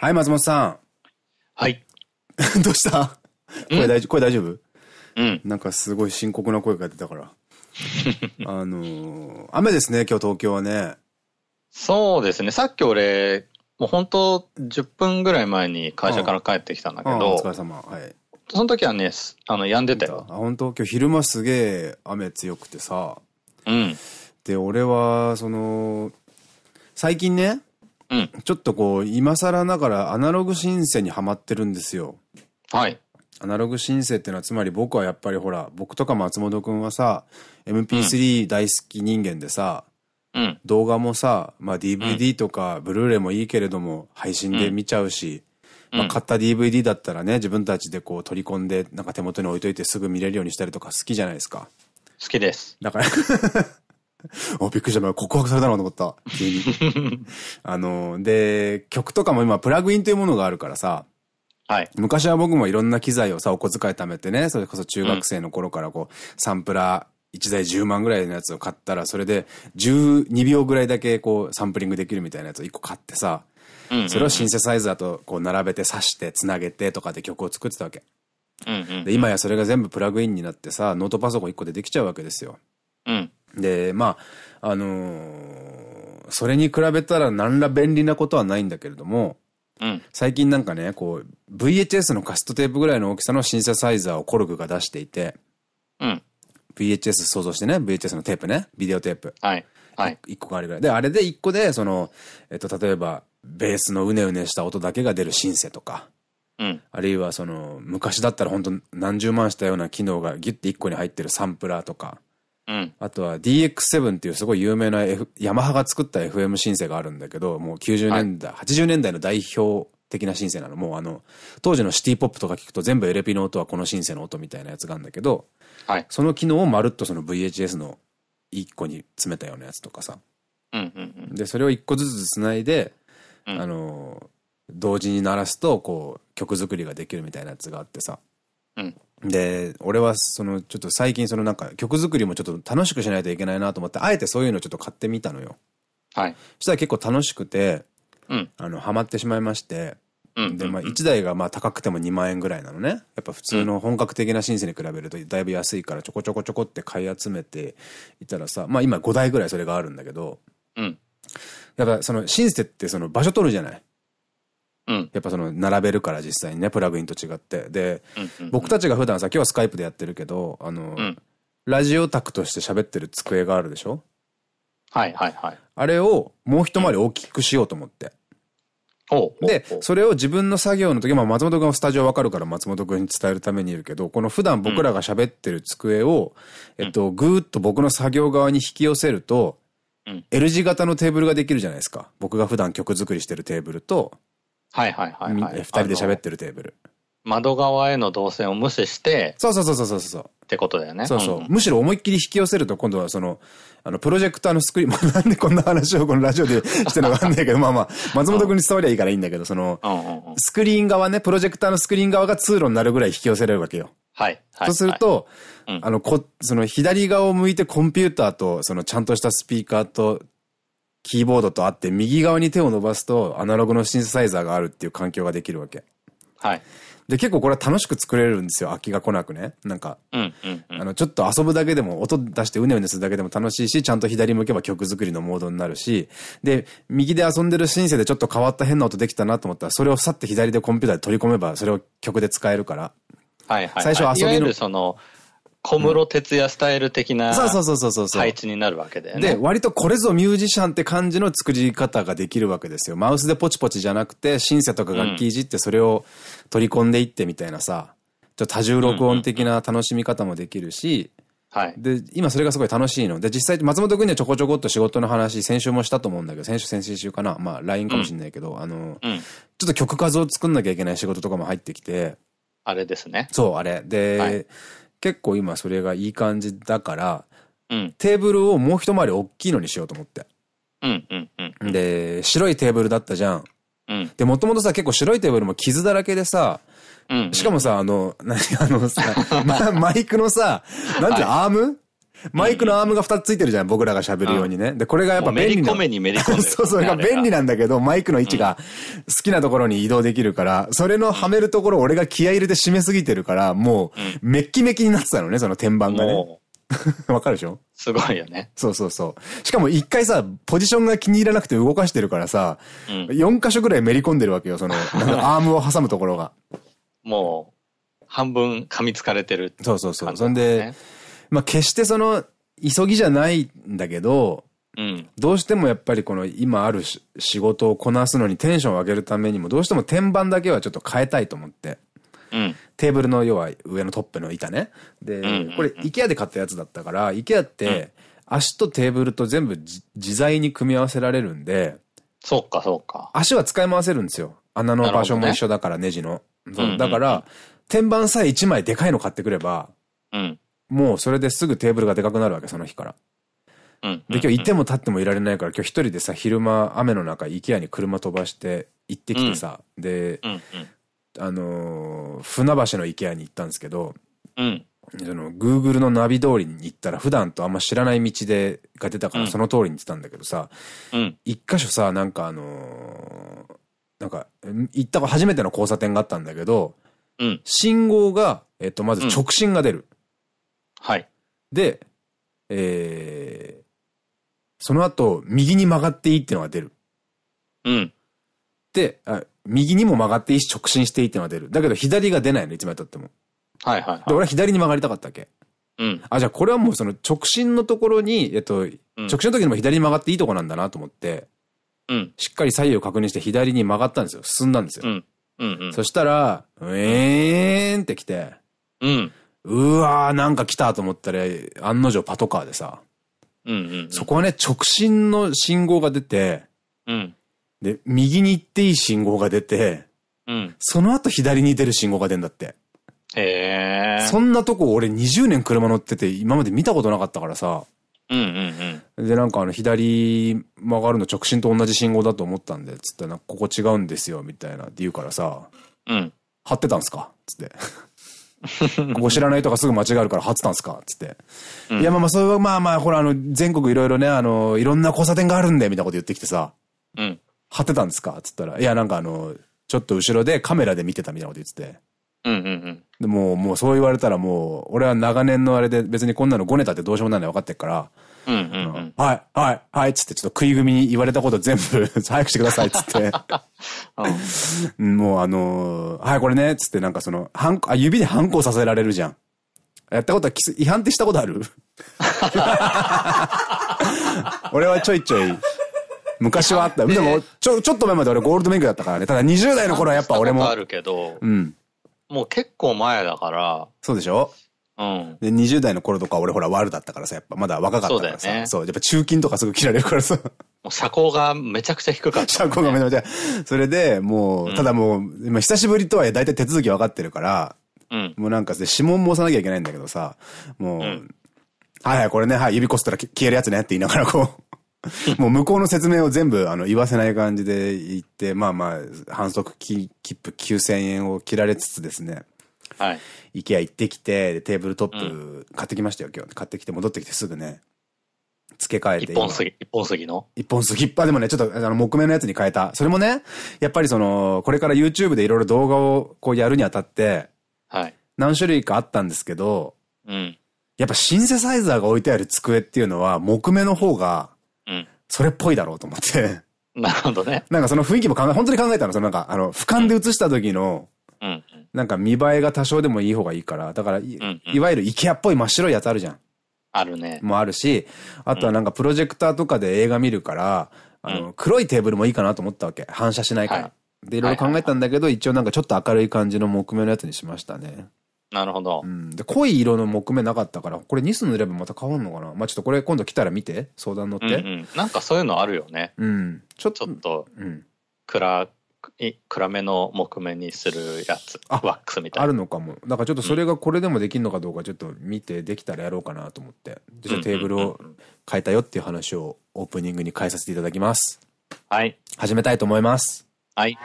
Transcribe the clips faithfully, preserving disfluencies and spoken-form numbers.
はい、松本さん。はい。どうした？声大丈夫？声大丈夫？うん。なんかすごい深刻な声が出たから。あのー、雨ですね、今日東京はね。そうですね、さっき俺、もう本当じゅっぷんぐらい前に会社から帰ってきたんだけど。ああ、お疲れ様。はい。その時はね、あの、止んでたよ。あ、本当？今日昼間すげえ雨強くてさ。うん。で、俺は、その、最近ね、うん、ちょっとこう、今更ながらアナログシンセにハマってるんですよ。はい。アナログシンセってのは、つまり僕はやっぱりほら、僕とか松本くんはさ、エムピースリー 大好き人間でさ、うん、動画もさ、まあ ディーブイディー とか、ブルーレイもいいけれども、配信で見ちゃうし、うん、まあ買った ディーブイディー だったらね、自分たちでこう取り込んで、なんか手元に置いといてすぐ見れるようにしたりとか好きじゃないですか。好きです。だから。お、びっくりした。告白されたのかと思った。急に。あの、で、曲とかも今、プラグインというものがあるからさ。はい。昔は僕もいろんな機材をさ、お小遣い貯めてね、それこそ中学生の頃からこう、サンプラーいちだいじゅうまんぐらいのやつを買ったら、それでじゅうにびょうぐらいだけこう、サンプリングできるみたいなやつをいっこ買ってさ、それをシンセサイザーとこう、並べて挿して、つなげてとかで曲を作ってたわけ。で、今やそれが全部プラグインになってさ、ノートパソコンいっこでできちゃうわけですよ。うん。で、まあ、あのー、それに比べたら何ら便利なことはないんだけれども、うん、最近なんかね、こう、ブイエイチエス のカセットテープぐらいの大きさのシンセサイザーをコルグが出していて、うん、ブイエイチエス 想像してね、ブイエイチエス のテープね、ビデオテープ。はい。はい。いっこがあるぐらい。で、あれでいっこで、その、えっと、例えば、ベースのうねうねした音だけが出るシンセとか、うん、あるいはその、昔だったら本当何十万したような機能がギュッていっこに入ってるサンプラーとか、うん、あとは ディーエックスセブン っていうすごい有名な、F、ヤマハが作った エフエム シンセがあるんだけど、もうきゅうじゅうねんだい、はい、はちじゅうねんだいの代表的なシンセなの。もうあの、当時のシティポップとか聞くと全部 エルピー の音はこのシンセの音みたいなやつがあるんだけど、はい、その機能をまるっとその ブイエイチエス のいっこに詰めたようなやつとかさ。で、それをいっこずつ繋いで、うん、あの、同時に鳴らすと、こう、曲作りができるみたいなやつがあってさ。うんで、俺はそのちょっと最近そのなんか曲作りもちょっと楽しくしないといけないなと思って、あえてそういうのちょっと買ってみたのよ。はい。そしたら結構楽しくて、うん、あの、ハマってしまいまして、で、まあいちだいがまあ高くてもにまんえんぐらいなのね。やっぱ普通の本格的なシンセに比べるとだいぶ安いからちょこちょこちょこって買い集めていたらさ、まあ今ごだいぐらいそれがあるんだけど、うん。やっぱそのシンセってその場所取るじゃない。やっぱその並べるから実際にね、プラグインと違って。で、僕たちが普段さ、今日はスカイプでやってるけど、あの、うん、ラジオタクとして喋ってる机があるでしょ？はいはいはい。あれをもう一回り大きくしようと思って。うん、で、それを自分の作業の時、まあ松本君はスタジオわかるから松本君に伝えるためにいるけど、この普段僕らが喋ってる机を、うん、えっと、ぐーっと僕の作業側に引き寄せると、うん、L 字型のテーブルができるじゃないですか。僕が普段曲作りしてるテーブルと、はいはいはいはい。二人で喋ってるテーブル。窓側への動線を無視して。そうそうそうそうそう。ってことだよね。そうそう。むしろ思いっきり引き寄せると、今度はその、あの、プロジェクターのスクリーン、もうなんでこんな話をこのラジオでしてるのかわかんないけど、まあまあ、松本くんに伝わりゃいいからいいんだけど、その、スクリーン側ね、プロジェクターのスクリーン側が通路になるぐらい引き寄せられるわけよ。はい。そうすると、あの、こ、その左側を向いてコンピューターと、そのちゃんとしたスピーカーと、キーボードとあって、右側に手を伸ばすと、アナログのシンセサイザーがあるっていう環境ができるわけ。はい。で、結構これは楽しく作れるんですよ。飽きが来なくね。なんか、あの、ちょっと遊ぶだけでも、音出してうねうねするだけでも楽しいし、ちゃんと左向けば曲作りのモードになるし、で、右で遊んでるシンセでちょっと変わった変な音できたなと思ったら、それをさって左でコンピューターで取り込めば、それを曲で使えるから。はいはい。最初遊びの。いわゆるその、小室哲也スタイル的な配置になるわけだよね。で、割とこれぞミュージシャンって感じの作り方ができるわけですよ。マウスでポチポチじゃなくて、シンセとか楽器いじってそれを取り込んでいってみたいなさ、ちょっと多重録音的な楽しみ方もできるし、で、今それがすごい楽しいの。で、実際松本くんにはちょこちょこっと仕事の話、先週もしたと思うんだけど、先週先々週かな。まあ、ライン かもしんないけど、うん、あの、うん、ちょっと曲数を作んなきゃいけない仕事とかも入ってきて。あれですね。そう、あれ。で、はい結構今それがいい感じだから、うん、テーブルをもう一回り大きいのにしようと思って。で、白いテーブルだったじゃん。うん、で、もともとさ、結構白いテーブルも傷だらけでさ、うんうん、しかもさ、あの、何、あのさ、マイクのさ、なんていうの、アームマイクのアームがふたつついてるじゃん、僕らが喋るようにね。で、これがやっぱ便利。めり込めにめり込め。そう、それが便利なんだけど、マイクの位置が好きなところに移動できるから、それのはめるところ俺が気合入れて締めすぎてるから、もう、めっきめきになってたのね、その天板がね。わかるでしょ？すごいよね。そうそうそう。しかも一回さ、ポジションが気に入らなくて動かしてるからさ、うん、よん箇所ぐらいめり込んでるわけよ、その、なんかアームを挟むところが。もう、半分噛みつかれてる。そうそうそう。そんで、まあ決してその、急ぎじゃないんだけど、うん、どうしてもやっぱりこの今ある仕事をこなすのにテンションを上げるためにも、どうしても天板だけはちょっと変えたいと思って。うん、テーブルの要は上のトップの板ね。で、これ IKEA で買ったやつだったから、IKEA って足とテーブルと全部自在に組み合わせられるんで。そうかそうか。足は使い回せるんですよ。穴の場所も一緒だから、ネジの。だから、天板さえ一枚でかいの買ってくれば、うん、もうそれですぐテーブルがでかくなるわけ、その日から。で、今日いても立ってもいられないから、今日一人でさ、昼間雨の中 IKEA に車飛ばして行ってきてさ、うん、で、うんうんあのー、船橋の IKEA に行ったんですけど、うん、その Google のナビ通りに行ったら普段とあんま知らない道でが出たからその通りに行ってたんだけどさ、うん、一箇所さ、なんかあのー、なんか行った初めての交差点があったんだけど、うん、信号が、えっと、まず直進が出る。うん、はい。で、えー、その後、右に曲がっていいってのが出る。うん。で、あ右にも曲がっていいし、直進していいってのが出る。だけど左が出ないの、いつまで経っても。はいはい、はい。で、俺は左に曲がりたかったわけ。うん。あ、じゃあこれはもうその直進のところに、えっと、うん、直進の時にも左に曲がっていいとこなんだなと思って、うん。しっかり左右を確認して左に曲がったんですよ。進んだんですよ。うん。うんうん。そしたら、うえーんって来て、うん。うわー、なんか来たと思ったら、案の定パトカーでさ、うんうんうん。そこはね、直進の信号が出て、うん。で、右に行っていい信号が出て、うん、その後左に出る信号が出るんだって。へー。そんなとこ俺にじゅうねん車乗ってて今まで見たことなかったからさ。うんうんうん。で、なんかあの左曲がるの直進と同じ信号だと思ったんで、つったらここ違うんですよ、みたいなって言うからさ。うん。貼ってたんすかつって。ここ知らないとかすぐ間違えるから貼ってたんすかつって。うん、いやまあまあそれはまあまあほらあの全国いろいろね、あの、いろんな交差点があるんで、みたいなこと言ってきてさ。うん。貼ってたんですかつったら、いや、なんかあの、ちょっと後ろでカメラで見てたみたいなこと言ってて。うんうんうん。でもう、もうそう言われたらもう、俺は長年のあれで別にこんなのごネタってどうしようもないの分かってっから、うんうんうん。はい、はい、はい、つってちょっと食い組に言われたこと全部早くしてください、つって。うん、もうあのー、はい、これね、つってなんかその、ハンコ、あ、指でハンコさせられるじゃん。やったことは違反ってしたことある？俺はちょいちょい。昔はあった。でも、ちょ、ちょっと前まで俺ゴールド免許だったからね。ただにじゅう代の頃はやっぱ俺も。あるけど。うん。もう結構前だから。そうでしょ？うん。で、にじゅう代の頃とか俺ほらワルだったからさ、やっぱまだ若かったからさ。そうだよね。そう。やっぱ中金とかすぐ切られるからさ。もう車高がめちゃくちゃ低かった、ね。車高がめちゃめちゃ。それで、もう、ただもう、今久しぶりとはいえ大体手続き分かってるから、うん。もうなんか指紋も押さなきゃいけないんだけどさ、もう、うん、はいはい、これね、はい、指こすったら消えるやつねって言いながらこう。もう向こうの説明を全部あの言わせない感じで言って、まあまあ、反則切符きゅうせんえんを切られつつですね。はい。IKEA行ってきて、テーブルトップ買ってきましたよ、今日。買ってきて戻ってきてすぐね、付け替えて。一本杉、一本杉の一本杉。一本でもね、ちょっとあの木目のやつに変えた。それもね、やっぱりその、これから YouTube でいろいろ動画をこうやるにあたって、はい。何種類かあったんですけど、うん。やっぱシンセサイザーが置いてある机っていうのは木目の方が、うん、それっぽいだろうと思って。なるほどね。なんかその雰囲気も考え、本当に考えたの。そのなんか、あの、俯瞰で映した時の、うん、なんか見栄えが多少でもいい方がいいから、だからい、うんうん、いわゆるIKEAっぽい真っ白いやつあるじゃん。あるね。もあるし、あとはなんかプロジェクターとかで映画見るから、うん、あの、黒いテーブルもいいかなと思ったわけ。反射しないから。はい、で、いろいろ考えたんだけど、一応なんかちょっと明るい感じの木目のやつにしましたね。なるほど。うん。で、濃い色の木目なかったから、これニス塗ればまた変わんのかな？まあ、ちょっとこれ今度来たら見て、相談乗って。うんうん。なんかそういうのあるよね。うん。ちょっと、ちょっと、うん。暗、暗めの木目にするやつ。あ、ワックスみたいな。あるのかも。だからちょっとそれがこれでもできるのかどうかちょっと見て、できたらやろうかなと思って。じゃあテーブルを変えたよっていう話をオープニングに変えさせていただきます。はい。始めたいと思います。はい。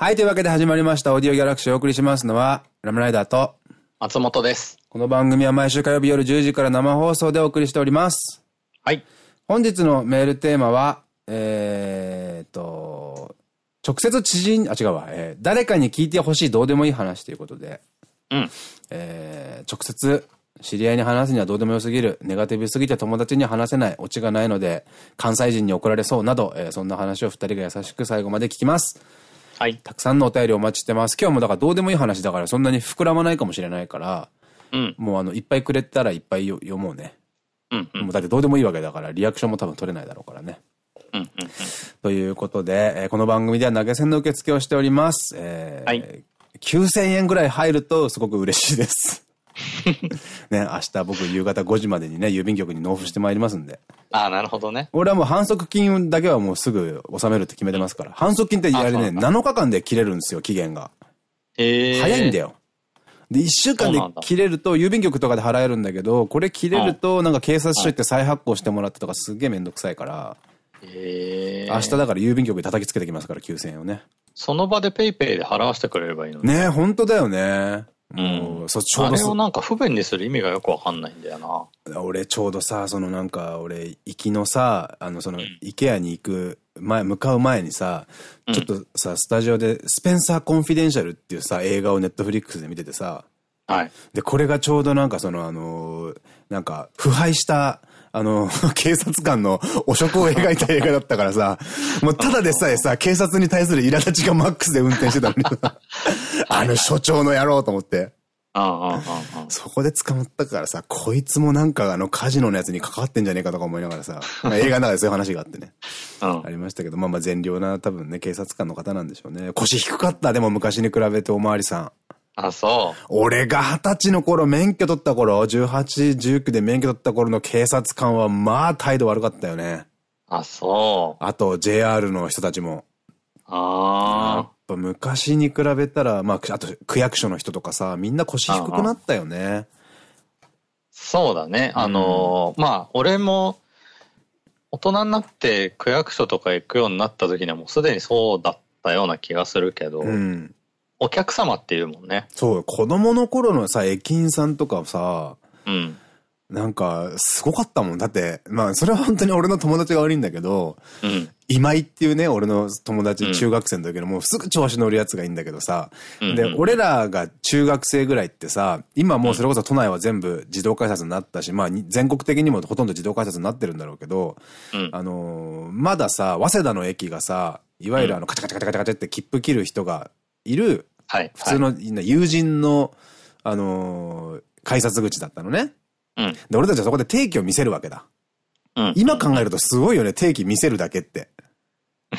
はい。というわけで始まりましたオーディオギャラクシーをお送りしますのは、ラムライダーと松本です。この番組は毎週火曜日夜じゅうじから生放送でお送りしております。はい。本日のメールテーマは、えーと、直接知人、あ、違うわ、えー、誰かに聞いてほしいどうでもいい話ということで、うん。えー、直接知り合いに話すにはどうでもよすぎる、ネガティブすぎて友達には話せない、オチがないので、関西人に怒られそうなど、えー、そんな話を二人が優しく最後まで聞きます。はい。たくさんのお便りお待ちしてます。今日もだからどうでもいい話だからそんなに膨らまないかもしれないから、うん、もうあの、いっぱいくれたらいっぱい読もうね。うんうん、もうだってどうでもいいわけだから、リアクションも多分取れないだろうからね。うんうんうん、ということで、えー、この番組では投げ銭の受付をしております。えーはい、きゅうせんえんぐらい入るとすごく嬉しいです。ね、明日僕夕方ごじまでにね、郵便局に納付してまいりますんで。ああ、なるほどね。俺はもう反則金だけはもうすぐ納めるって決めてますから。反則金ってやれね、なのかかんで切れるんですよ、期限が。へえ。早いんだよ。で、一週間で切れると、郵便局とかで払えるんだけど、これ切れると、なんか警察署行って再発行してもらってとかすげえめんどくさいから、へー。明日だから郵便局で叩きつけてきますから、きゅうせんえんをね。その場でペイペイで払わせてくれればいいのに。ねえ、ほんとだよね。うん。そう、ちょうど。あれをなんか不便にする意味がよくわかんないんだよな。俺ちょうどさ、そのなんか、俺、行きのさ、あの、その、イケアに行く、前、向かう前にさ、ちょっとさ、スタジオで、スペンサー・コンフィデンシャルっていうさ、映画をネットフリックスで見ててさ、はい。で、これがちょうどなんかその、あのー、なんか、腐敗した、あのー、警察官の汚職を描いた映画だったからさ、もうただでさえさ、警察に対する苛立ちがマックスで運転してたのにさ、あの所長の野郎と思って。そこで捕まったからさ、こいつもなんかあのカジノのやつに関わってんじゃねえかとか思いながらさ、映画の中でそういう話があってね。あ, ありましたけど、まあまあ善良な多分ね、警察官の方なんでしょうね。腰低かった、でも昔に比べておまわりさん。あ、そう。俺が二十歳の頃、免許取った頃、じゅうはち、じゅうきゅうで免許取った頃の警察官はまあ態度悪かったよね。あ、そう。あと ジェイアール の人たちも。ああ。昔に比べたら、まあ、あと区役所の人とかさ、みんな腰低くなったよね。そうだね。あの、うん、まあ、俺も、大人になって区役所とか行くようになった時にはもうすでにそうだったような気がするけど、うん、お客様っていうもんね。そう、子供の頃のさ、駅員さんとかさ、うん。なんか、すごかったもん。だって、まあ、それは本当に俺の友達が悪いんだけど、うん、今井っていうね、俺の友達、うん、中学生の時のもうすぐ調子乗るやつがいいんだけどさ、うんうん、で、俺らが中学生ぐらいってさ、今もうそれこそ都内は全部自動改札になったし、まあ、全国的にもほとんど自動改札になってるんだろうけど、うん、あのー、まださ、早稲田の駅がさ、いわゆるあの、カチャカチャカチャカチャって切符切る人がいる、はい、普通の、はい、友人の、あのー、改札口だったのね。うん、で俺たちはそこで定期を見せるわけだ。うん、今考えるとすごいよね、定期見せるだけって。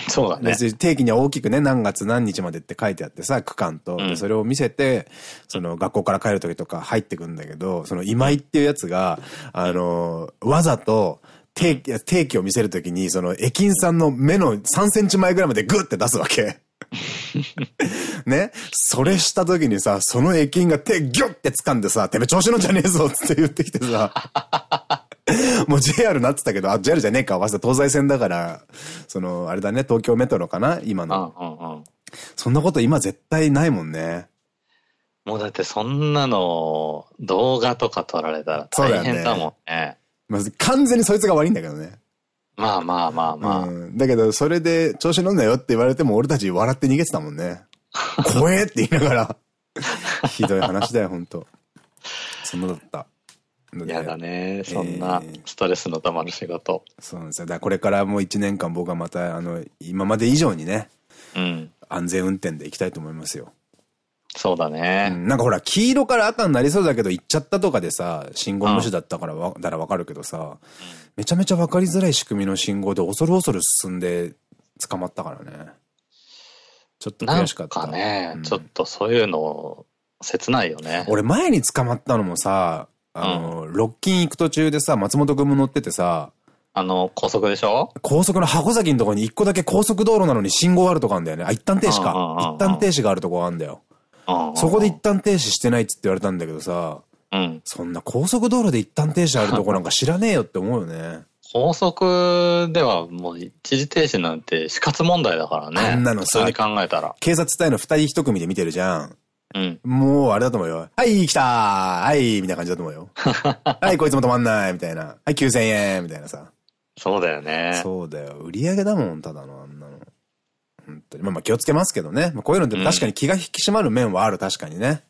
そうだね。定期には大きくね、何月何日までって書いてあってさ、区間と。うん、でそれを見せて、その学校から帰る時とか入ってくんだけど、その今井っていうやつが、あのー、わざと定期、定期を見せる時に、その駅員さんの目のさんセンチまえぐらいまでグッて出すわけ。ね、それした時にさ、その駅員が手ギュッて掴んでさ、てめえ調子のじゃねえぞって言ってきてさ、もう ジェイアール なってたけど、あ、ジェイアール じゃねえか、わざ東西線だから、その、あれだね、東京メトロかな、今の。そんなこと今絶対ないもんね。もうだってそんなの、動画とか撮られたら大変だもんね。まず完全にそいつが悪いんだけどね。まあまあまあまあ、うん。だけど、それで調子乗んなよって言われても俺たち笑って逃げてたもんね。怖えって言いながら。ひどい話だよ、ほんと。そんなだった。やだね、えー、そんなストレスのたまる仕事。そうなんですよ。だからこれからもういちねんかん僕はまた、あの、今まで以上にね、うん、安全運転で行きたいと思いますよ。そうだね、うん。なんかほら、黄色から赤になりそうだけど、行っちゃったとかでさ、信号無視だったからわ、だらわかるけどさ、めちゃめちゃわかりづらい仕組みの信号で恐る恐る進んで捕まったからね。ちょっと悔しかった。なんかね、うん、ちょっとそういうの、切ないよね。俺前に捕まったのもさ、あの、うん、ロッキン行く途中でさ、松本くんも乗っててさ、あの、高速でしょ？高速の箱崎のとこに一個だけ高速道路なのに信号あるとこあるんだよね。あ、一旦停止か。一旦停止があるとこあるんだよ。そこで一旦停止してないっつって言われたんだけどさ、うん、そんな高速道路で一旦停止あるとこなんか知らねえよって思うよね。高速ではもう一時停止なんて死活問題だからね。あんなのさ、普通に考えたら。警察隊の二人一組で見てるじゃん。うん、もう、あれだと思うよ。はい、来たーはい、みたいな感じだと思うよ。はい、こいつも止まんないみたいな。はい、きゅうせんえんみたいなさ。そうだよね。そうだよ。売り上げだもん、ただの、あんなの。本当に。まあまあ気をつけますけどね。まあ、こういうのって確かに気が引き締まる面はある、確かにね。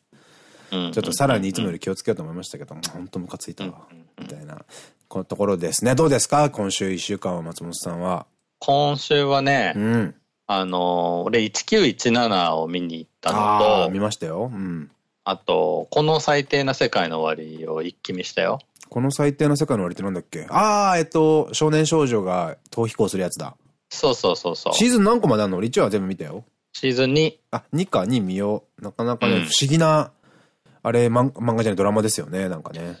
うん、ちょっとさらにいつもより気をつけようと思いましたけど、本当ムカついたわ。みたいな。このところですね。どうですか今週いっしゅうかんは松本さんは。今週はね、うん、あの、俺いちきゅういちななを見に行ったのと、見ましたよ。うん。あと、この最低な世界の終わりを一気見したよ。この最低な世界の終わりってなんだっけ？ああ、えっと、少年少女が逃避行するやつだ。そうそうそうそう。シーズン何個まであるの？俺いちわ全部見たよ。シーズンに。あ、にか、に見よう。なかなかね、うん、不思議な、あれ、漫画じゃないドラマですよね、なんかね。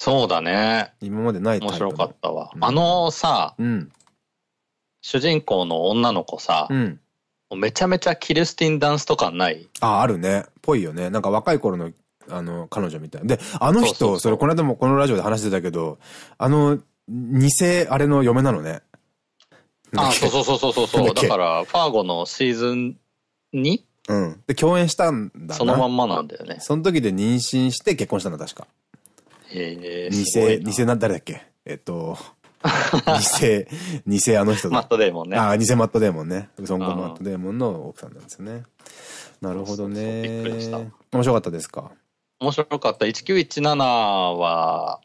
そうだね。今までないタイプの。面白かったわ。うん、あのさ、うん、主人公の女の子さ、うん、めちゃめちゃキルスティンダンスとかない？あ、あるね。ぽいよね。なんか若い頃の、あの、彼女みたいな。で、あの人、それこの間もこのラジオで話してたけど、あの、偽、あれの嫁なのね。あ、そうそうそうそうそう。だから、ファーゴのシーズン に？うん。で、共演したんだな。そのまんまなんだよね。その時で妊娠して結婚したんだ、確か。ええ、偽、偽な、誰だっけ？えっと、偽、偽あの人だ。マットデーモンね。ああ、偽マットデーモンね。その後マットデーモンの奥さんなんですよね。なるほどね。びっくりした。面白かったですか？面白かった。いちきゅういちななは、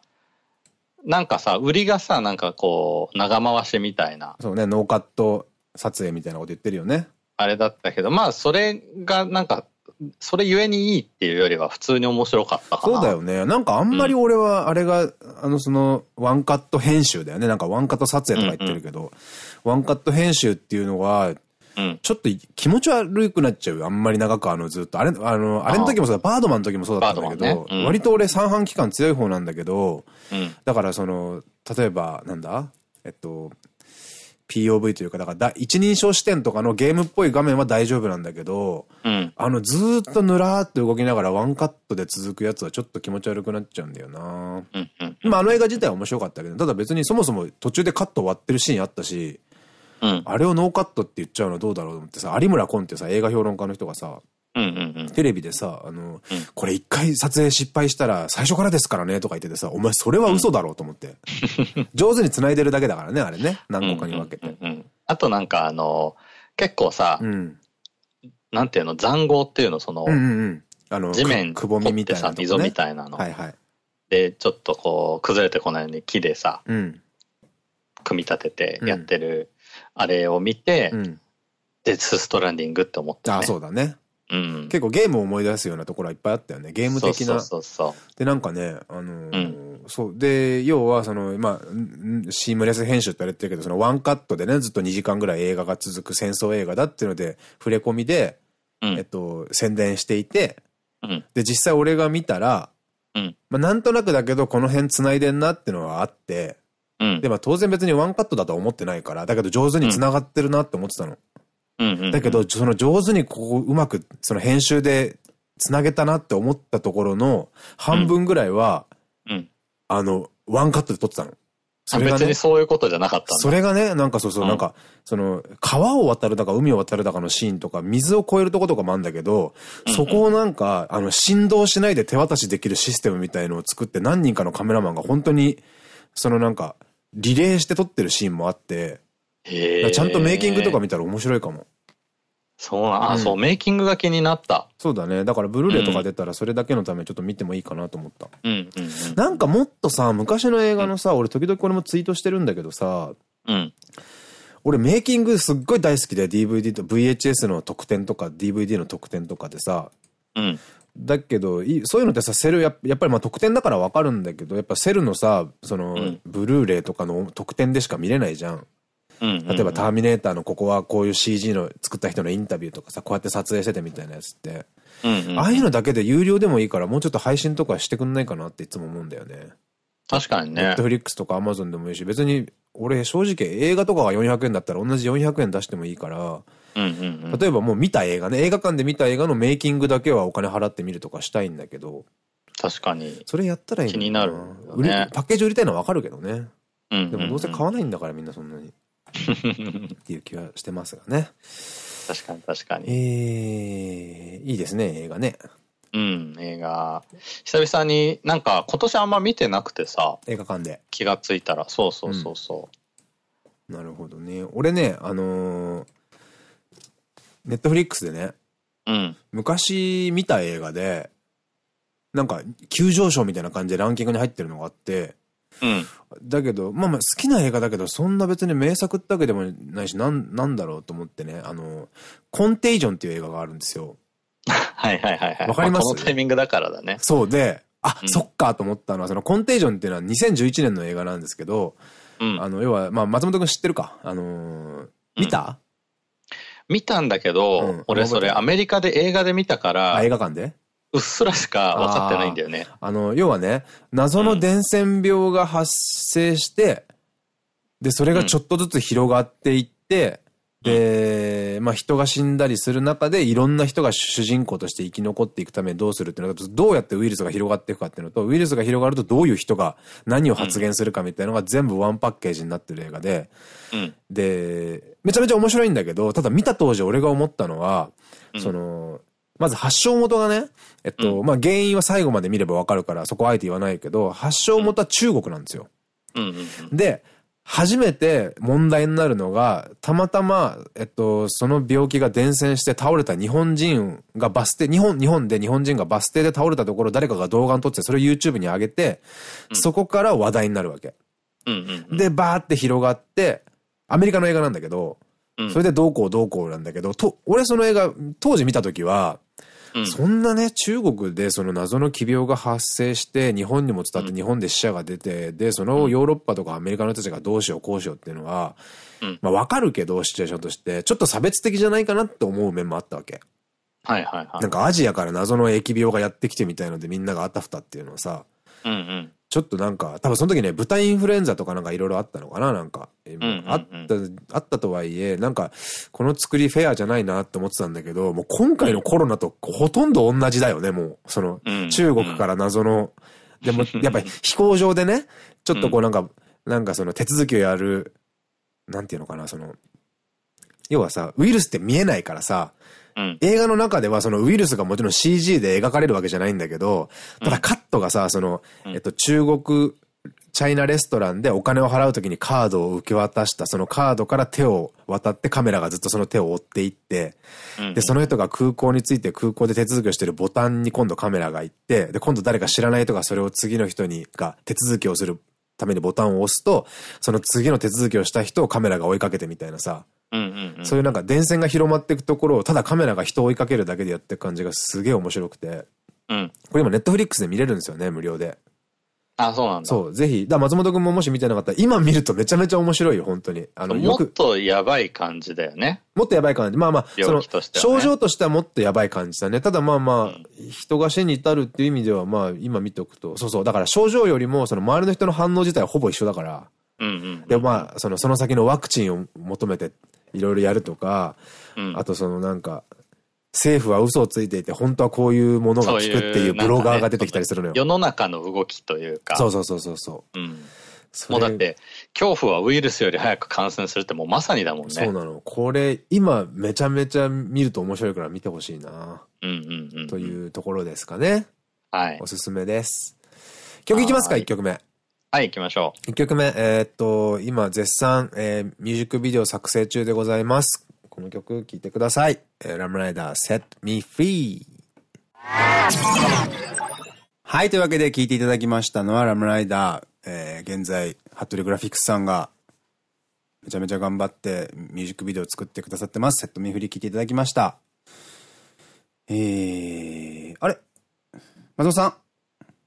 なんかさ、売りがさ、なんかこう、長回しみたいな。そうね、ノーカット撮影みたいなこと言ってるよね。あれだったけど、まあ、それがなんか、それゆえにいいっていうよりは普通に面白かったかな。そうだよね。なんかあんまり俺は、あれが、うん、あのその、ワンカット編集だよね。なんかワンカット撮影とか言ってるけど、うんうん、ワンカット編集っていうのは、うん、ちょっと気持ち悪くなっちゃう。あんまり長くあのずっと。あれ、あの、あれの時もそうだ、バードマンの時もそうだったんだけど、ねうん、割と俺三半規管強い方なんだけど、うん、だからその、例えば、なんだえっと、ピーオーブイ というか、だから一人称視点とかのゲームっぽい画面は大丈夫なんだけど、うん、あのずーっとぬらーって動きながらワンカットで続くやつはちょっと気持ち悪くなっちゃうんだよな。まああの映画自体は面白かったけど、ただ別にそもそも途中でカット終わってるシーンあったし、うん、あれをノーカットって言っちゃうのはどうだろうと思ってさ、有村昆ってさ、映画評論家の人がさ、テレビでさ、あの、うん、これ一回撮影失敗したら最初からですからねとか言っててさ、お前それは嘘だろうと思って。うん、上手に繋いでるだけだからね、あれね。何個かに分けて。あとなんかあの、結構さ、うん、なんていうの、塹壕っていうの、その、うんうん、あの地面、くぼみみたいな、ね。溝みたいなの。はいはい。で、ちょっとこう、崩れてこないように木でさ、うん、組み立ててやってる、うん、あれを見て、うん、デス・ストランディングって思って、ね。ああ、そうだね。うん、結構ゲームを思い出すようなところはいっぱいあったよね。ゲーム的な。で、なんかね、あのー、うん、そう。で、要は、その、まあ、シームレス編集って言われてるけど、そのワンカットでね、ずっとにじかんぐらい映画が続く戦争映画だっていうので、触れ込みで、うん、えっと、宣伝していて、うん、で、実際俺が見たら、うん、まあ、なんとなくだけど、この辺繋いでんなっていうのはあって、うん、で、まあ、当然別にワンカットだとは思ってないから、だけど上手に繋がってるなって思ってたの。うんだけど、その上手にこう、うまく、その編集で繋げたなって思ったところの、半分ぐらいは、うんうん、あの、ワンカットで撮ってたの。それがね、別にそういうことじゃなかったんだ。それがね、なんかそうそう、うん、なんか、その、川を渡るだか海を渡るだかのシーンとか、水を越えるとことかもあるんだけど、そこをなんか、あの、振動しないで手渡しできるシステムみたいのを作って、何人かのカメラマンが本当に、そのなんか、リレーして撮ってるシーンもあって、ちゃんとメイキングとか見たら面白いかも。そうな、あ、うん、そう、メイキングが気になった。そうだね。だから、ブルーレイとか出たら、それだけのためちょっと見てもいいかなと思った。うん。なんかもっとさ、昔の映画のさ、うん、俺時々これもツイートしてるんだけどさ、うん。俺メイキングすっごい大好きで、ディーブイディー と ブイエイチエス の特典とか、ディーブイディー の特典とかでさ、うん。だけど、そういうのってさ、セル、やっぱりまあ特典だからわかるんだけど、やっぱセルのさ、その、うん、ブルーレイとかの特典でしか見れないじゃん。例えばターミネーターのここはこういう シージー の作った人のインタビューとかさ、こうやって撮影しててみたいなやつって。ああいうのだけで有料でもいいから、もうちょっと配信とかしてくんないかなっていつも思うんだよね。確かにね。Netflix とか Amazon でもいいし、別に俺正直映画とかがよんひゃくえんだったら同じよんひゃくえん出してもいいから、例えばもう見た映画ね、映画館で見た映画のメイキングだけはお金払ってみるとかしたいんだけど。確かに。それやったらいいのかな。気になるよね。パッケージ売りたいのはわかるけどね。でもどうせ買わないんだからみんなそんなに。っていう気はしてますがね。確かに確かに。えー、いいですね、映画ね。うん、映画。久々になんか今年あんま見てなくてさ。映画館で。気がついたら、そうそうそうそう。うん、なるほどね。俺ね、あのー、ネットフリックスでね、うん、昔見た映画で、なんか急上昇みたいな感じでランキングに入ってるのがあって、うん、だけど、まあまあ好きな映画だけど、そんな別に名作ってわけでもないし、なん、なんだろうと思ってね、あのー、コンテージョンっていう映画があるんですよ。はいはいはいはい。わかります?このタイミングだからだね。そうで、あ、うん、そっかと思ったのは、そのコンテージョンっていうのはにせんじゅういちねんの映画なんですけど、うん、あの、要は、まあ、松本くん知ってるか?あのー、見た?うん、見たんだけど、うん、俺それアメリカで映画で見たから、あ、映画館で?うっすらしか分かってないんだよね。あ、あの、要はね、謎の伝染病が発生して、うん、で、それがちょっとずつ広がっていって、うんで、まあ、人が死んだりする中で、いろんな人が主人公として生き残っていくためにどうするっていうのが、どうやってウイルスが広がっていくかっていうのと、ウイルスが広がるとどういう人が何を発言するかみたいなのが全部ワンパッケージになってる映画で、うん、で、めちゃめちゃ面白いんだけど、ただ見た当時俺が思ったのは、うん、その、まず発症元がね、えっと、うん、まあ、原因は最後まで見ればわかるから、そこはあえて言わないけど、発症元は中国なんですよ。で、初めて問題になるのが、たまたま、えっと、その病気が伝染して倒れた日本人がバス停、日本、日本で日本人がバス停で倒れたところ、誰かが動画を撮って、それを YouTube に上げて、そこから話題になるわけ。で、バーって広がって、アメリカの映画なんだけど、それでどうこうどうこうなんだけど、と、俺その映画、当時見た時は、うん、そんなね、中国でその謎の奇病が発生して、日本にも伝って日本で死者が出て、で、そのヨーロッパとかアメリカの人たちがどうしようこうしようっていうのは、うん、まあわかるけど、シチュエーションとして、ちょっと差別的じゃないかなって思う面もあったわけ。はいはいはい。なんかアジアから謎の疫病がやってきてみたいのでみんながあたふたっていうのはさ、うんうん、ちょっとなんか、多分その時ね、豚インフルエンザとかなんかいろいろあったのかな、なんか。あった、あったとはいえ、なんか、この作りフェアじゃないなって思ってたんだけど、もう今回のコロナとほとんど同じだよね、もう。その、中国から謎の、でも、やっぱり飛行場でね、ちょっとこうなんか、なんかその手続きをやる、なんていうのかな、その、要はさ、ウイルスって見えないからさ、うん、映画の中ではそのウイルスがもちろん シージー で描かれるわけじゃないんだけど、ただカットがさ、その、えっと、中国、チャイナレストランでお金を払うときにカードを受け渡した、そのカードから手を渡ってカメラがずっとその手を追っていって、で、その人が空港に着いて空港で手続きをしてるボタンに今度カメラが行って、で、今度誰か知らない人がそれを次の人にが手続きをするためにボタンを押すと、その次の手続きをした人をカメラが追いかけてみたいなさ、そういうなんか伝染が広まっていくところをただカメラが人を追いかけるだけでやっていく感じがすげえ面白くて、うん、これ今ネットフリックスで見れるんですよね、無料で。あ、そうなんだ。そう、ぜひ。だ松本くんももし見てなかったら、今見るとめちゃめちゃ面白いよ、本当に。あの、もっとやばい感じだよね。もっとやばい感じ。まあまあ、その、症状としてはもっとやばい感じだね。ただまあまあ、人が死に至るっていう意味では、まあ、今見ておくと。そうそう。だから症状よりも、その周りの人の反応自体はほぼ一緒だから。で、まあ、その、その先のワクチンを求めて、いろいろやるとか、うん、あとそのなんか、政府は嘘をついていて、本当はこういうものが効くっていうブロガーが出てきたりするのよ。ね、世の中の動きというか。そうそうそうそうそう。うん。もうだって、恐怖はウイルスより早く感染するってもうまさにだもんね。そうなの。これ、今めちゃめちゃ見ると面白いから見てほしいな。うんうんうん。というところですかね。はい。おすすめです。曲いきますか、いっきょくめ。はい、行きましょう。いっきょくめ、えー、っと、今絶賛、えー、ミュージックビデオ作成中でございます。この曲聴いてください。えー、ラムライダー Set Me Free。はい、というわけで聴いていただきましたのはラムライダー。えー、現在、服部グラフィックスさんがめちゃめちゃ頑張ってミュージックビデオを作ってくださってます。Set Me Free 聴いていただきました。えー、あれ?松本さん。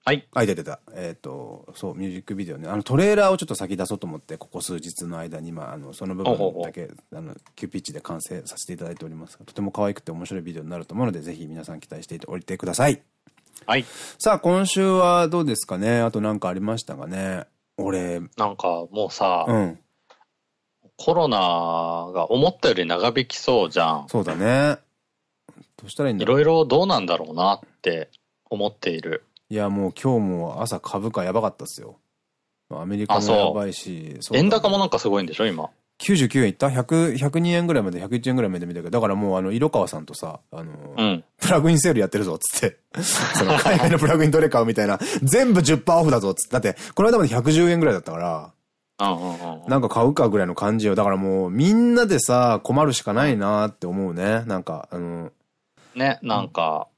はい。あ、出てた。えっと、そう、ミュージックビデオね。あの、トレーラーをちょっと先出そうと思って、ここ数日の間に、まあ、あの、その部分だけ、あの、急ピッチで完成させていただいておりますが、とても可愛くて面白いビデオになると思うので、ぜひ皆さん期待していておいてください。はい。さあ、今週はどうですかね。あとなんかありましたかね。俺。なんか、もうさ、うん。コロナが思ったより長引きそうじゃん。そうだね。どうしたらいいんだろう。いろいろどうなんだろうなって思っている。いや、もう今日も朝株価やばかったっすよ。アメリカもやばいし。円高もなんかすごいんでしょ、今。きゅうじゅうきゅうえんいったひゃく、ひゃくにえんぐらいまで、ひゃくいちえんぐらいまで見たけど、だからもうあの、色川さんとさ、あのー、うん、プラグインセールやってるぞ、っつって。その、海外のプラグインどれ買うみたいな、全部 じゅっパーセント オフだぞ、つって。だって、この間までひゃくじゅうえんぐらいだったから、なんか買うかぐらいの感じよ。だからもう、みんなでさ、困るしかないなって思うね。なんか、あのー、ね、なんか、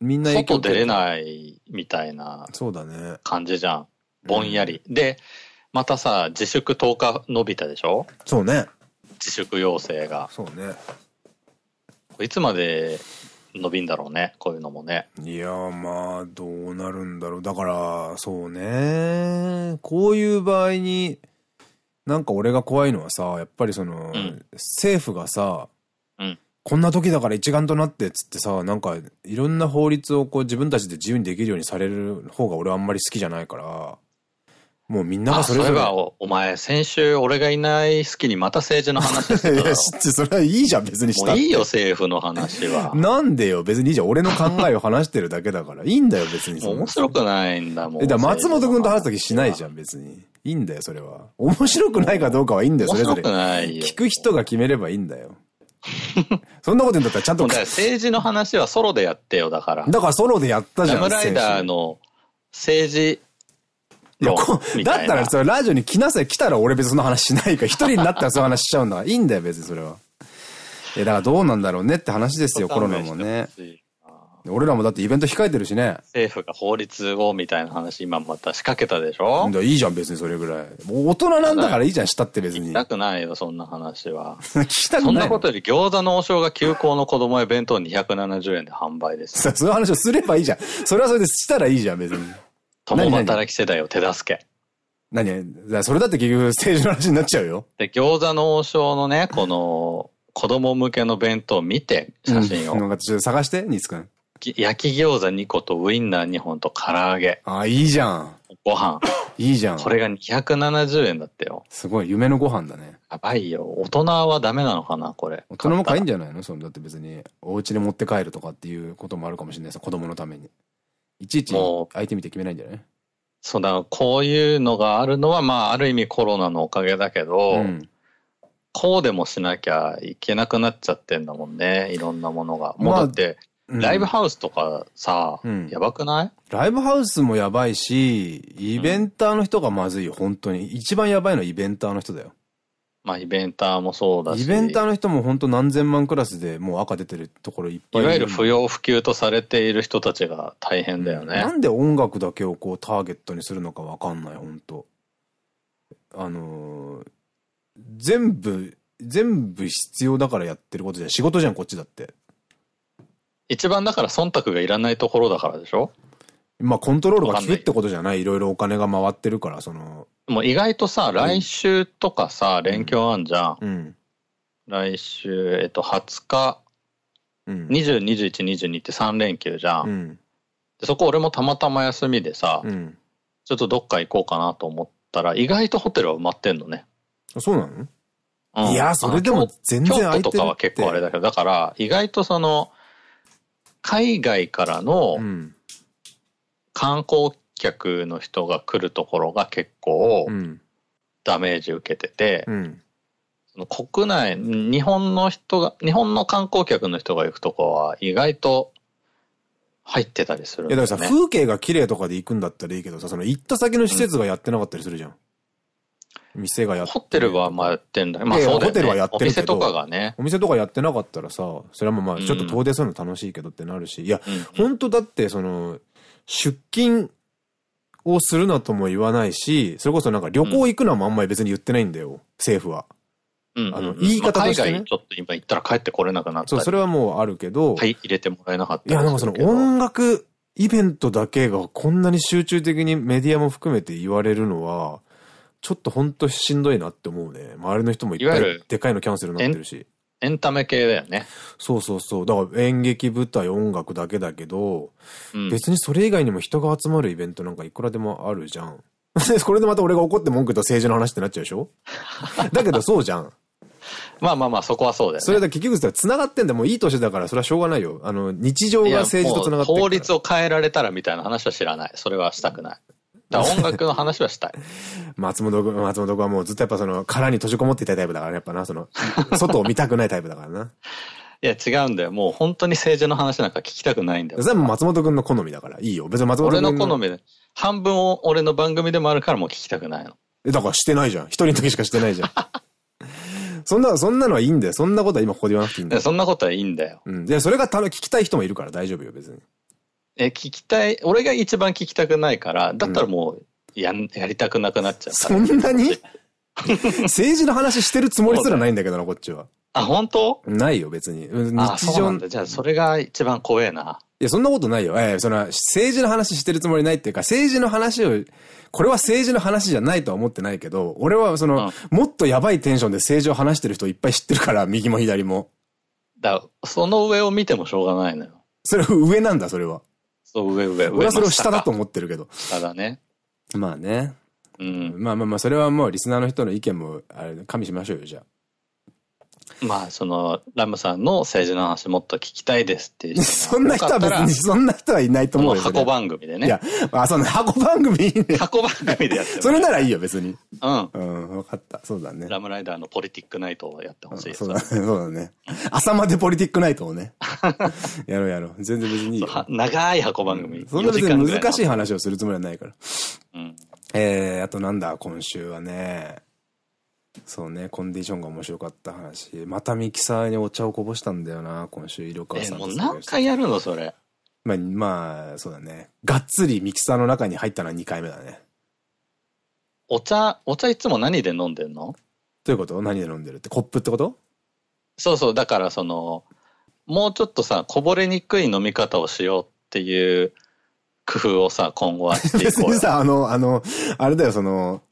みんな外出れないみたいな、そうだね。感じじゃん。ぼんやり。うん、で、またさ、自粛とおか伸びたでしょ？そうね。自粛要請が。そうね。いつまで伸びんだろうね、こういうのもね。いやー、まあ、どうなるんだろう。だから、そうね。こういう場合に、なんか俺が怖いのはさ、やっぱりその、うん、政府がさ、うん、こんな時だから一丸となってっつってさ、なんかいろんな法律をこう自分たちで自由にできるようにされる方が俺はあんまり好きじゃないから、もうみんながそれぞれ。あ、それはお前、先週俺がいない隙にまた政治の話してただろ。いや、それはいいじゃん、別にしたって。もういいよ、政府の話は。なんでよ、別にいいじゃん。俺の考えを話してるだけだから。いいんだよ、別に。面白くないんだもん。え、だから松本くんと話すときしないじゃん、別に。いいんだよ、それは。面白くないかどうかはいいんだよ、それぞれ。面白くないよ。聞く人が決めればいいんだよ。そんなこと言うんだったらちゃんと。だから政治の話はソロでやってよ、だから。だからソロでやったじゃん。ラムライダーの政治、だったらそれラジオに来なさい、来たら俺別にそんな話しないから、一人になったらそういう話しちゃうんだから、いいんだよ別にそれは。え、だからどうなんだろうねって話ですよ、コロナもね。俺らもだってイベント控えてるしね。政府が法律をみたいな話今また仕掛けたでしょ？いいじゃん別にそれぐらい。もう大人なんだからいいじゃん、したって別に。聞きたくないよ、そんな話は。聞きたくない。そんなことより餃子の王将が休校の子供へ弁当にひゃくななじゅうえんで販売です。そういう話をすればいいじゃん。それはそれでしたらいいじゃん別に。共働き世代を手助け。何？それだって結局政治の話になっちゃうよ。で、餃子の王将のね、この子供向けの弁当を見て、写真を。うん、なんかちょっと探して、ニーツくん。焼き餃子にことウインナーにほんと唐揚げ。あ、いいじゃん。ご飯。いいじゃん。これがにひゃくななじゅうえんだってよ。すごい、夢のご飯だね。やばいよ。大人はダメなのかな、これ。大人も買いんじゃないの？その、だって別に、お家で持って帰るとかっていうこともあるかもしれないです。子供のために。いちいち相手見て決めないんじゃない？そうだ、こういうのがあるのは、まあ、ある意味コロナのおかげだけど、うん、こうでもしなきゃいけなくなっちゃってんだもんね、いろんなものが。もうだって、まあ、ライブハウスとかさ、うん、やばくない？ライブハウスもやばいし、イベンターの人がまずいよ、本当に。一番やばいのはイベンターの人だよ。まあ、イベンターもそうだし。イベンターの人も本当何千万クラスでもう赤出てるところいっぱいいる。いわゆる不要不急とされている人たちが大変だよね。うん、なんで音楽だけをこうターゲットにするのかわかんない、本当。あのー、全部、全部必要だからやってることじゃん。仕事じゃん、こっちだって。一番だから忖度がいらないところだからでしょ？まあ、コントロールが効くってことじゃない？いろいろお金が回ってるから、その、もう意外とさ、来週とかさ、うん、連休あんじゃん。うん、来週、えっと、はつか、うん、にじゅう、にじゅういち、にじゅうにってさん連休じゃん。うん、でそこ俺もたまたま休みでさ、うん、ちょっとどっか行こうかなと思ったら、意外とホテルは埋まってんのね。あ、そうなの？うん、いや、それでも全然空いてるって。京都とかは結構あれだけど、だから、意外とその、海外からの観光客の人が来るところが結構ダメージ受けてて、うん、その国内、日本の人が、日本の観光客の人が行くとこは意外と入ってたりするんだよね。いやだからさ、風景が綺麗とかで行くんだったらいいけどさ、その行った先の施設がやってなかったりするじゃん。うん、店がやって。ホテルはやってんだけど、まあそうだよね。ホテルはやってるけど。お店とかがね。お店とかやってなかったらさ、それはまあちょっと遠出するの楽しいけどってなるし、いや、うん、本当だってその、出勤をするなとも言わないし、それこそなんか旅行行くのもあんまり別に言ってないんだよ、うん、政府は。あの、言い方としてね。海外ちょっと今行ったら帰ってこれなくなった。そう、それはもうあるけど。はい、入れてもらえなかった。いや、なんかその音楽イベントだけがこんなに集中的にメディアも含めて言われるのは、ちょっとほんとしんどいなって思うね。周りの人もいっぱいでかいのキャンセルになってるし。エンタメ系だよね。そうそうそう。だから演劇、舞台、音楽だけだけど、うん、別にそれ以外にも人が集まるイベントなんかいくらでもあるじゃん。これでまた俺が怒って文句言った政治の話ってなっちゃうでしょ？だけどそうじゃん。まあまあまあ、そこはそうだよね。それだ結局繋がってんだ。もういい年だから、それはしょうがないよ。あの、日常が政治と繋がってる。法律を変えられたらみたいな話は知らない。それはしたくない。だから音楽の話はしたい。松本君、松本君はもうずっとやっぱその殻に閉じこもっていたタイプだからね、やっぱな、その、外を見たくないタイプだからな。いや違うんだよ。もう本当に政治の話なんか聞きたくないんだよ。それも松本君の好みだから、いいよ。別に松本君の。俺の好みで。半分を俺の番組でもあるからもう聞きたくないの。え、だからしてないじゃん。一人の時しかしてないじゃん。そんな、そんなのはいいんだよ。そんなことは今ここで言わなくていいんだよ。いや、そんなことはいいんだよ。うん。で、それがたの聞きたい人もいるから大丈夫よ、別に。え、聞きたい、俺が一番聞きたくないから、だったらもうや、うん、やりたくなくなっちゃう。そんなに政治の話してるつもりすらないんだけどな、こっちは。あ、本当？ないよ、別に。日常の。じゃあ、それが一番怖えな。いや、そんなことないよ。ええ、その、政治の話してるつもりないっていうか、政治の話を、これは政治の話じゃないとは思ってないけど、俺はその、うん、もっとやばいテンションで政治を話してる人いっぱい知ってるから、右も左も。だから、その上を見てもしょうがないのよ。それ上なんだ、それは。そう、上、上、上。俺はそれを下だと思ってるけど。下だね。まあね。うん。まあまあまあ、それはもう、リスナーの人の意見も、あれ、加味しましょうよ、じゃあ。まあ、その、ラムさんの政治の話もっと聞きたいですっていう人。そんな人は別に、そんな人はいないと思うよ。箱番組でね。いや、あ、そんな箱番組いいね。箱番組でやってる。それならいいよ、別に。うん。うん、わかった。そうだね。ラムライダーのポリティックナイトをやってほしい、うん、そうだね。そうだね。朝までポリティックナイトをね。やろうやろう。全然別にいいよ。長い箱番組。そんな別に難しい話をするつもりはないから。うん。えー、あとなんだ、今週はね。そうね、コンディションが面白かった話。またミキサーにお茶をこぼしたんだよな、今週、色川さんと。え、もう何回やるの、それ。まあ、まあ、そうだね。がっつりミキサーの中に入ったのはにかいめだね。お茶、お茶いつも何で飲んでんの？どういうこと？何で飲んでるって、コップってこと？そうそう、だからその、もうちょっとさ、こぼれにくい飲み方をしようっていう工夫をさ、今後はしていこうよ。別にさ、あの、あの、あれだよ、その、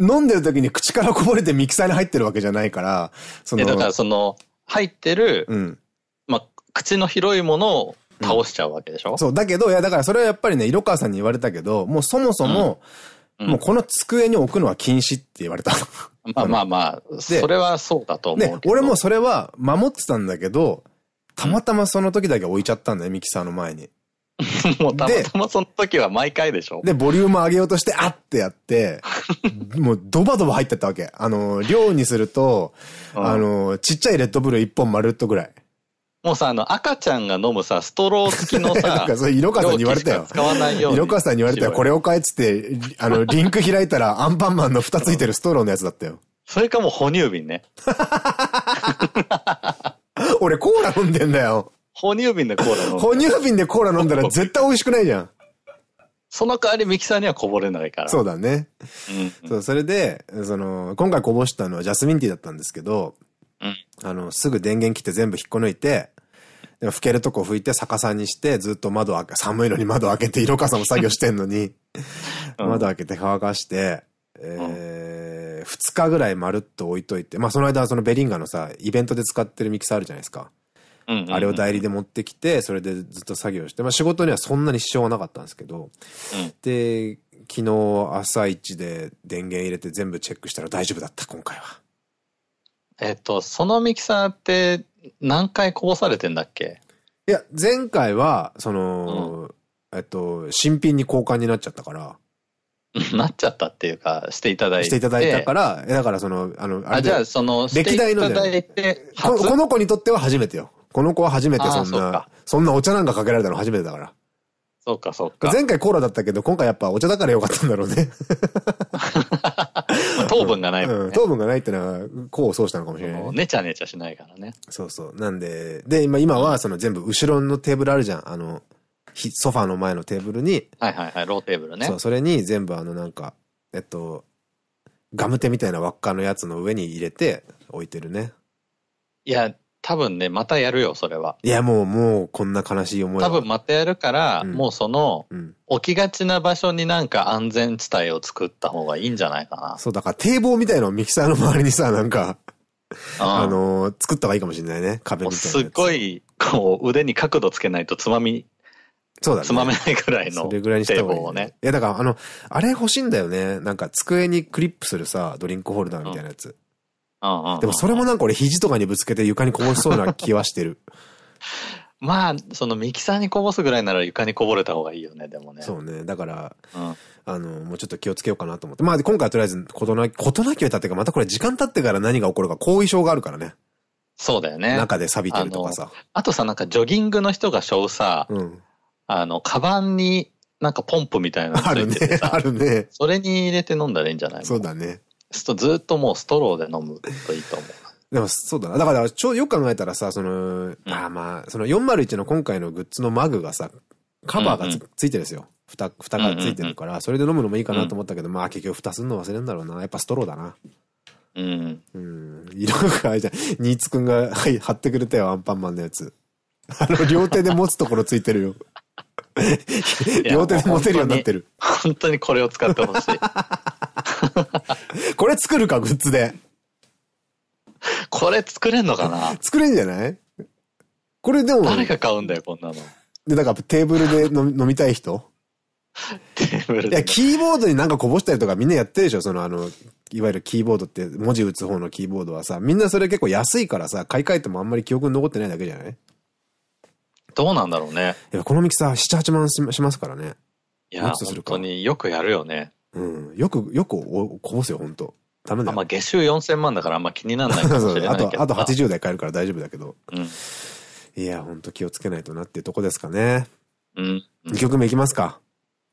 飲んでる時に口からこぼれてミキサーに入ってるわけじゃないから、その。だからその、入ってる、うん、まあ、口の広いものを倒しちゃうわけでしょ、うん、そう、だけど、いや、だからそれはやっぱりね、色川さんに言われたけど、もうそもそも、うん、もうこの机に置くのは禁止って言われた。うん、まあまあまあ、それはそうだと思うけど。ね、俺もそれは守ってたんだけど、たまたまその時だけ置いちゃったんだよ、ミキサーの前に。もうたまたまその時は毎回でしょ？で、ボリューム上げようとして、あってやって、もうドバドバ入ってったわけ。あの、量にすると、うん、あの、ちっちゃいレッドブルいっぽん丸っとぐらい。もうさ、あの、赤ちゃんが飲むさ、ストロー付きのさ、なんかそれ、色川さんに言われたよ。使わないように。色川さんに言われたよ。これを買えっつって、あの、リンク開いたら、アンパンマンの蓋ついてるストローのやつだったよ。それかもう哺乳瓶ね。俺、コーラ飲んでんだよ。哺乳瓶でコーラ飲んだら。哺乳瓶でコーラ飲んだら絶対美味しくないじゃん。その代わりミキサーにはこぼれないから。そうだね。うんうん、そう、それで、その、今回こぼしたのはジャスミンティーだったんですけど、うん、あの、すぐ電源切って全部引っこ抜いて、でも拭けるとこ拭いて逆さにして、ずっと窓開け、寒いのに窓開けて、色川さんも作業してんのに、うん、窓開けて乾かして、えー、うん、ふつかぐらいまるっと置いといて、まあその間はそのベリンガのさ、イベントで使ってるミキサーあるじゃないですか。あれを代理で持ってきて、それでずっと作業して、まあ仕事にはそんなに支障はなかったんですけど、うん、で、昨日朝一で電源入れて全部チェックしたら大丈夫だった、今回は。えっと、そのミキサーって何回こぼされてんだっけ？いや、前回は、その、うん、えっと、新品に交換になっちゃったから、なっちゃったっていうか、していただいて。していただいたから、だからその、あの、あれで、あ、じゃあその、歴代の、この子にとっては初めてよ。この子は初めてそんな、そんなお茶なんかかけられたの初めてだから。そうか、そうか。前回コーラだったけど、今回やっぱお茶だからよかったんだろうね。糖分がないもんね、うん。糖分がないってのは、こうそうしたのかもしれない、ね。ねちゃねちゃしないからね。そうそう。なんで、で、今、今はその全部後ろのテーブルあるじゃん。あの、ソファーの前のテーブルに。はいはいはい、ローテーブルね。そう、それに全部あのなんか、えっと、ガム手みたいな輪っかのやつの上に入れて置いてるね。いや、多分ね、またやるよ、それは。いや、もう、もう、こんな悲しい思い。多分またやるから、うん、もうその、うん、置きがちな場所になんか安全地帯を作った方がいいんじゃないかな。そう、だから堤防みたいなのをミキサーの周りにさ、なんか、あのー、作った方がいいかもしれないね、壁みたいな。すっごい、こう、腕に角度つけないとつまみ、そうだね。つまめないぐらいの。それぐらいにした方がいい、ね。堤防をね。いや、だから、あの、あれ欲しいんだよね。なんか、机にクリップするさ、ドリンクホルダーみたいなやつ。うん、でもそれもなんか俺肘とかにぶつけて床にこぼしそうな気はしてる。まあそのミキサーにこぼすぐらいなら床にこぼれた方がいいよね。でもね、そうね、だから、うん、あのもうちょっと気をつけようかなと思って、まあ今回はとりあえず事なき事なきを得たっていうか、またこれ時間経ってから何が起こるか後遺症があるからね。そうだよね、中で錆びてるとかさ。 あ, あとさ、なんかジョギングの人がしょうさ、うん、あのカバンになんかポンプみたいなのついててさ、あるね、あるね、それに入れて飲んだらいいんじゃないの。そうだね、ずっともうストローで飲むといいと思う。でもそうだな。だから、ちょ、よく考えたらさ、その、うん、ああまあ、そのよんまるいちの今回のグッズのマグがさ、カバーが つ,、うんうん、ついてるんですよ。蓋、蓋がついてるから、それで飲むのもいいかなと思ったけど、うん、まあ結局蓋すんの忘れるんだろうな。やっぱストローだな。うん。うん。色があれじゃん。ニーツくんが、はい、貼ってくれたよ、アンパンマンのやつ。あの、両手で持つところついてるよ。両手で持てるようになってる。本当にこれを使ってほしい。これ作るか、グッズで。これ作れんのかな。作れんじゃないこれ。でも誰が買うんだよこんなので。だからテーブルで飲 み, 飲みたい人テーブルで、いやキーボードになんかこぼしたりとかみんなやってるでしょ。そのあのいわゆるキーボードって、文字打つ方のキーボードはさ、みんなそれ結構安いからさ、買い替えてもあんまり記憶に残ってないだけじゃない。どうなんだろうね。いやこのミキサーなな、はちまんしますからね。いや本当によくやるよね。うん、よくよくおこぼすよ本当。ダメだよ。あ、まあ月収よんせんまんだからあんま気にならないかもしれないけど。あと、あとはちじゅうだい買えるから大丈夫だけど。うん、いや、ほんと気をつけないとなっていうとこですかね。うん。うん、にきょくめいきますか。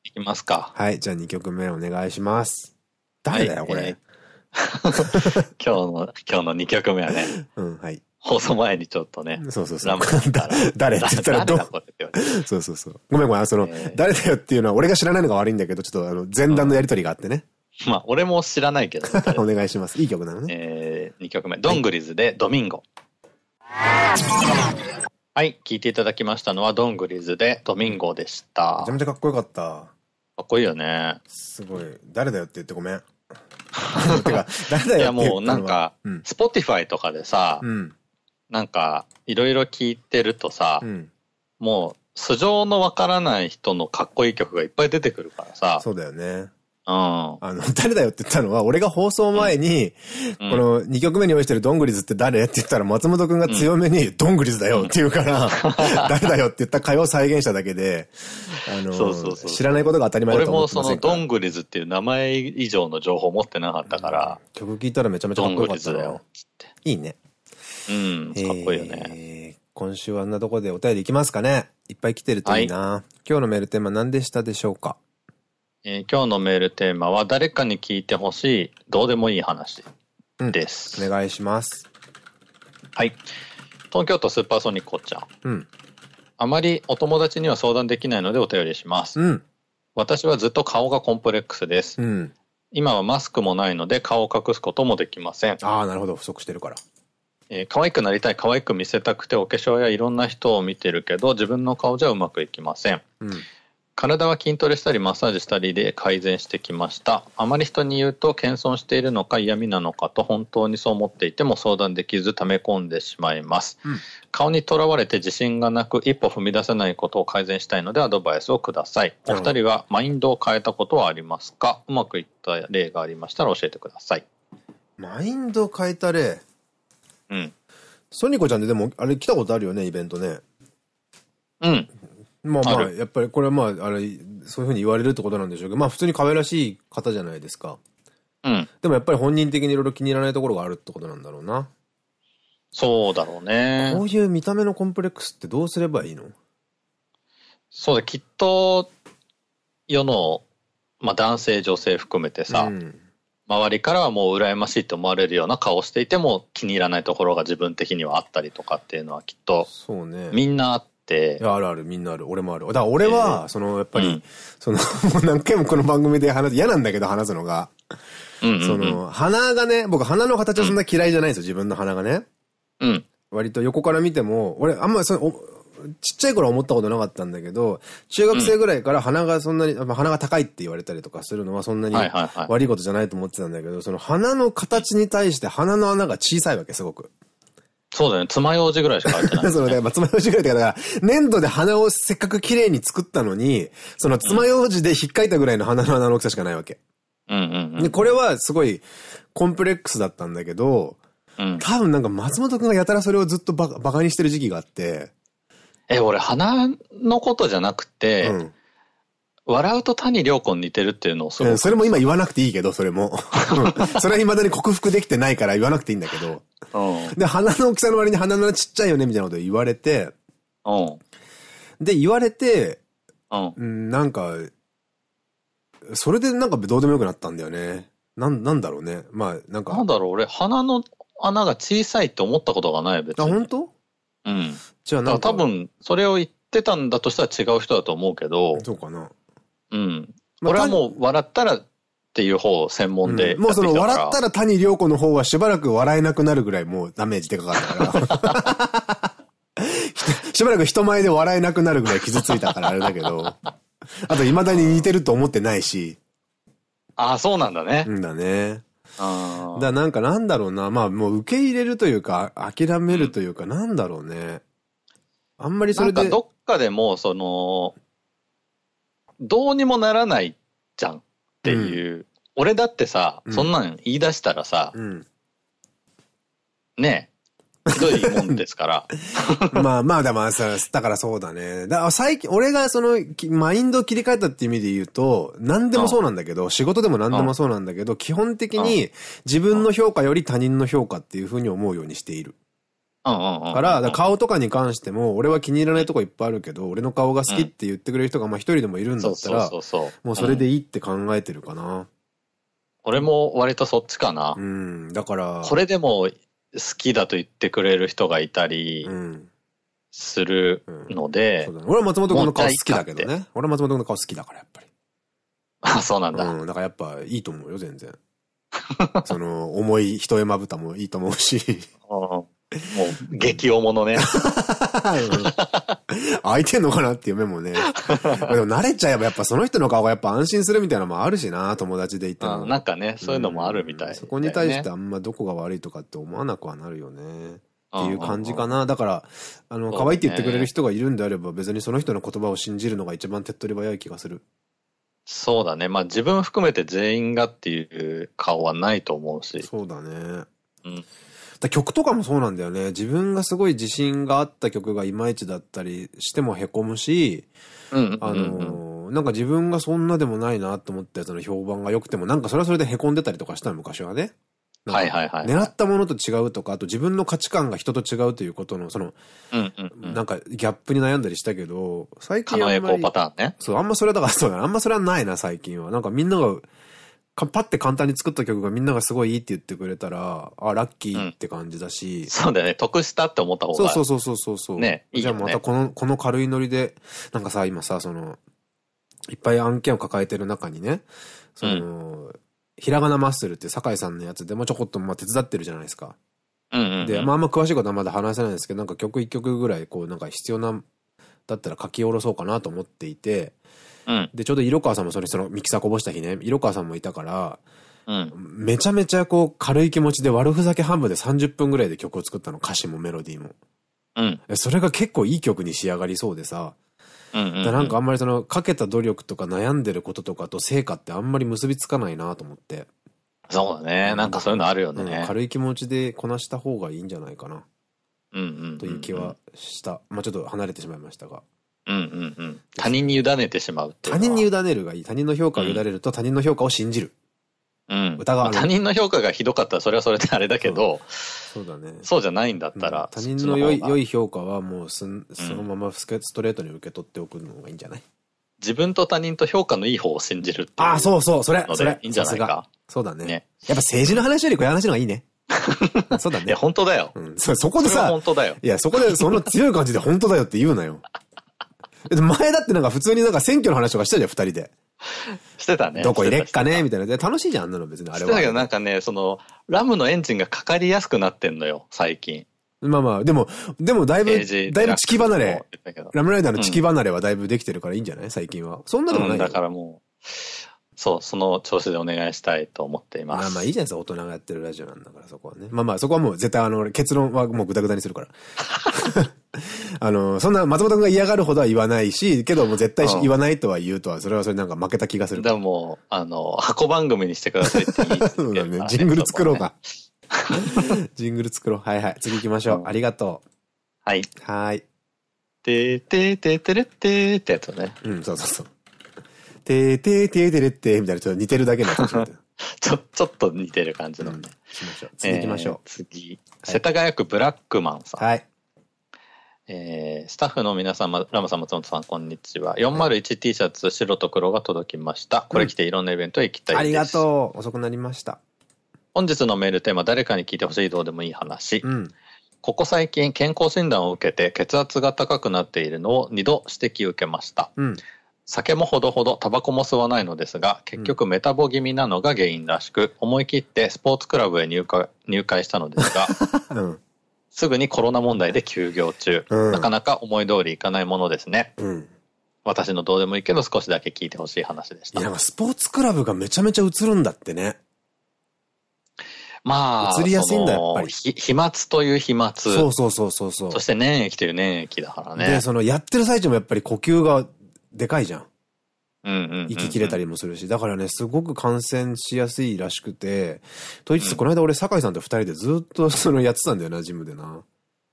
いきますか。はい、じゃあにきょくめお願いします。誰だよ、これ。はい、えー、今日の、今日のにきょくめはね。うん、はい。放送前にちょっとね。そうそうそう。誰って言ったらどう。そうそうそう。ごめんごめん、その、えー、誰だよっていうのは俺が知らないのが悪いんだけど、ちょっとあの前段のやりとりがあってね。うんまあ、俺も知らないけど。お願いします。いい曲なのね。えー、にきょくめ。ドングリズでドミンゴ。はい、はい、聴いていただきましたのはドングリズでドミンゴでした。めちゃめちゃかっこよかった。かっこいいよね。すごい。誰だよって言ってごめん。てか、誰だよって言ったのは。いや、もうなんか、うん、スポティファイとかでさ、うん、なんか、いろいろ聴いてるとさ、うん、もう、素性のわからない人のかっこいい曲がいっぱい出てくるからさ。そうだよね。うん、あの、誰だよって言ったのは、俺が放送前に、うん、このにきょくめに用意してるドングリズって誰って言ったら、松本くんが強めに、ドングリズだよって言うから、うん、誰だよって言った会話を再現しただけで、あの、知らないことが当たり前だと思ってませんか。俺もそのドングリズっていう名前以上の情報持ってなかったから、うん、曲聴いたらめちゃめちゃかっこよかったな。ドングリズだよって。いいね。うん、かっこいいよね。えー、今週はあんなとこでお便りいきますかね。いっぱい来てるといいな。はい、今日のメールテーマ何でしたでしょうか。えー、今日のメールテーマは誰かに聞いてほしいどうでもいい話です、うん、お願いします。はい、東京都スーパーソニックおっちゃん、うん、あまりお友達には相談できないのでお便りします、うん、私はずっと顔がコンプレックスです、うん、今はマスクもないので顔を隠すこともできません。ああ、なるほど、不足してるから。えー、可愛くなりたい、可愛く見せたくてお化粧やいろんな人を見てるけど自分の顔じゃうまくいきません、うん、体は筋トレしたりマッサージしたりで改善してきました。あまり人に言うと謙遜しているのか嫌味なのかと本当にそう思っていても相談できず溜め込んでしまいます。うん、顔にとらわれて自信がなく一歩踏み出せないことを改善したいのでアドバイスをください。お二人はマインドを変えたことはありますか？うまくいった例がありましたら教えてください。マインドを変えた例。うん。ソニコちゃんででもあれ来たことあるよね、イベントね。うん。まあまあ、やっぱりこれはまあ、あれ、そういうふうに言われるってことなんでしょうけど、まあ普通に可愛らしい方じゃないですか。うん。でもやっぱり本人的にいろいろ気に入らないところがあるってことなんだろうな。そうだろうね。こういう見た目のコンプレックスってどうすればいいの？そうだ、きっと、世の、まあ男性、女性含めてさ、うん、周りからはもう羨ましいと思われるような顔をしていても気に入らないところが自分的にはあったりとかっていうのはきっと、そうね。みんなあって、いや、あるある、みんなある。俺もある。だから俺は、えー、その、やっぱり、うん、その、もう何回もこの番組で話す、嫌なんだけど話すのが。その、鼻がね、僕鼻の形はそんな嫌いじゃないんですよ、自分の鼻がね。うん。割と横から見ても、俺、あんまりその、ちっちゃい頃は思ったことなかったんだけど、中学生ぐらいから鼻がそんなに、うん、鼻が高いって言われたりとかするのはそんなに悪いことじゃないと思ってたんだけど、その鼻の形に対して鼻の穴が小さいわけ、すごく。そうだね。爪楊枝ぐらいしか入ってない、ね。そうだね。まあ、爪楊枝ぐらいだから、粘土で鼻をせっかく綺麗に作ったのに、その爪楊枝で引っかいたぐらいの鼻の穴の大きさしかないわけ。で、これはすごいコンプレックスだったんだけど、うん、多分なんか松本くんがやたらそれをずっとバカ、バカにしてる時期があって、え、俺鼻のことじゃなくて、うん、笑うと谷亮子に似てるっていうのをすごく、うん、それも今言わなくていいけど、それもそれは未だに克服できてないから言わなくていいんだけど、うん、で鼻の大きさの割に鼻のちっちゃいよねみたいなこと言われて、うん、で言われて、うん、なんかそれでなんかどうでもよくなったんだよね。なん、なんだろうね。まあなんかなんだろう、俺鼻の穴が小さいって思ったことがない、別に。あ、本当？うん。じゃあなんか多分それを言ってたんだとしたら違う人だと思うけど。そうかな。うん。まあ、俺はもう笑ったらっていう方専門で、うん。もうその笑ったら谷涼子の方はしばらく笑えなくなるぐらいもうダメージでかかったから。しばらく人前で笑えなくなるぐらい傷ついたからあれだけど。あと未だに似てると思ってないし。ああ、そうなんだね。うんだね。ああ。だからなんかなんだろうな。まあもう受け入れるというか、諦めるというか、うん、なんだろうね。あんまりそれで。なんかどっかでも、その、どうにもならないじゃんっていう。うん、俺だってさ、そんなん言い出したらさ、うん、ねえ。ひどいもんですから。まあまあ、だからさ、だからそうだね。だから最近、俺がその、マインドを切り替えたっていう意味で言うと、何でもそうなんだけど、仕事でも何でもそうなんだけど、基本的に自分の評価より他人の評価っていう風に思うようにしている。から、顔とかに関しても、俺は気に入らないとこいっぱいあるけど、俺の顔が好きって言ってくれる人がまあ一人でもいるんだったら、もうそれでいいって考えてるかな。俺も割とそっちかな。うん、だから。それでも、好きだと言ってくれる人がいたりするので、うんうんね、俺は松本君の顔好きだけどね。俺は松本君の顔好きだからやっぱり。あ、そうなんだ。うん、だからやっぱいいと思うよ全然。その重い一重まぶたもいいと思うし。うん、もう激重のね。開いてんのかなっていう目もね。でも慣れちゃえばやっぱその人の顔がやっぱ安心するみたいなのもあるしな、友達でいても。なんかね、そういうのもあるみたい、ねうん。そこに対してあんまどこが悪いとかって思わなくはなるよね。っていう感じかな。だから、あの、可愛いって言ってくれる人がいるんであれば別にその人の言葉を信じるのが一番手っ取り早い気がする。そうだね。まあ自分含めて全員がっていう顔はないと思うし。そうだね。うん。だ曲とかもそうなんだよね。自分がすごい自信があった曲がいまいちだったりしてもへこむし、あの、なんか自分がそんなでもないなと思ったやつの評判が良くても、なんかそれはそれでへこんでたりとかしたの、昔はね。はいはいはい。狙ったものと違うとか、あと自分の価値観が人と違うということの、その、なんかギャップに悩んだりしたけど、最近は。狩野英孝パターンね。そう、あんまそれはだからそうだね。あんまそれはないな、最近は。なんかみんなが、パッて簡単に作った曲がみんながすごいいいって言ってくれたら、あ、ラッキーって感じだし。うん、そうだよね。得したって思った方が。そうそうそうそうそう。ね。いいよね。じゃあまたこの、この軽いノリで、なんかさ、今さ、その、いっぱい案件を抱えてる中にね、その、うん、ひらがなマッスルって酒井さんのやつでもちょこっとまあ手伝ってるじゃないですか。で、まああんま詳しいことはまだ話せないんですけど、なんか曲一曲ぐらい、こう、なんか必要な、だったら書き下ろそうかなと思っていて、で、ちょうど色川さんもそれ、そのミキサーこぼした日ね、色川さんもいたから、うん、めちゃめちゃこう軽い気持ちで悪ふざけ半分でさんじゅっぷんぐらいで曲を作ったの、歌詞もメロディーも。うん、それが結構いい曲に仕上がりそうでさ、なんかあんまりそのかけた努力とか悩んでることとかと成果ってあんまり結びつかないなと思って。そうだね、なんかそういうのあるよね。うん、軽い気持ちでこなした方がいいんじゃないかな。という気はした。まあちょっと離れてしまいましたが。うんうんうん。他人に委ねてしまうっていう。他人に委ねるがいい。他人の評価を委ねると他人の評価を信じる。うん。疑わない。他人の評価がひどかったらそれはそれであれだけど、そうだね。そうじゃないんだったら。他人の良い、良い評価はもうすん、そのままストレートに受け取っておくのがいいんじゃない？自分と他人と評価のいい方を信じるっていう。ああ、そうそう、それ、それ。いいんじゃないか。そうだね。やっぱ政治の話よりこういう話の方がいいね。そうだね。いや、本当だよ。うん。そ、そこでさ、本当だよ。いや、そこでその強い感じで本当だよって言うなよ。前だってなんか普通になんか選挙の話とかしたじゃん、二人で。してたね。どこ入れっかねみたいな。楽しいじゃん、あんなの別にあれは。してたけどなんかね、その、ラムのエンジンがかかりやすくなってんのよ、最近。まあまあ、でも、でもだいぶ、だいぶチキ離れ、ラムライダーのチキ離れはだいぶできてるからいいんじゃない最近は。そんなでもない。だからもう、そう、その調子でお願いしたいと思っています。まあまあいいじゃないですか、大人がやってるラジオなんだからそこはね。まあまあそこはもう絶対あの、結論はもうグダグダにするから。あの、そんな松本くんが嫌がるほどは言わないし、けどもう絶対言わないとは言うとは、それはそれなんか負けた気がする。でも、あの、箱番組にしてくださいっていいって。そうだね。ジングル作ろうか。ジングル作ろう。はいはい。次行きましょう。ありがとう。はい。はい。ててててれってってやつね。うん、そうそうそう。ててててれってみたいな、ちょっと似てるだけのやつ。ちょ、ちょっと似てる感じの。うん、しましょう。次行きましょう。えー、次。世田谷区ブラックマンさん。はい。えー、スタッフの皆様、ラムさん、松本さん、こんにちは。よんまるいちティー シャツ、白と黒が届きました。これ着ていろんなイベントへ行きたいです。うん、ありがとう。遅くなりました。本日のメールテーマ、誰かに聞いてほしいどうでもいい話。うん、ここ最近、健康診断を受けて血圧が高くなっているのをにど指摘受けました。うん、酒もほどほど、タバコも吸わないのですが、結局メタボ気味なのが原因らしく、思い切ってスポーツクラブへ入会、入会したのですが、うんすぐにコロナ問題で休業中、うん、なかなか思い通りいかないものですね、うん、私のどうでもいいけど少しだけ聞いてほしい話でした。いや、スポーツクラブがめちゃめちゃ映るんだってね。まあ映りやすいんだやっぱり。飛沫という飛沫、そうそうそうそうそう、そして粘液という粘液だからね。でそのやってる最中もやっぱり呼吸がでかいじゃん。息切れたりもするし、だからね、すごく感染しやすいらしくて、と言いつつ、この間俺、酒井さんと二人でずっとそのやってたんだよな、ジムでな。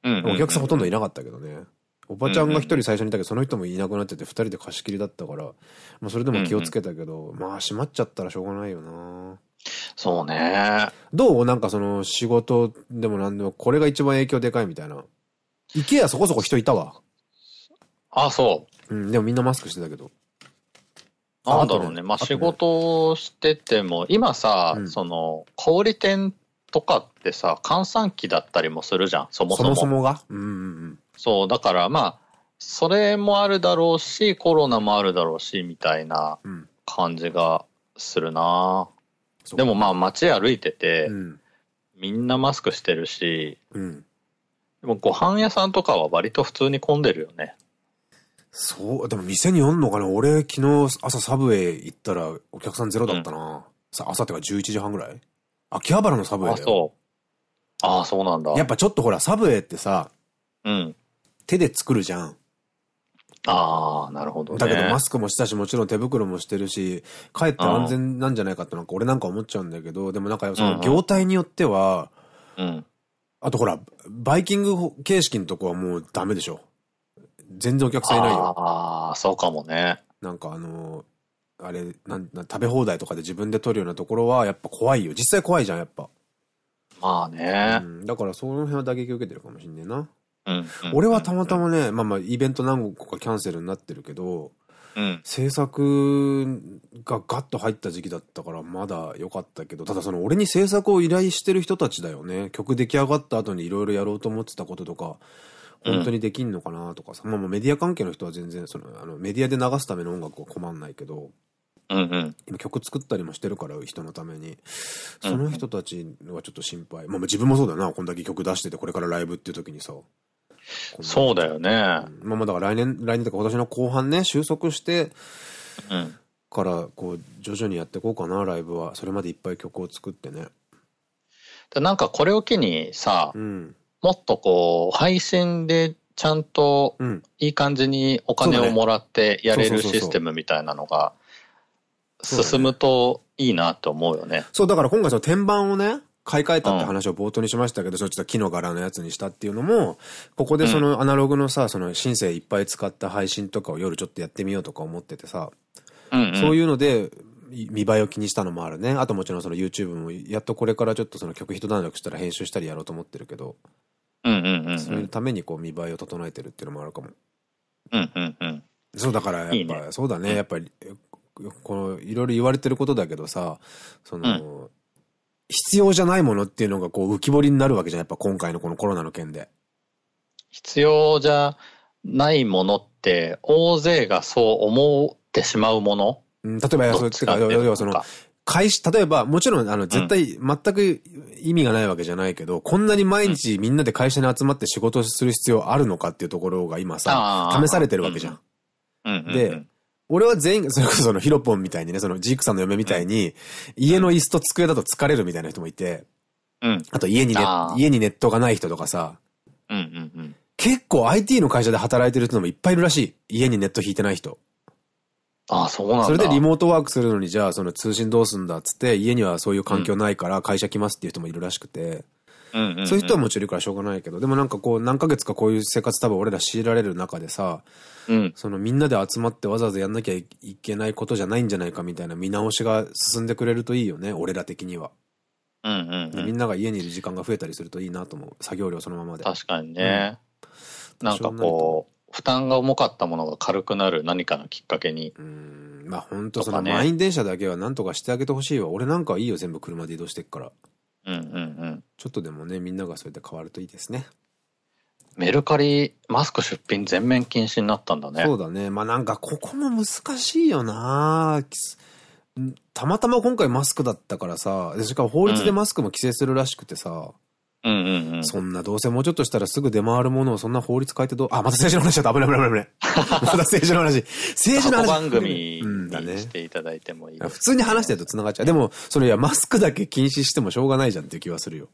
お客さんほとんどいなかったけどね。おばちゃんが一人最初にいたけど、その人もいなくなってて、二人で貸し切りだったから、まあそれでも気をつけたけど、まあ閉まっちゃったらしょうがないよな。そうね。どう？なんかその仕事でもなんでも、これが一番影響でかいみたいな。池やそこそこ人いたわ。あ、そう。うん、でもみんなマスクしてたけど。なんだろうね。まあ、仕事をしてても、今さ、うん、その、小売店とかってさ、閑散期だったりもするじゃん、そもそも。そもそもが。うんうん、そう、だからまあ、それもあるだろうし、コロナもあるだろうし、みたいな感じがするな、うん、でもまあ、街歩いてて、うん、みんなマスクしてるし、うん、でもご飯屋さんとかは割と普通に混んでるよね。そう、でも店におんのかな。俺、昨日朝サブウェイ行ったらお客さんゼロだったな。うん、さ朝ってかじゅういちじはんぐらい？秋葉原のサブウェイだよ。あ、そう。ああ、そうなんだ。やっぱちょっとほら、サブウェイってさ、うん。手で作るじゃん。ああ、なるほどね。だけどマスクもしたし、もちろん手袋もしてるし、帰って安全なんじゃないかってなんか俺なんか思っちゃうんだけど、でもなんかその業態によっては、うんうん、あとほら、バイキング形式のとこはもうダメでしょ。全然お客さんいないよ。ああ、そうかもね。なんかあの、あれなん、なん、食べ放題とかで自分で取るようなところはやっぱ怖いよ。実際怖いじゃん、やっぱ。まあね、うん。だからその辺は打撃を受けてるかもしんねえな。うん。俺はたまたまね、まあまあイベント何個かキャンセルになってるけど、うん、制作がガッと入った時期だったからまだ良かったけど、ただその俺に制作を依頼してる人たちだよね。曲出来上がった後にいろいろやろうと思ってたこととか、本当にできんのかなとかさ、うん、まあまあメディア関係の人は全然そのあのメディアで流すための音楽は困んないけど、うんうん、今曲作ったりもしてるから人のために、その人たちはちょっと心配。うんうん、まあまあ自分もそうだよな、こんだけ曲出しててこれからライブっていう時にさ。そうだよね。まあまあだから来年来年とか今年の後半ね収束してからこう徐々にやっていこうかなライブは。それまでいっぱい曲を作ってね。なんかこれを機にさ。うんもっとこう、配信でちゃんといい感じにお金をもらってやれるシステムみたいなのが進むといいなって思うよね。そう、だから今回その天板をね、買い替えたって話を冒頭にしましたけど、うん、そのちょっと木の柄のやつにしたっていうのも、ここでそのアナログのさ、そのシンセいっぱい使った配信とかを夜ちょっとやってみようとか思っててさ、うんうん、そういうので、見栄えを気にしたのもあるね。あともちろんその YouTube もやっとこれからちょっとその曲一段落したら編集したりやろうと思ってるけど、それのためにこう見栄えを整えてるっていうのもあるかも。うんうんうん。そうだからやっぱいい、ね、そうだね、やっぱりこのいろいろ言われてることだけどさ、その、うん、必要じゃないものっていうのがこう浮き彫りになるわけじゃん。やっぱ今回のこのコロナの件で。必要じゃないものって大勢がそう思ってしまうもの。例えば、そうですか。例えば、その、開始、例えば、もちろん、あの、絶対、全く意味がないわけじゃないけど、うん、こんなに毎日みんなで会社に集まって仕事をする必要あるのかっていうところが今さ、試されてるわけじゃん。うん、で、俺は全員、それこそ、その、ヒロポンみたいにね、その、ジークさんの嫁みたいに、家の椅子と机だと疲れるみたいな人もいて、うん、あと、家にね、家にネットがない人とかさ、結構 アイティー の会社で働いてる人もいっぱいいるらしい。家にネット引いてない人。ああ、そうなんだ。それでリモートワークするのに、じゃあ、その通信どうすんだっつって、家にはそういう環境ないから会社来ますっていう人もいるらしくて、そういう人はもちろんいるからしょうがないけど、でもなんかこう何ヶ月かこういう生活多分俺ら強いられる中でさ、うん、そのみんなで集まってわざわざやんなきゃいけないことじゃないんじゃないかみたいな見直しが進んでくれるといいよね、俺ら的には。みんなが家にいる時間が増えたりするといいなと思う、作業量そのままで。確かにね、うん、なんかこう負担が重かったものが軽くなる何かのきっかけに、うん、まあ本当その満員電車だけはなんとかしてあげてほしいわ。俺なんかはいいよ、全部車で移動してっから。うんうんうん。ちょっとでもね、みんながそうやって変わるといいですね。メルカリマスク出品全面禁止になったんだね。そうだね。まあなんかここも難しいよな。たまたま今回マスクだったからさ、しかも法律でマスクも規制するらしくてさ、そんなどうせもうちょっとしたらすぐ出回るものをそんな法律変えてどう、あ、また政治の話だった。危ない危ない危ない。また政治の話。政治の話。番組にしていただいてもいい、ね。普通に話してると繋がっちゃう。でも、それいや、マスクだけ禁止してもしょうがないじゃんっていう気はするよ。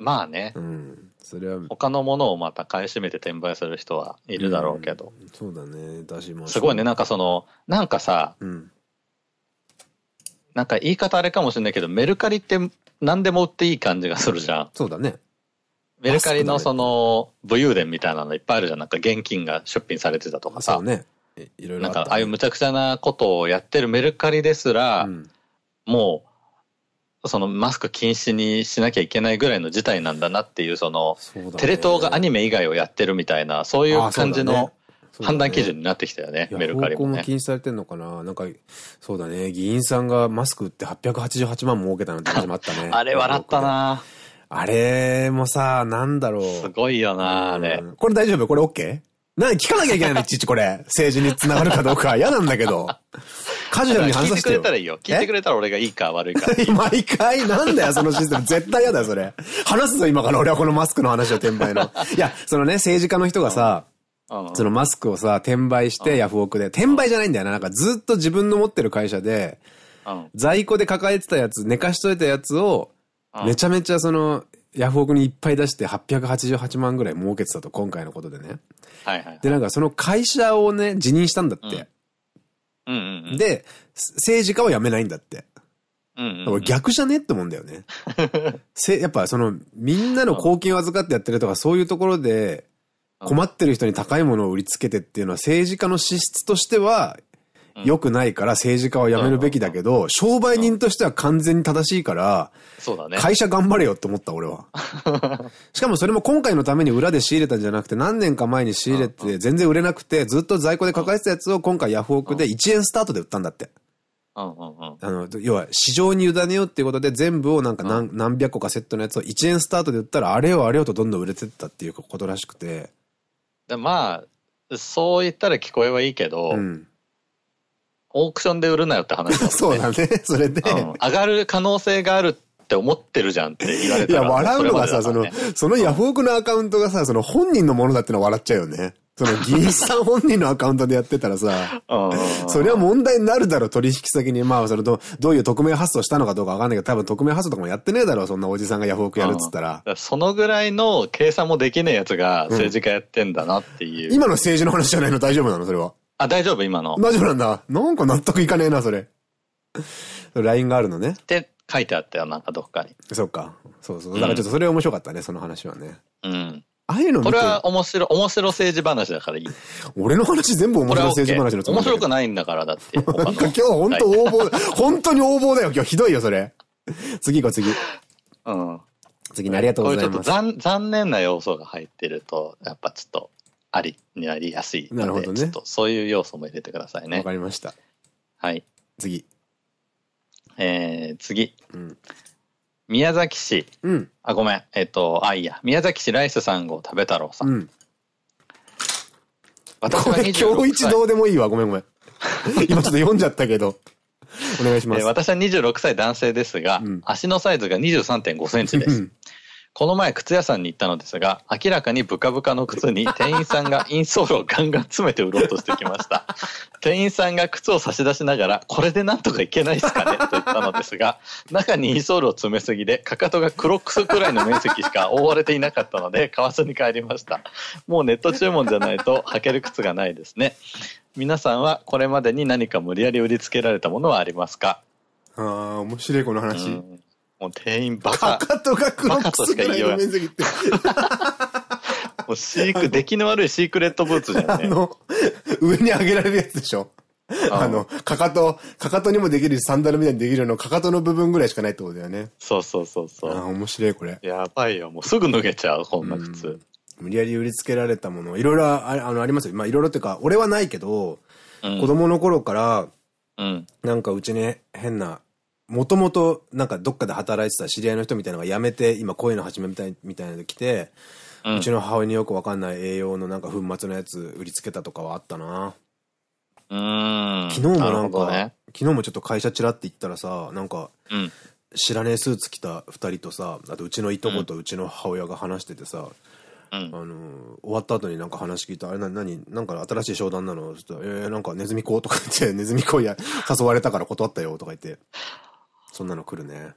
まあね。うん。それは他のものをまた買い占めて転売する人はいるだろうけど。うん、そうだね。だしもすごいね。なんかその、なんかさ、うん、なんか言い方あれかもしれないけど、メルカリって何でも売っていい感じがするじゃん。そうだね。メルカリのその武勇伝みたいなのいっぱいあるじゃん。なんか現金が出品されてたとかさ。そうね。いろいろあったね。なんかああいうむちゃくちゃなことをやってるメルカリですら、うん、もうそのマスク禁止にしなきゃいけないぐらいの事態なんだなっていう、そのそうだね、テレ東がアニメ以外をやってるみたいな、そういう感じの判断基準になってきたよね、メルカリもね。投稿も禁止されてんのかな。なんか、そうだね、議員さんがマスク売ってはっぴゃくはちじゅうはちまん儲けたなんて始まったね。あれ笑ったな。あれもさ、なんだろう。すごいよな、あれ。これ大丈夫？これ OK？ なん聞かなきゃいけないのいちいちこれ。政治に繋がるかどうか。嫌なんだけど。カジュアルに話させてよ。聞いてくれたらいいよ。聞いてくれたら俺がいいか悪いか。毎回なんだよ、そのシステム。絶対嫌だよ、それ。話すぞ、今から俺はこのマスクの話を転売の。いや、そのね、政治家の人がさ、そのマスクをさ、転売してヤフオクで。転売じゃないんだよな。なんかずっと自分の持ってる会社で、在庫で抱えてたやつ、寝かしといたやつを、めちゃめちゃその、ヤフオクにいっぱい出してはっぴゃくはちじゅうはちまんぐらい儲けてたと、今回のことでね。はいはい。で、なんかその会社をね、辞任したんだって。で、政治家は辞めないんだって。逆じゃねって思うんだよね。やっぱその、みんなの公金を預かってやってるとか、そういうところで、困ってる人に高いものを売りつけてっていうのは政治家の資質としては良くないから政治家はやめるべきだけど、商売人としては完全に正しいから、会社頑張れよって思った俺は。しかもそれも今回のために裏で仕入れたんじゃなくて、何年か前に仕入れて全然売れなくて、ずっと在庫で抱えてたやつを今回ヤフオクでいちえんスタートで売ったんだって。あの、要は市場に委ねようっていうことで全部をなんか 何, 何百個かセットのやつをいちえんスタートで売ったらあれよあれよとどんどん売れてったっていうことらしくて、まあ、そう言ったら聞こえはいいけど、うん、オークションで売るなよって話だもんね。そうだね。それで、うん。上がる可能性があるって思ってるじゃんって言われたら。いや、笑うのがさ、その、そのヤフオクのアカウントがさ、その本人のものだってのは笑っちゃうよね。その議員さん本人のアカウントでやってたらさ、それは問題になるだろう、取引先に。まあ、それど、どういう匿名発送したのかどうかわかんないけど、多分匿名発送とかもやってねえだろう、そんなおじさんがヤフオクやるっつったら。うん、そのぐらいの計算もできねえやつが政治家やってんだなっていう。うん、今の政治の話じゃないの大丈夫なのそれは。あ、大丈夫今の。大丈夫なんだ。なんか納得いかねえな、それ。ライン があるのね。って書いてあったよ、なんかどっかに。そうか。そうそう。だからちょっとそれ面白かったね、その話はね。うん。ああいうのこれは面白、面白政治話だからいい。俺の話全部面白政治話のつもりだけど。面白くないんだから、だって。なんか今日本当横暴、本当に横暴だよ。今日ひどいよ、それ。次行こう、次。うん。次にありがとうございます。これちょっと残、残念な要素が入ってると、やっぱちょっと、ありになりやすいので。なるほどね。ちょっとそういう要素も入れてくださいね。わかりました。はい。次。えー、次。うん。宮崎市、うん、あ、ごめん、えっと、あ、いいや、宮崎市ライスさん号食べ太郎さん。うん、私はにじゅうろくさい。これ今日一どうでもいいわ、ごめんごめん。今ちょっと読んじゃったけど。お願いします。えー、私はにじゅうろくさい男性ですが、うん、足のサイズが にじゅうさんてんごセンチです。うん、この前靴屋さんに行ったのですが、明らかにブカブカの靴に店員さんがインソールをガンガン詰めて売ろうとしてきました。店員さんが靴を差し出しながら、これでなんとかいけないですかねと言ったのですが、中にインソールを詰めすぎで、かかとがクロックスくらいの面積しか覆われていなかったので、買わずに帰りました。もうネット注文じゃないと履ける靴がないですね。皆さんはこれまでに何か無理やり売りつけられたものはありますか？ああ、面白いこの話。もう店員バカ。バカとかクロックスぐらいの面積って。もう飼育、出来の悪いシークレットブーツじゃんね。あの、上に上げられるやつでしょ。あの、かかと、かかとにもできるし、サンダルみたいにできるの、かかとの部分ぐらいしかないってことだよね。そうそうそうそう。ああ、面白いこれ。やばいよ。もうすぐ脱げちゃう、こんな普通。無理やり売りつけられたもの、いろいろ あ, あの、ありますよ。まあ、いろいろっていうか、俺はないけど、うん、子供の頃から、うん、なんかうちね、変な、もともと、なんかどっかで働いてた知り合いの人みたいなのが辞めて、今こういうの始めたいみたいなので来て、うん、うちの母親によくわかんない栄養のなんか粉末のやつ売りつけたとかはあったな。うん。昨日もなんか、ね、昨日もちょっと会社チラって行ったらさ、なんか、うん、知らねえスーツ着た二人とさ、あとうちのいとことうちの母親が話しててさ、うん、あの、終わった後になんか話聞いた、あれな、なに、なんか新しい商談なのちょっと、えー、なんかネズミ講とか言って、ネズミ講や、誘われたから断ったよとか言って、そんなの来るね。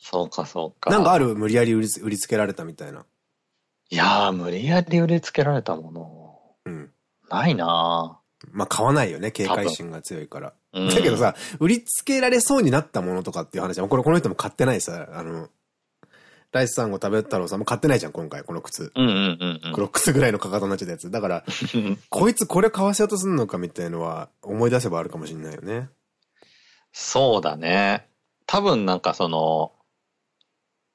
そうかそうか。なんかある無理やり売り、売りつけられたみたいな。いやー、無理やり売りつけられたもの。うん。ないなー。まあ、買わないよね、警戒心が強いから。うん、だけどさ、売りつけられそうになったものとかっていう話は、これこの人も買ってないさ、あの、ライスさんご食べたろうさんも買ってないじゃん、今回、この靴。うんうんうん、うん。クロックスぐらいのかかとになっちゃったやつ。だから、こいつこれ買わせようとすんのかみたいのは、思い出せばあるかもしんないよね。そうだね。多分なんかその、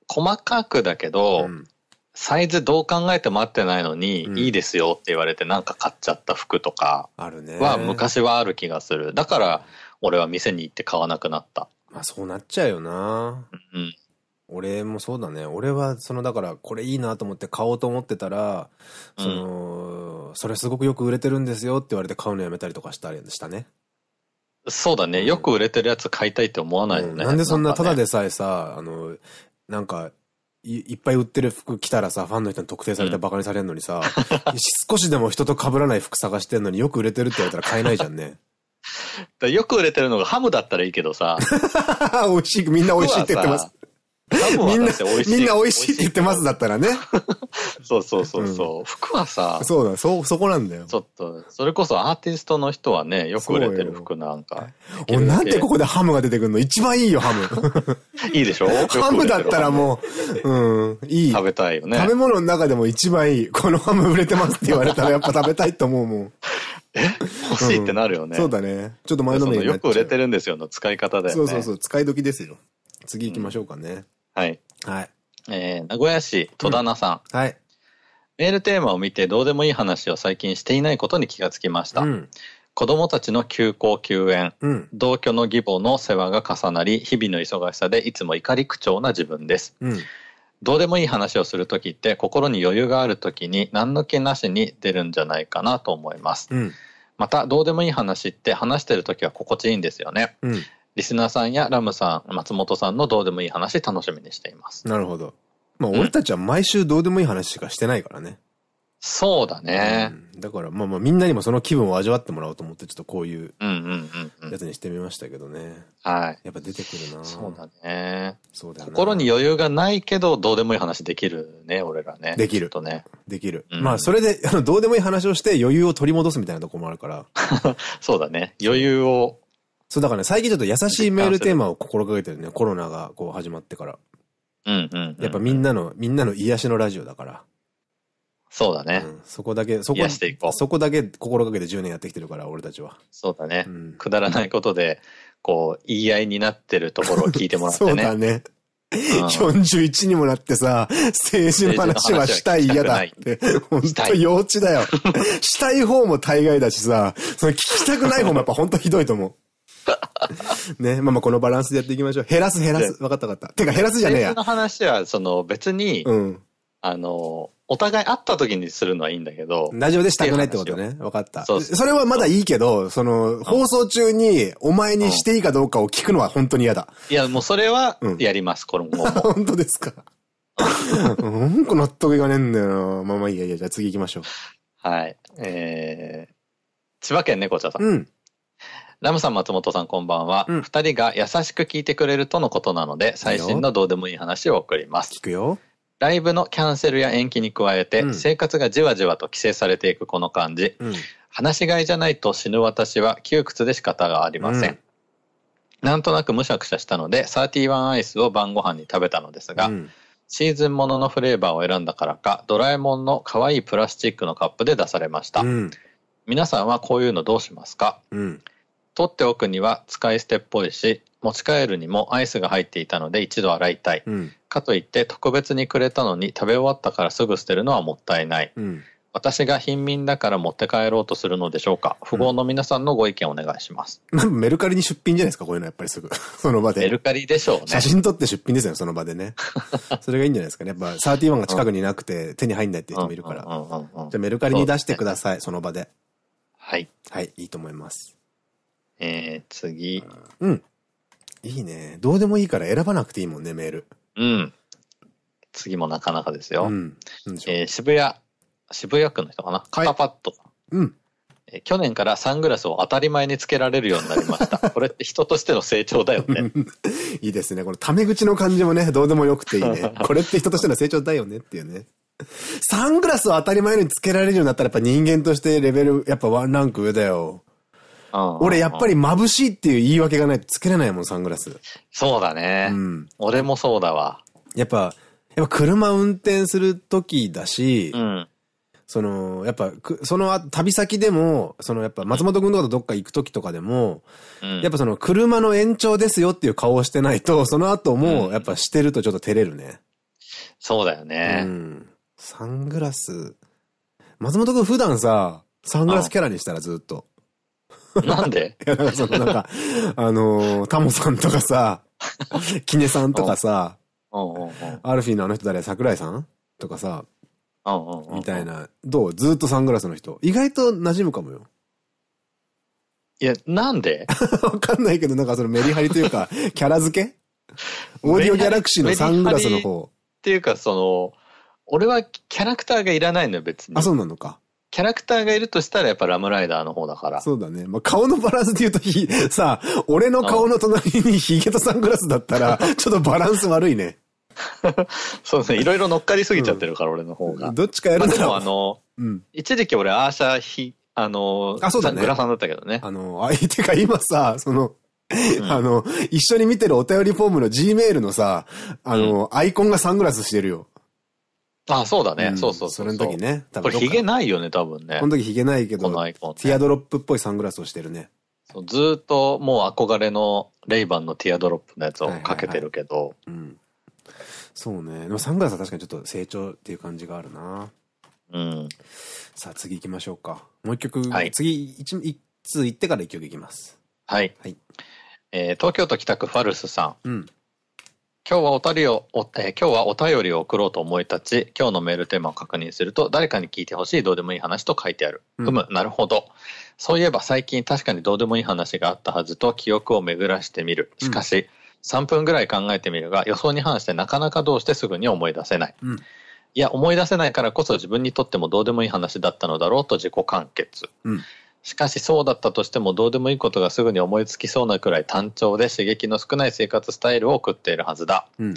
細かくだけど、うん、サイズどう考えても合ってないのに、うん、いいですよって言われてなんか買っちゃった服とかは昔はある気がする。だから、俺は店に行って買わなくなった。まあそうなっちゃうよな。うん。俺もそうだね。俺は、その、だから、これいいなと思って買おうと思ってたら、うん、その、それすごくよく売れてるんですよって言われて買うのやめたりとかしたりしたね。そうだね。よく売れてるやつ買いたいって思わないよね。うん、なんでそんな、ただでさえさ、あの、なんかい、いっぱい売ってる服着たらさ、ファンの人に特定されてバカにされるのにさ、うん、少しでも人と被らない服探してんのによく売れてるって言われたら買えないじゃんね。だよく売れてるのがハムだったらいいけどさ。美味しい、みんな美味しいって言ってます。みんな、みんな美味しいって言ってますだったらね。そうそうそうそう。うん、服はさ。そうだ、そ、そこなんだよ。ちょっと、それこそアーティストの人はね、よく売れてる服なんか。お、なんでここでハムが出てくるの一番いいよ、ハム。いいでしょハムだったらもう、うん、いい。食べたいよね。食べ物の中でも一番いい。このハム売れてますって言われたらやっぱ食べたいと思うもん。え欲しいってなるよね、うん。そうだね。ちょっと前のめりになっちゃう。よく売れてるんですよ、の使い方で、ね。そうそうそう、使い時ですよ。次行きましょうかね。うんはい。はい。えー、名古屋市戸棚さん。うん、はい。メールテーマを見てどうでもいい話を最近していないことに気がつきました。うん、子供たちの休校休園、うん、同居の義母の世話が重なり、日々の忙しさでいつも怒り口調な自分です。うん、どうでもいい話をするときって心に余裕があるときに何の気なしに出るんじゃないかなと思います。うん、また、どうでもいい話って話してるときは心地いいんですよね。うんリスナーさんやラムさん、松本さんのどうでもいい話楽しみにしています。なるほど。まあ、俺たちは毎週どうでもいい話しかしてないからね。うん、そうだね。うん、だから、まあまあ、みんなにもその気分を味わってもらおうと思って、ちょっとこういうやつにしてみましたけどね。はい。やっぱ出てくるな。そうだね。そうだね。心に余裕がないけど、どうでもいい話できるね、俺らね。できる。とね。できる。うん、まあ、それで、あの、どうでもいい話をして余裕を取り戻すみたいなところもあるから。そうだね。余裕を。そうだからね、最近ちょっと優しいメールテーマを心がけてるね。コロナがこう始まってから。うんうん。やっぱみんなの、みんなの癒しのラジオだから。そうだね。うん、そこだけ、そこ、そこだけ心がけてじゅうねんやってきてるから、俺たちは。そうだね。うん、くだらないことで、こう、言い合いになってるところを聞いてもらってね。そうだね。よんじゅういちにもなってさ、政治の話はしたい嫌だって。ほんと幼稚だよ。したい方も大概だしさ、その聞きたくない方もやっぱほんとひどいと思う。ね、まあまあこのバランスでやっていきましょう。減らす減らす。わかったわかった。てか減らすじゃねえや。政治の話は、その別に、うん、あの、お互い会った時にするのはいいんだけど。ラジオでしたくないってことね。わかった。そうそうそれはまだいいけど、その、放送中にお前にしていいかどうかを聞くのは本当に嫌だ。うん、いや、もうそれはやります、うん、この後。本当ですか。うんこ納得いかねえんだよな。まあまあいいやいや、じゃあ次行きましょう。はい。えー、千葉県猫ちゃんさん。うん。ラムさん、松本さん、こんばんは。うん、二人が優しく聞いてくれるとのことなので、最新のどうでもいい話を送ります。聞くよ。ライブのキャンセルや延期に加えて、うん、生活がじわじわと規制されていくこの感じ。うん、話しがいじゃないと死ぬ私は窮屈で仕方がありません。うん、なんとなくむしゃくしゃしたのでサーティワンアイスを晩ご飯に食べたのですが、うん、シーズンもののフレーバーを選んだからかドラえもんの可愛いプラスチックのカップで出されました、うん、皆さんはこういうのどうしますか、うん、取っておくには使い捨てっぽいし持ち帰るにもアイスが入っていたので一度洗いたい、うん、かといって特別にくれたのに食べ終わったからすぐ捨てるのはもったいない、うん、私が貧民だから持って帰ろうとするのでしょうか。富豪の皆さんのご意見お願いします、うん、メルカリに出品じゃないですかこういうのやっぱりすぐその場でメルカリでしょうね。写真撮って出品ですよねその場でねそれがいいんじゃないですかね。やっぱサーティワンが近くになくて手に入んないって人もいるから、じゃあメルカリに出してください そ,、ね、その場ではいはいいいと思います。えー、次うんいいね。どうでもいいから選ばなくていいもんね、メール。うん。次もなかなかですよ。うん。えー、渋谷、渋谷区の人かな、はい、肩パッド。うん、えー。去年からサングラスを当たり前につけられるようになりました。これって人としての成長だよね。いいですね。このタメ口の感じもね、どうでもよくていいね。これって人としての成長だよねっていうね。サングラスを当たり前につけられるようになったらやっぱ人間としてレベル、やっぱワンランク上だよ。俺やっぱり眩しいっていう言い訳がないとつけれないもんサングラス。そうだね。うん。俺もそうだわ。やっぱやっぱ車運転する時だし、うん、そのやっぱその旅先でもそのやっぱ松本君とかとどっか行く時とかでも、うん、やっぱその車の延長ですよっていう顔をしてないとその後もやっぱしてるとちょっと照れるね。うん、そうだよね。うん。サングラス。松本君普段さサングラスキャラにしたらずっと。なんでいや、なんかそのなんか、あのー、タモさんとかさ、キネさんとかさ、アルフィーのあの人誰桜井さんとかさ、みたいな、どうずっとサングラスの人。意外と馴染むかもよ。いや、なんでわかんないけど、なんかそのメリハリというか、キャラ付けオーディオギャラクシーのサングラスの方。っていうか、その、俺はキャラクターがいらないのよ、別に。あ、そうなのか。キャラクターがいるとしたらやっぱラムライダーの方だから。そうだね。まあ、顔のバランスで言うとひ、さあ、俺の顔の隣にヒゲとサングラスだったら、ちょっとバランス悪いね。そうですね。いろいろ乗っかりすぎちゃってるから、うん、俺の方が。どっちかやるんだろう。でもあの、うん、一時期俺アーシャーヒ、あの、あ、そうだね。グラさんだったけどね。あの、あ、てか今さ、その、うん、あの、一緒に見てるお便りフォームの G メールのさ、あの、うん、アイコンがサングラスしてるよ。ああ、そうだね。うん、そうそうそう。それの時ね。多分これヒゲないよね、多分ね。この時ヒゲないけど、このアイコンね、ティアドロップっぽいサングラスをしてるね。そうずーっともう憧れのレイバンのティアドロップのやつをかけてるけど。うん。そうね。でもサングラスは確かにちょっと成長っていう感じがあるな。うん。さあ次行きましょうか。もう一曲、はい、次一、一通行ってから一曲行きます。はい。はい、えー、東京都北区ファルスさん。うん。今日はおたりを、お、えー、今日はお便りを送ろうと思い立ち、今日のメールテーマを確認すると、誰かに聞いてほしいどうでもいい話と書いてある。うん、ふむ、なるほど。そういえば最近確かにどうでもいい話があったはずと記憶を巡らしてみる。しかし、うん、さんぷんぐらい考えてみるが、予想に反してなかなかどうしてすぐに思い出せない。うん、いや、思い出せないからこそ自分にとってもどうでもいい話だったのだろうと自己完結。うんしかしそうだったとしてもどうでもいいことがすぐに思いつきそうなくらい単調で刺激の少ない生活スタイルを送っているはずだ、うん、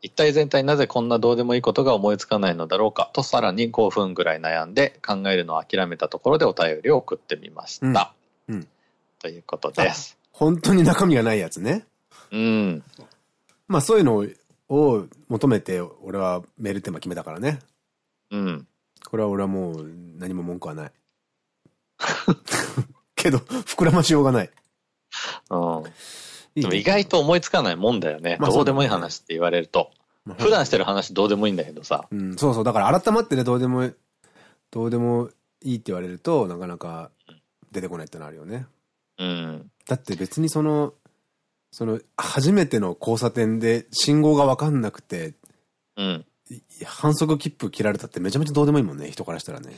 一体全体なぜこんなどうでもいいことが思いつかないのだろうかとさらにごふんぐらい悩んで考えるのを諦めたところでお便りを送ってみました、うんうん、ということです。本当に中身がないやつね。うんまあそういうのを求めて俺はメールテーマ決めたからね。うんこれは俺はもう何も文句はないけど膨らましようがない。うん。でも意外と思いつかないもんだよね。どうでもいい話って言われると、普段してる話どうでもいいんだけどさ。うん、そうそう。だから改まってねどうでもどうでもいいって言われるとなかなか出てこないってのあるよね。うん。だって別にそのその初めての交差点で信号が分かんなくて、うん。反則切符切られたってめちゃめちゃどうでもいいもんね人からしたらね。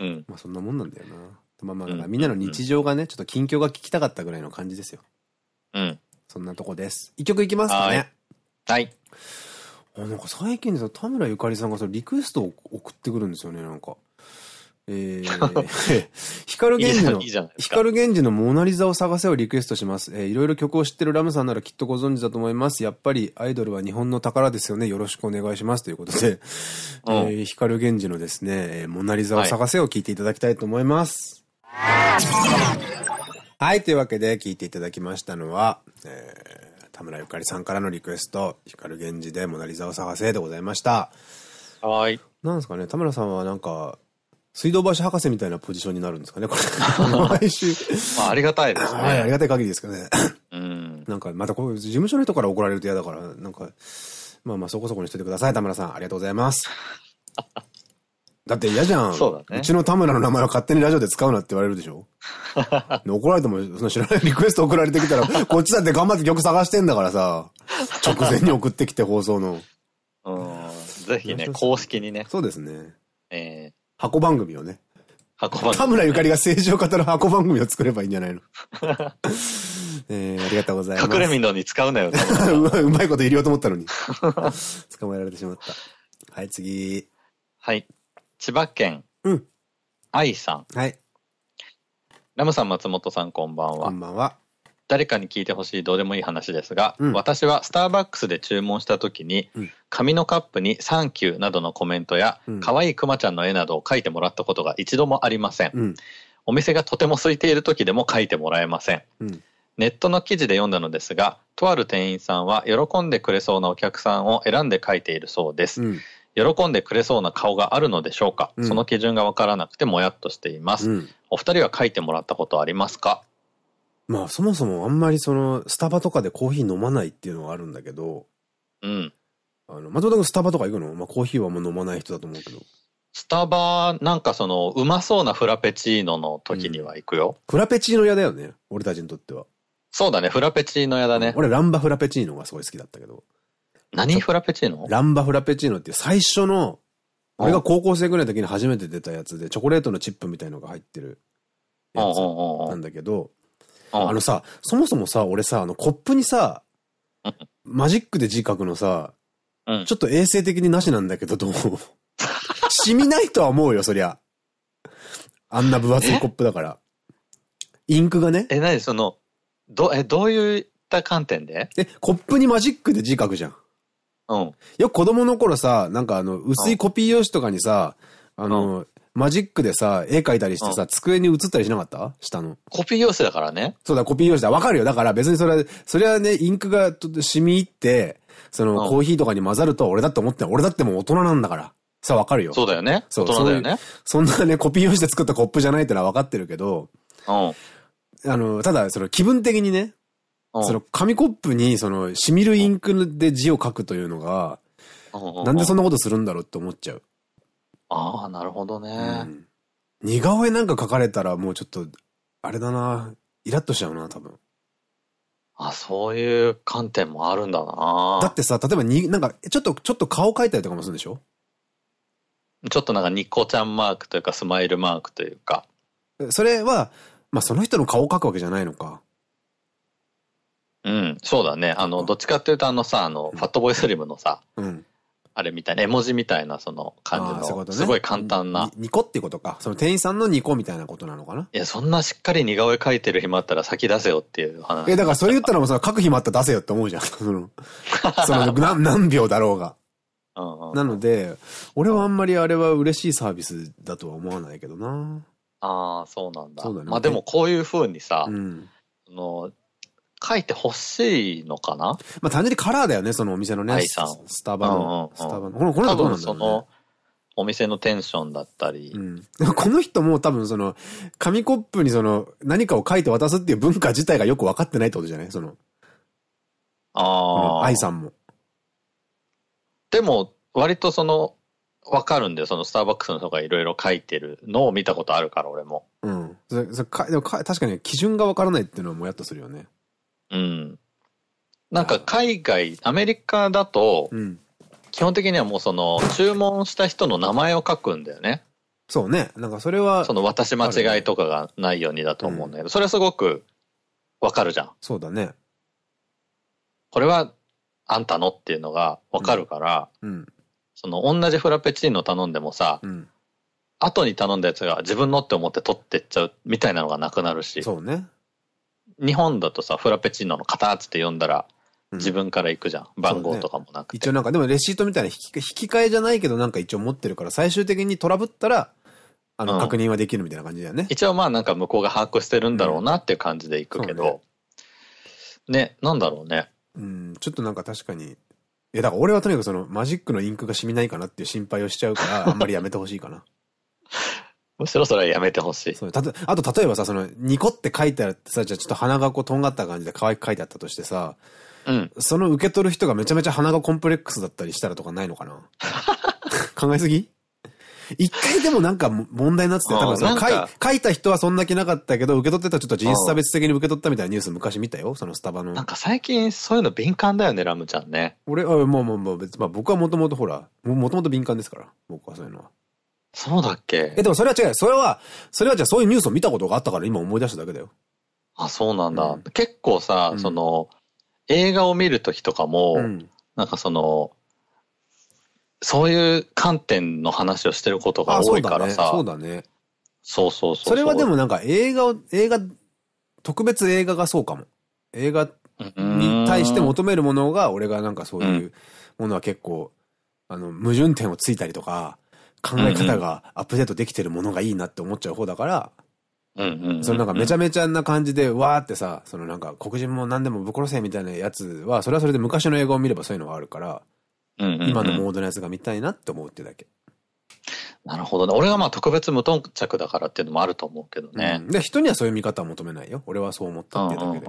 うん、まあそんなもんなんだよな。まあまあだからみんなの日常がねちょっと近況が聞きたかったぐらいの感じですよ。うん。そんなとこです。一曲いきますかね。はい。あなんか最近さ田村ゆかりさんがそのリクエストを送ってくるんですよねなんか。えー、光源氏のいいじゃないですか。光源氏のモナリザを探せをリクエストします。えー、いろいろ曲を知ってるラムさんならきっとご存知だと思います。やっぱりアイドルは日本の宝ですよね。よろしくお願いしますということで、うん、えー、光源氏のですね、えー、モナリザを探せを聞いていただきたいと思います。はい、はい、というわけで聴いていただきましたのは、えー、田村ゆかりさんからのリクエスト、光源氏でモナリザを探せでございました。はい。なんですかね、田村さんはなんか、水道橋博士みたいなポジションになるんですかね、これ。毎週。まあ、ありがたいですね。はい、ありがたい限りですけどね。うん。なんか、またこう、事務所の人から怒られると嫌だから、なんか、まあまあ、そこそこにしといてください、田村さん。ありがとうございます。だって嫌じゃん。そうだね。うちの田村の名前を勝手にラジオで使うなって言われるでしょ。怒られても、その知らないリクエスト送られてきたら、こっちだって頑張って曲探してんだからさ、直前に送ってきて放送の。うん。ぜひね、公式にね。そうですね。えー箱番組をね。箱番組。田村ゆかりが政治を語る箱番組を作ればいいんじゃないのえー、ありがとうございます。隠れみのに使うなよ。うまいこと入れようと思ったのに。捕まえられてしまった。はい、次。はい。千葉県。うん。愛さん。はい。ラムさん、松本さん、こんばんは。こんばんは。誰かに聞いてほしいどうでもいい話ですが、うん、私はスターバックスで注文した時に、うん、紙のカップにサンキューなどのコメントや、うん、可愛いクマちゃんの絵などを描いてもらったことが一度もありません。うん、お店がとても空いている時でも描いてもらえません。うん、ネットの記事で読んだのですが、とある店員さんは喜んでくれそうなお客さんを選んで描いているそうです。うん、喜んでくれそうな顔があるのでしょうか。うん、その基準がわからなくてもやっとしています。うん、お二人は描いてもらったことありますか？まあそもそもあんまりそのスタバとかでコーヒー飲まないっていうのはあるんだけど、うん。あの、松本君スタバとか行くの？まあコーヒーはもう飲まない人だと思うけど。スタバなんかそのうまそうなフラペチーノの時には行くよ。うん、フラペチーノ屋だよね、俺たちにとっては。そうだね、フラペチーノ屋だね。俺ランバフラペチーノがすごい好きだったけど。何フラペチーノ？ランバフラペチーノっていう最初の、俺が高校生ぐらいの時に初めて出たやつで、チョコレートのチップみたいのが入ってるやつなんだけど、あのさ、そもそもさ、俺さ、あのコップにさ、マジックで字書くのさ、うん、ちょっと衛生的になしなんだけど、どう染みないとは思うよ、そりゃ。あんな分厚いコップだから。インクがね。え、なにその、ど、え、どういった観点で？え、コップにマジックで字書くじゃん。うん。よく子供の頃さ、なんかあの、薄いコピー用紙とかにさ、あの、うんマジックでさ、絵描いたりしてさ、うん、机に写ったりしなかった？下の。コピー用紙だからね。そうだ、コピー用紙だ。わかるよ。だから別にそれは、それはね、インクが染み入って、その、うん、コーヒーとかに混ざると俺だって思ってない。俺だってもう大人なんだから。さ、わかるよ。そうだよね。そう、大人だよね。そんなね、コピー用紙で作ったコップじゃないってのはわかってるけど、うん、あの、ただ、その気分的にね、うん、その紙コップにその、染みるインクで字を書くというのが、うん、なんでそんなことするんだろうって思っちゃう。ああ、なるほどね、うん。似顔絵なんか描かれたらもうちょっと、あれだな、イラッとしちゃうな、多分。あ、そういう観点もあるんだな。だってさ、例えばに、なんか、ちょっと、ちょっと顔描いたりとかもするんでしょ？ちょっとなんかニコちゃんマークというか、スマイルマークというか。それは、まあその人の顔を描くわけじゃないのか。うん、そうだね。あの、どっちかっていうとあのさ、あの、うん、ファットボーイスリムのさ、うん。あれみたいな、絵文字みたいな、その感じの、そういうことね、すごい簡単な。ニコってことか。その店員さんのニコみたいなことなのかな。いや、そんなしっかり似顔絵描いてる暇あったら先出せよっていう話。え、だからそれ言ったらもうさ、描く暇あったら出せよって思うじゃん。その、その何、何秒だろうが。なので、俺はあんまりあれは嬉しいサービスだとは思わないけどな。ああ、そうなんだ。そうだね。まあでもこういう風にさ、うん、の、書いてほしいのかな？まあ単純にカラーだよね、そのお店のね。スタバの。スタバの。この、この人はどうなんだろうね。多分その、お店のテンションだったり。うん、この人も多分その、紙コップにその、何かを書いて渡すっていう文化自体がよく分かってないってことじゃない？その。ああ。愛さんも。でも、割とその、わかるんだよ。そのスターバックスの人がいろいろ書いてるのを見たことあるから、俺も。うん。それ、それか、でもか、確かに基準がわからないっていうのはもやっとするよね。うん。なんか海外、アメリカだと、うん、基本的にはもうその、注文した人の名前を書くんだよね。そうね。なんかそれは。その渡し間違いとかがないようにだと思うんだけど、うん、それはすごくわかるじゃん。そうだね。これはあんたのっていうのがわかるから、うんうん、その同じフラペチーノ頼んでもさ、うん、後に頼んだやつが自分のって思って取ってっちゃうみたいなのがなくなるし。そうね。日本だとさ、フラペチーノの型って読んだら、自分から行くじゃん。うん、番号とかもなくて、ね。一応なんか、でもレシートみたいな引き、引き換えじゃないけどなんか一応持ってるから、最終的にトラブったら、あの確認はできるみたいな感じだよね、うん、一応まあなんか向こうが把握してるんだろうなっていう感じでいくけど、うん、ね、なんだろうね、うん、ちょっとなんか確かに、いやだから俺はとにかくそのマジックのインクが染みないかなっていう心配をしちゃうからあんまりやめてほしいかなむしろそれはやめてほしい。そう、たと、あと例えばさ、そのニコって書いてあるってさ、じゃあちょっと鼻がこうとんがった感じで可愛く書いてあったとしてさ、うん、その受け取る人がめちゃめちゃ鼻がコンプレックスだったりしたらとかないのかな考えすぎ？一回でもなんか問題になってて、多分その書い、書いた人はそんだけなかったけど、受け取ってたらちょっと人種差別的に受け取ったみたいなニュース昔見たよ、そのスタバの。なんか最近そういうの敏感だよね、ラムちゃんね。俺、あ、もうもうもう別、まあ僕はもともとほら、もともと敏感ですから、僕はそういうのは。そうだっけ？え、でもそれは違う。それは、それはじゃあそういうニュースを見たことがあったから今思い出しただけだよ。あ、そうなんだ。うん、結構さ、うん、その、映画を見るときとかも、うん、なんかその、そういう観点の話をしてることが多いからさ。そうだね。そうだね。そうそうそう。それはでもなんか映画を、映画、特別映画がそうかも。映画に対して求めるものが、俺がなんかそういうものは結構、うん、あの、矛盾点をついたりとか、考え方がアップデートできてるものがいいなって思っちゃう方だから、そのなんかめちゃめちゃな感じでわーってさ、そのなんか黒人も何でもぶっ殺せみたいなやつは、それはそれで昔の映画を見ればそういうのがあるから、今のモードのやつが見たいなって思うってだけ。なるほどね。俺がまあ特別無頓着だからっていうのもあると思うけどね。うん、で、人にはそういう見方は求めないよ。俺はそう思ったってだけで。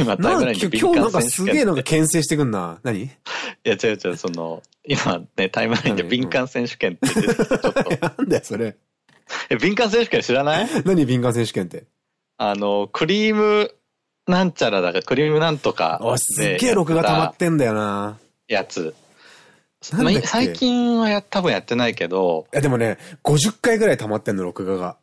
今、タイムラインに今日なんかすげえなんか牽制してくんな。何？いや、違う違う、その、今ね、タイムラインで敏感選手権って言ってた。ちょっと。なんだよ、それ。え、敏感選手権知らない？何敏感選手権って。あの、クリームなんちゃらだから、クリームなんとか。お、すっげえ録画溜まってんだよな。やつ。最近はや多分やってないけど。いやでもね、ごじゅっかいぐらい溜まってんの、録画が。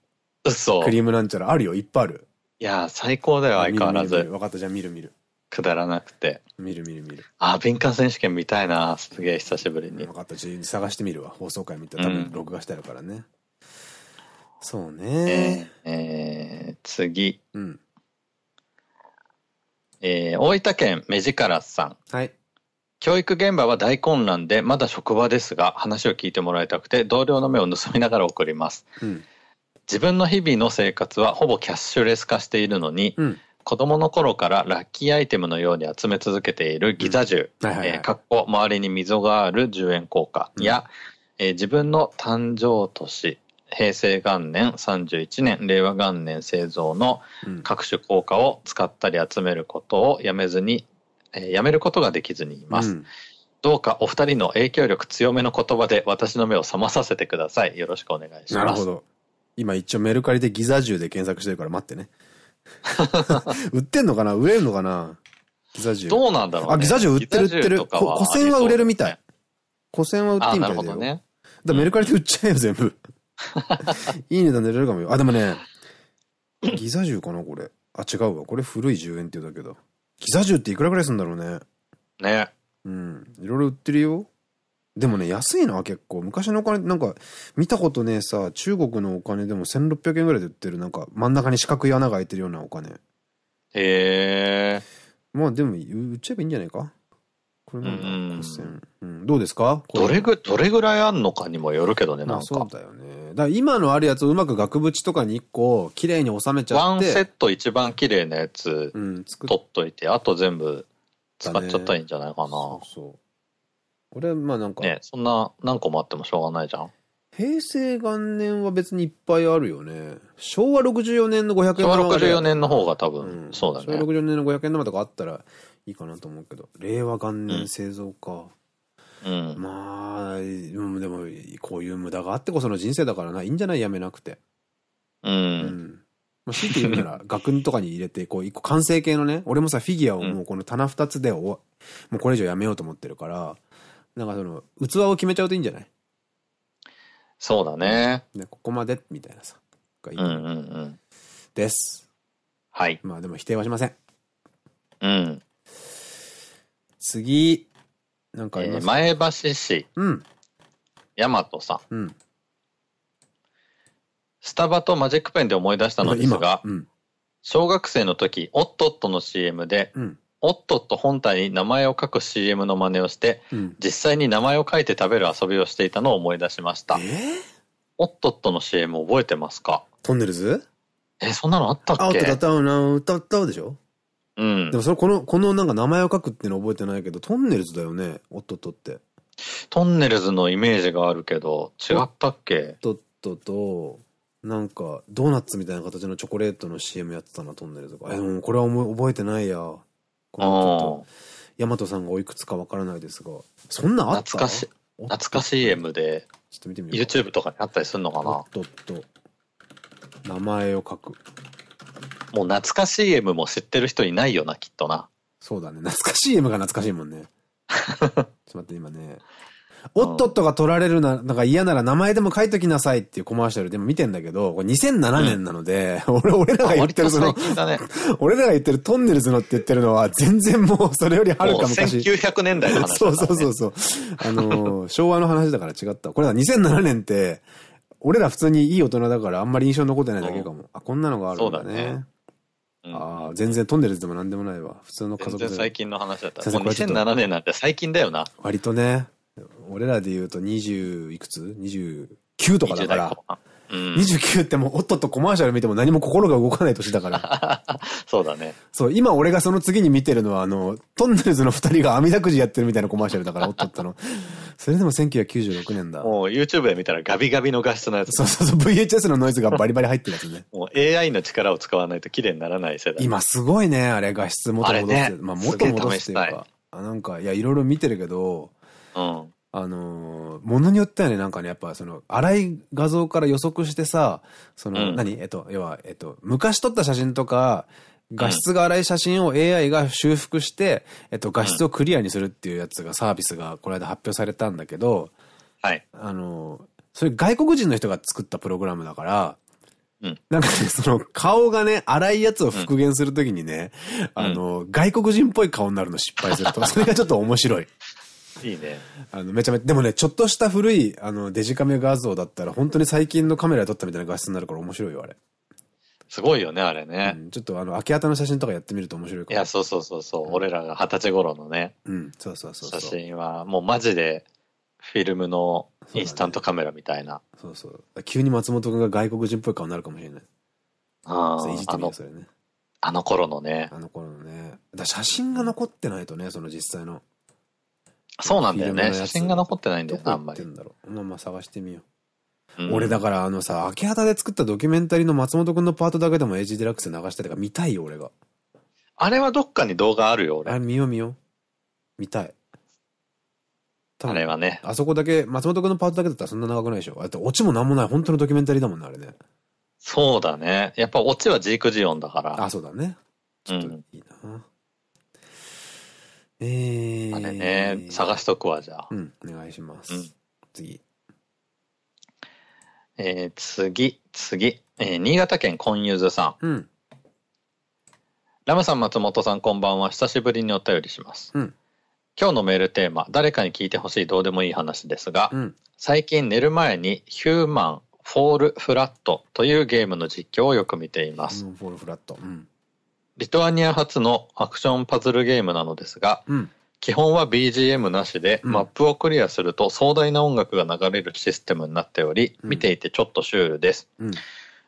嘘。クリームなんちゃらあるよ、いっぱいある。いや、最高だよ、相変わらず。分かった、じゃあ見る見る。くだらなくて。見る見る見る。あ、敏感選手権見たいな、すげえ久しぶりに。分かった、ちょっと探してみるわ。放送回見たら多分録画してあるからね。うん、そうね。えー、えー、次。うん。えー、大分県目力さん。はい。教育現場は大混乱で、まだ職場ですが、話を聞いてもらいたくて、同僚の目を盗みながら送ります。うん、自分の日々の生活はほぼキャッシュレス化しているのに、うん、子供の頃からラッキーアイテムのように集め続けているギザ銃、かっこ周りに溝があるじゅうえん硬貨や、うん、えー、自分の誕生年、平成元年さんじゅういちねん、令和元年製造の各種硬貨を使ったり集めることをやめずに、やめることができずにいます。うん、どうかお二人の影響力強めの言葉で私の目を覚まさせてください。よろしくお願いします。なるほど。今一応メルカリでギザ銃で検索してるから待ってね。売ってんのかな？売れるのかな？ギザ銃。どうなんだろうね。あ、ギザ銃売ってる売ってる。古銭は売れるみたい。古銭は売ってるみたいだよ。なるほどね。だからメルカリで売っちゃえよ、全部。いい値段で売れるかもよ。あ、でもね、ギザ銃かなこれ。あ、違うわ。これ古いじゅうえんっていうだけだ。ギザ銃っていくらぐらいするんだろうね。ね。うん。いろいろ売ってるよ。でもね、安いのは結構。昔のお金、なんか、見たことねえさ、中国のお金でもせんろっぴゃくえんぐらいで売ってる、なんか、真ん中に四角い穴が開いてるようなお金。へえ。まあでも、売っちゃえばいいんじゃないか。これもごせん。うん。どうですか？どれぐ、どれぐらいあんのかにもよるけどね、なんか。そうだよね。だから今のあるやつをうまく額縁とかにいっこ綺麗に収めちゃって、ワンセット一番綺麗なやつ、うん、取っといて、あと全部使っちゃったらいいんじゃないかな。そうそう。俺はまあなんかね、そんな何個もあってもしょうがないじゃん。平成元年は別にいっぱいあるよね。昭和ろくじゅうよねんのごひゃくえん玉。昭和ろくじゅうよねんの方が多分、うん、そうだね。昭和ろくじゅうよねんのごひゃくえん玉とかあったらいいかなと思うけど、令和元年製造か。うんうん、まあ、でも、こういう無駄があってこその人生だからな、いいんじゃない？やめなくて。うん。うん。まあ、強いて言うなら、額とかに入れて、こう、一個完成形のね、俺もさ、フィギュアをもうこの棚二つで、うん、もうこれ以上やめようと思ってるから、なんかその、器を決めちゃうといいんじゃない？そうだね。で、ここまで、みたいなさ。がいい。うんうんうん。です。はい。まあでも否定はしません。うん。次。なんか前橋市、うん、大和さん、うん、スタバとマジックペンで思い出したのですが、うん、小学生の時「おっとっと」の シーエム で「うん、おっとっと」本体に名前を書く シーエム の真似をして、うん、実際に名前を書いて食べる遊びをしていたのを思い出しました。えー、おっとっとの シーエム 覚えてますか？トンネルズ？え、そんなのあったっけ？あ、おっとっとの、歌ったでしょ？うん。でもそれこの、このなんか名前を書くっていうの覚えてないけど、トンネルズだよね、おっとっとって。トンネルズのイメージがあるけど、違ったっけ？おっとっとと、なんか、ドーナツみたいな形のチョコレートの シーエム やってたな、トンネルズが。え、もうこれは覚えてないや。これちょっと、ヤマトさんがおいくつかわからないですが、そんなあった？懐かしい。懐かしい エム で、ちょっと見てみよう。YouTube とかにあったりするのかな？おっとっと。名前を書く。もう懐かしい エム も知ってる人いないよな、きっとな。そうだね。懐かしい エム が懐かしいもんね。ちょっと待って、今ね。おっとっとが取られるな、なんか嫌なら名前でも書いときなさいっていうコマーシャルでも見てんだけど、これにせんななねんなので、うん、俺、俺らが言ってるその、ね、俺らが言ってるトンネルズのって言ってるのは全然もうそれよりはるか昔。せんきゅうひゃくねんだいの話だ、ね。そうそうそうそう。あのー、昭和の話だから違った。これだ、にせんななねんって、俺ら普通にいい大人だからあんまり印象に残ってないだけかも。うん、あ、こんなのがあるんだね。そうだね。うん、ああ、全然トンネルズでもなんでもないわ。普通の家族で。全然最近の話だった。もうにせんななねんなんて最近だよな。割とね。俺らで言うとにじゅういくつ？にじゅうきゅうとかだから。うん、にじゅうきゅうってもうおっとっとコマーシャル見ても何も心が動かない年だから。そうだね。そう、今俺がその次に見てるのはあの、トンネルズの二人が網だくじやってるみたいなコマーシャルだから、おっとっとの。それでもせんきゅうひゃくきゅうじゅうろくねんだ。もう YouTube で見たらガビガビの画質のやつ。そうそうそう、ブイエイチエス のノイズがバリバリ入ってるやつね。もう エーアイ の力を使わないと綺麗にならない世代。今すごいね、あれ画質元戻して。あれね、まあ元戻していうか。なんか、いや、いろいろ見てるけど、うん、あのー、ものによってはね、なんかね、やっぱその、粗い画像から予測してさ、その、うん、何えっと、要は、えっと、昔撮った写真とか、画質が粗い写真を エーアイ が修復して、うん、えっと、画質をクリアにするっていうやつが、サービスがこの間発表されたんだけど、はい。あのー、それ外国人の人が作ったプログラムだから、うん、なんかね、その、顔がね、粗いやつを復元するときにね、うん、あのー、外国人っぽい顔になるの失敗すると、それがちょっと面白い。いいね。あの、めちゃめちゃ、でもね、ちょっとした古い、あの、デジカメ画像だったら、本当に最近のカメラで撮ったみたいな画質になるから面白いよ、あれ。すごいよね、あれね。うん、ちょっとあの、明け方の写真とかやってみると面白いから。いや、そうそうそうそう、うん、俺らが二十歳頃のね。うん、そうそうそうそう。写真は、もうマジで、フィルムのインスタントカメラみたいな。そうそう。急に松本くんが外国人っぽい顔になるかもしれない。ああ、いじってみよう、それね。あの頃のね。あの頃のね。だ写真が残ってないとね、その実際の。そうなんだよね。写真が残ってないんだよな、あんまり。まあまあ探してみよう。うん、俺だからあのさ、秋葉で作ったドキュメンタリーの松本くんのパートだけでも エイチディー デラックス流したりとか見たいよ、俺が。あれはどっかに動画あるよ、俺。あれ見よう見よう。見たい。あれはね。あそこだけ、松本くんのパートだけだったらそんな長くないでしょ。だってオチもなんもない、本当のドキュメンタリーだもんね、あれね。そうだね。やっぱオチはジークジオンだから。あ、そうだね。ちょっといいな。うんえー、あれね、探しとくわ、じゃあ。うん、お願いします。うん、次。えー、次、次。えー、新潟県コンユーズさん。うん、ラムさん、松本さん、こんばんは。久しぶりにお便りします。うん、今日のメールテーマ、誰かに聞いてほしいどうでもいい話ですが、うん、最近寝る前にヒューマンフォールフラットというゲームの実況をよく見ています。うん、フォールフラット。うんリトアニア発のアクションパズルゲームなのですが、うん、基本は ビージーエム なしで、うん、マップをクリアすると壮大な音楽が流れるシステムになっており、うん、見ていてちょっとシュールです。うん、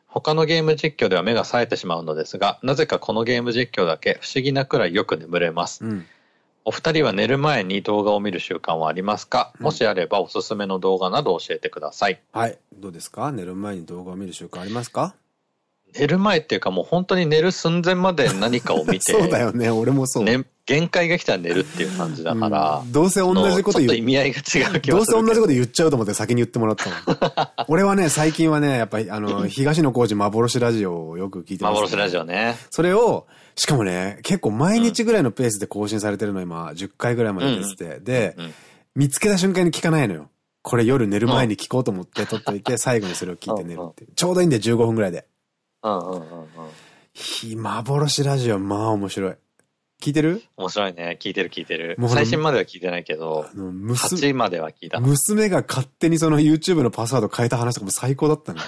他のゲーム実況では目が冴えてしまうのですが、なぜかこのゲーム実況だけ不思議なくらいよく眠れます。うん、お二人は寝る前に動画を見る習慣はありますか？もしあればおすすめの動画など教えてください。うん、はい。どうですか？寝る前に動画を見る習慣ありますか？寝る前っていうかもう本当に寝る寸前まで何かを見て。そうだよね、俺もそう。ね、限界が来たら寝るっていう感じだから。うん、どうせ同じこと言う。ちょっと意味合いが違う気がする。どうせ同じこと言っちゃうと思って先に言ってもらったの。俺はね、最近はね、やっぱりあの、東野幸治幻ラジオをよく聞いてます、ね。幻ラジオね。それを、しかもね、結構毎日ぐらいのペースで更新されてるの今、じゅっかいぐらいまで出てて。で、うんうん、見つけた瞬間に聞かないのよ。これ夜寝る前に聞こうと思って撮っといて、最後にそれを聞いて寝るっていう。ちょうどいいんでじゅうごふんぐらいで。幻ラジオ、まあ面白い。聞いてる？面白いね。聞いてる聞いてる。最新までは聞いてないけど、はちまでは聞いた。娘が勝手にその YouTube のパスワード変えた話とかも最高だったね。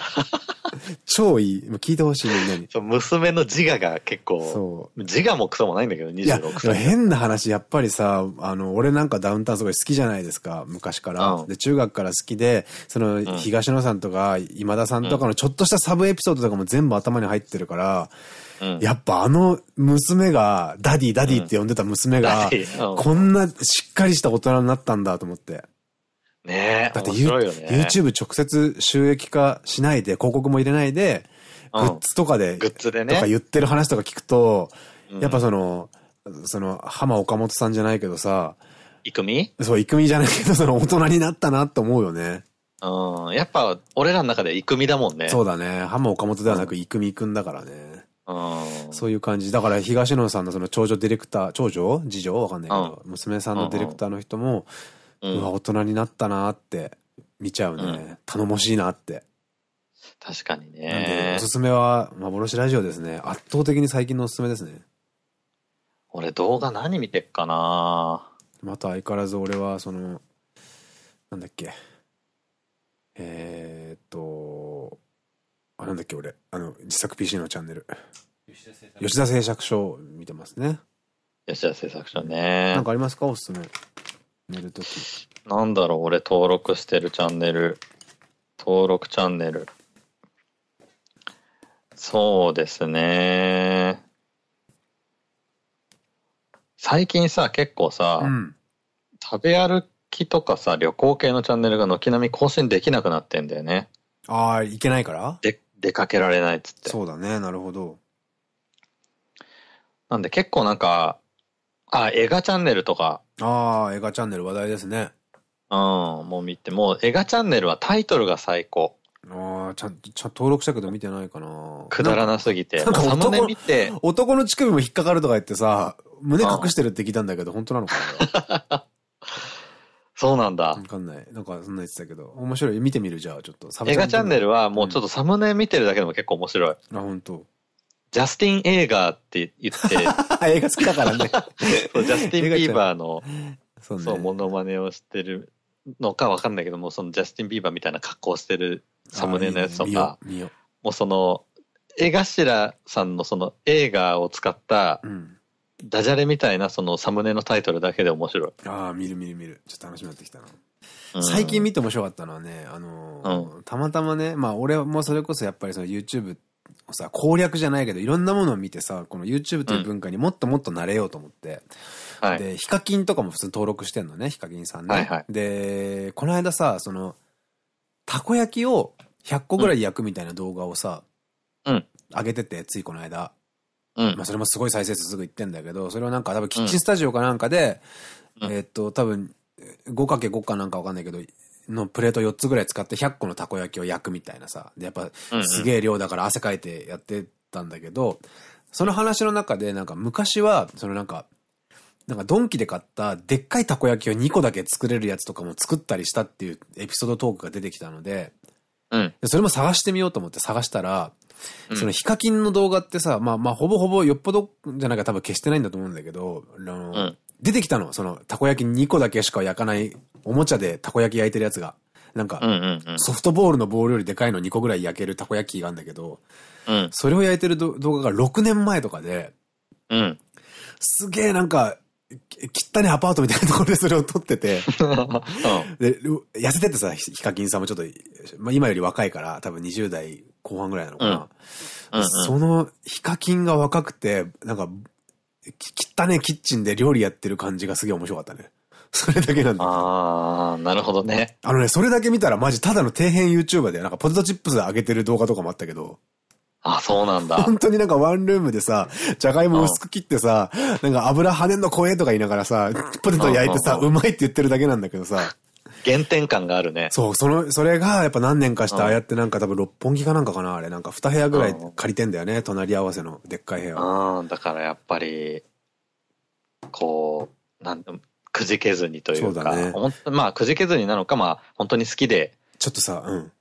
超いい。もう聞いてほしいみんなに。娘の自我が結構、そう自我もクソもないんだけど、にじゅうろくさい。変な話、やっぱりさ、あの、俺なんかダウンタウンすごい好きじゃないですか、昔から。うん、で、中学から好きで、その、東野さんとか、今田さんとかのちょっとしたサブエピソードとかも全部頭に入ってるから、うん、やっぱあの娘が、ダディダディって呼んでた娘が、うん、こんなしっかりした大人になったんだと思って。ねえ。だって、ね、YouTube 直接収益化しないで、広告も入れないで、うん、グッズとかで、グッズでね。とか言ってる話とか聞くと、うん、やっぱその、その、浜岡本さんじゃないけどさ、いくみ？そう、いくみじゃないけど、その大人になったなって思うよね。うん。やっぱ、俺らの中でいくみだもんね。そうだね。浜岡本ではなく、いくみくんだからね。うん、そういう感じ。だから、東野さんのその、長女ディレクター、長女？次女？わかんないけど、うん、娘さんのディレクターの人も、うん、うわ、大人になったなーって見ちゃうね。うん、頼もしいなって。確かにね。なんで、おすすめは幻ラジオですね。圧倒的に最近のおすすめですね。俺動画何見てっかなー。また相変わらず俺はその、なんだっけ。えーっと、あ、なんだっけ俺。あの、自作 ピーシー のチャンネル。吉田製作所見てますね。吉田製作所ね。なんかありますかおすすめ。寝るとき。なんだろう、俺登録してるチャンネル。登録チャンネル。そうですね。最近さ、結構さ、うん、食べ歩きとかさ、旅行系のチャンネルが軒並み更新できなくなってんだよね。ああ、いけないから？で、出かけられないっつって。そうだね、なるほど。なんで結構なんか、あ、映画チャンネルとか。ああ、映画チャンネル話題ですね。うん、もう見て、もう映画チャンネルはタイトルが最高。ああ、ちゃんと、ちゃん登録したけど見てないかな。くだらなすぎて。なんかサムネ見て。男の乳首も引っかかるとか言ってさ、胸隠してるって聞いたんだけど、本当なのかな。そうなんだ。わかんない。なんかそんな言ってたけど。面白い。見てみる、じゃあ、ちょっと。映画チャンネルはもうちょっとサムネ見てるだけでも結構面白い。うん、あ、本当。ジャスティン・エーガーって言って。映画好きだからね。そう、ジャスティン・ビーバーの、そう、ね、そう、モノマネをしてるのかわかんないけども、そのジャスティン・ビーバーみたいな格好してるサムネのやつとか、いい、ね、もうその、江頭さんのその映画を使った、ダジャレみたいなそのサムネのタイトルだけで面白い。うん、ああ、見る見る見る。ちょっと楽しみになってきたな。最近見て面白かったのはね、あのーうん、たまたまね、まあ俺もそれこそやっぱりその YouTube って、さ、攻略じゃないけど、いろんなものを見てさ、この YouTube という文化にもっともっと慣れようと思って。うん、で、はい、ヒカキンとかも普通に登録してんのね、ヒカキンさんね。はいはい、で、この間さ、その、たこ焼きをひゃっこぐらい焼くみたいな動画をさ、うん、上げてて、ついこの間。うん、まあ、それもすごい再生数すぐいってんだけど、それをなんか多分キッチンスタジオかなんかで、うん、えっと、多分 ごかけるご かなんかわかんないけど、のプレートよっつぐらい使ってひゃっこのたこ焼きを焼くみたいなさ。で、やっぱすげえ量だから汗かいてやってたんだけど、その話の中でなんか昔は、そのなんか、なんかドンキで買ったでっかいたこ焼きをにこだけ作れるやつとかも作ったりしたっていうエピソードトークが出てきたので、うん、それも探してみようと思って探したら、うん、そのヒカキンの動画ってさ、まあまあほぼほぼよっぽどじゃないか多分消してないんだと思うんだけど、あの、うん出てきたの。その、たこ焼きにこだけしか焼かない、おもちゃでたこ焼き焼いてるやつが。なんか、ソフトボールのボールよりでかいのにこぐらい焼けるたこ焼きがあるんだけど、うん、それを焼いてる動画がろくねんまえとかで、うん、すげえなんか、汚いアパートみたいなところでそれを撮ってて、で、痩せててさ、ヒカキンさんもちょっと、まあ、今より若いから、多分にじゅうだいこうはんぐらいなのかな。うんうんうん、その、ヒカキンが若くて、なんか、汚ねキッチンで料理やってる感じがすげえ面白かったね。それだけなんだ。ああ、なるほどね。あのね、それだけ見たらマジただの底辺 YouTuber で、なんかポテトチップス上げてる動画とかもあったけど。あ、そうなんだ。本当になんかワンルームでさ、じゃがいも薄く切ってさ、なんか油跳ねんの怖えとか言いながらさ、ポテト焼いてさ、うまいって言ってるだけなんだけどさ。原点感があるね。そう、その、それがやっぱ何年かしてああやってなんか多分六本木かなんかかな、あれなんか二部屋ぐらい借りてんだよね、隣り合わせのでっかい部屋。ああ、だからやっぱり、こう、なんでもくじけずにというか、ね、まあくじけずになのか、まあ本当に好きで、ちょっとさ、うん。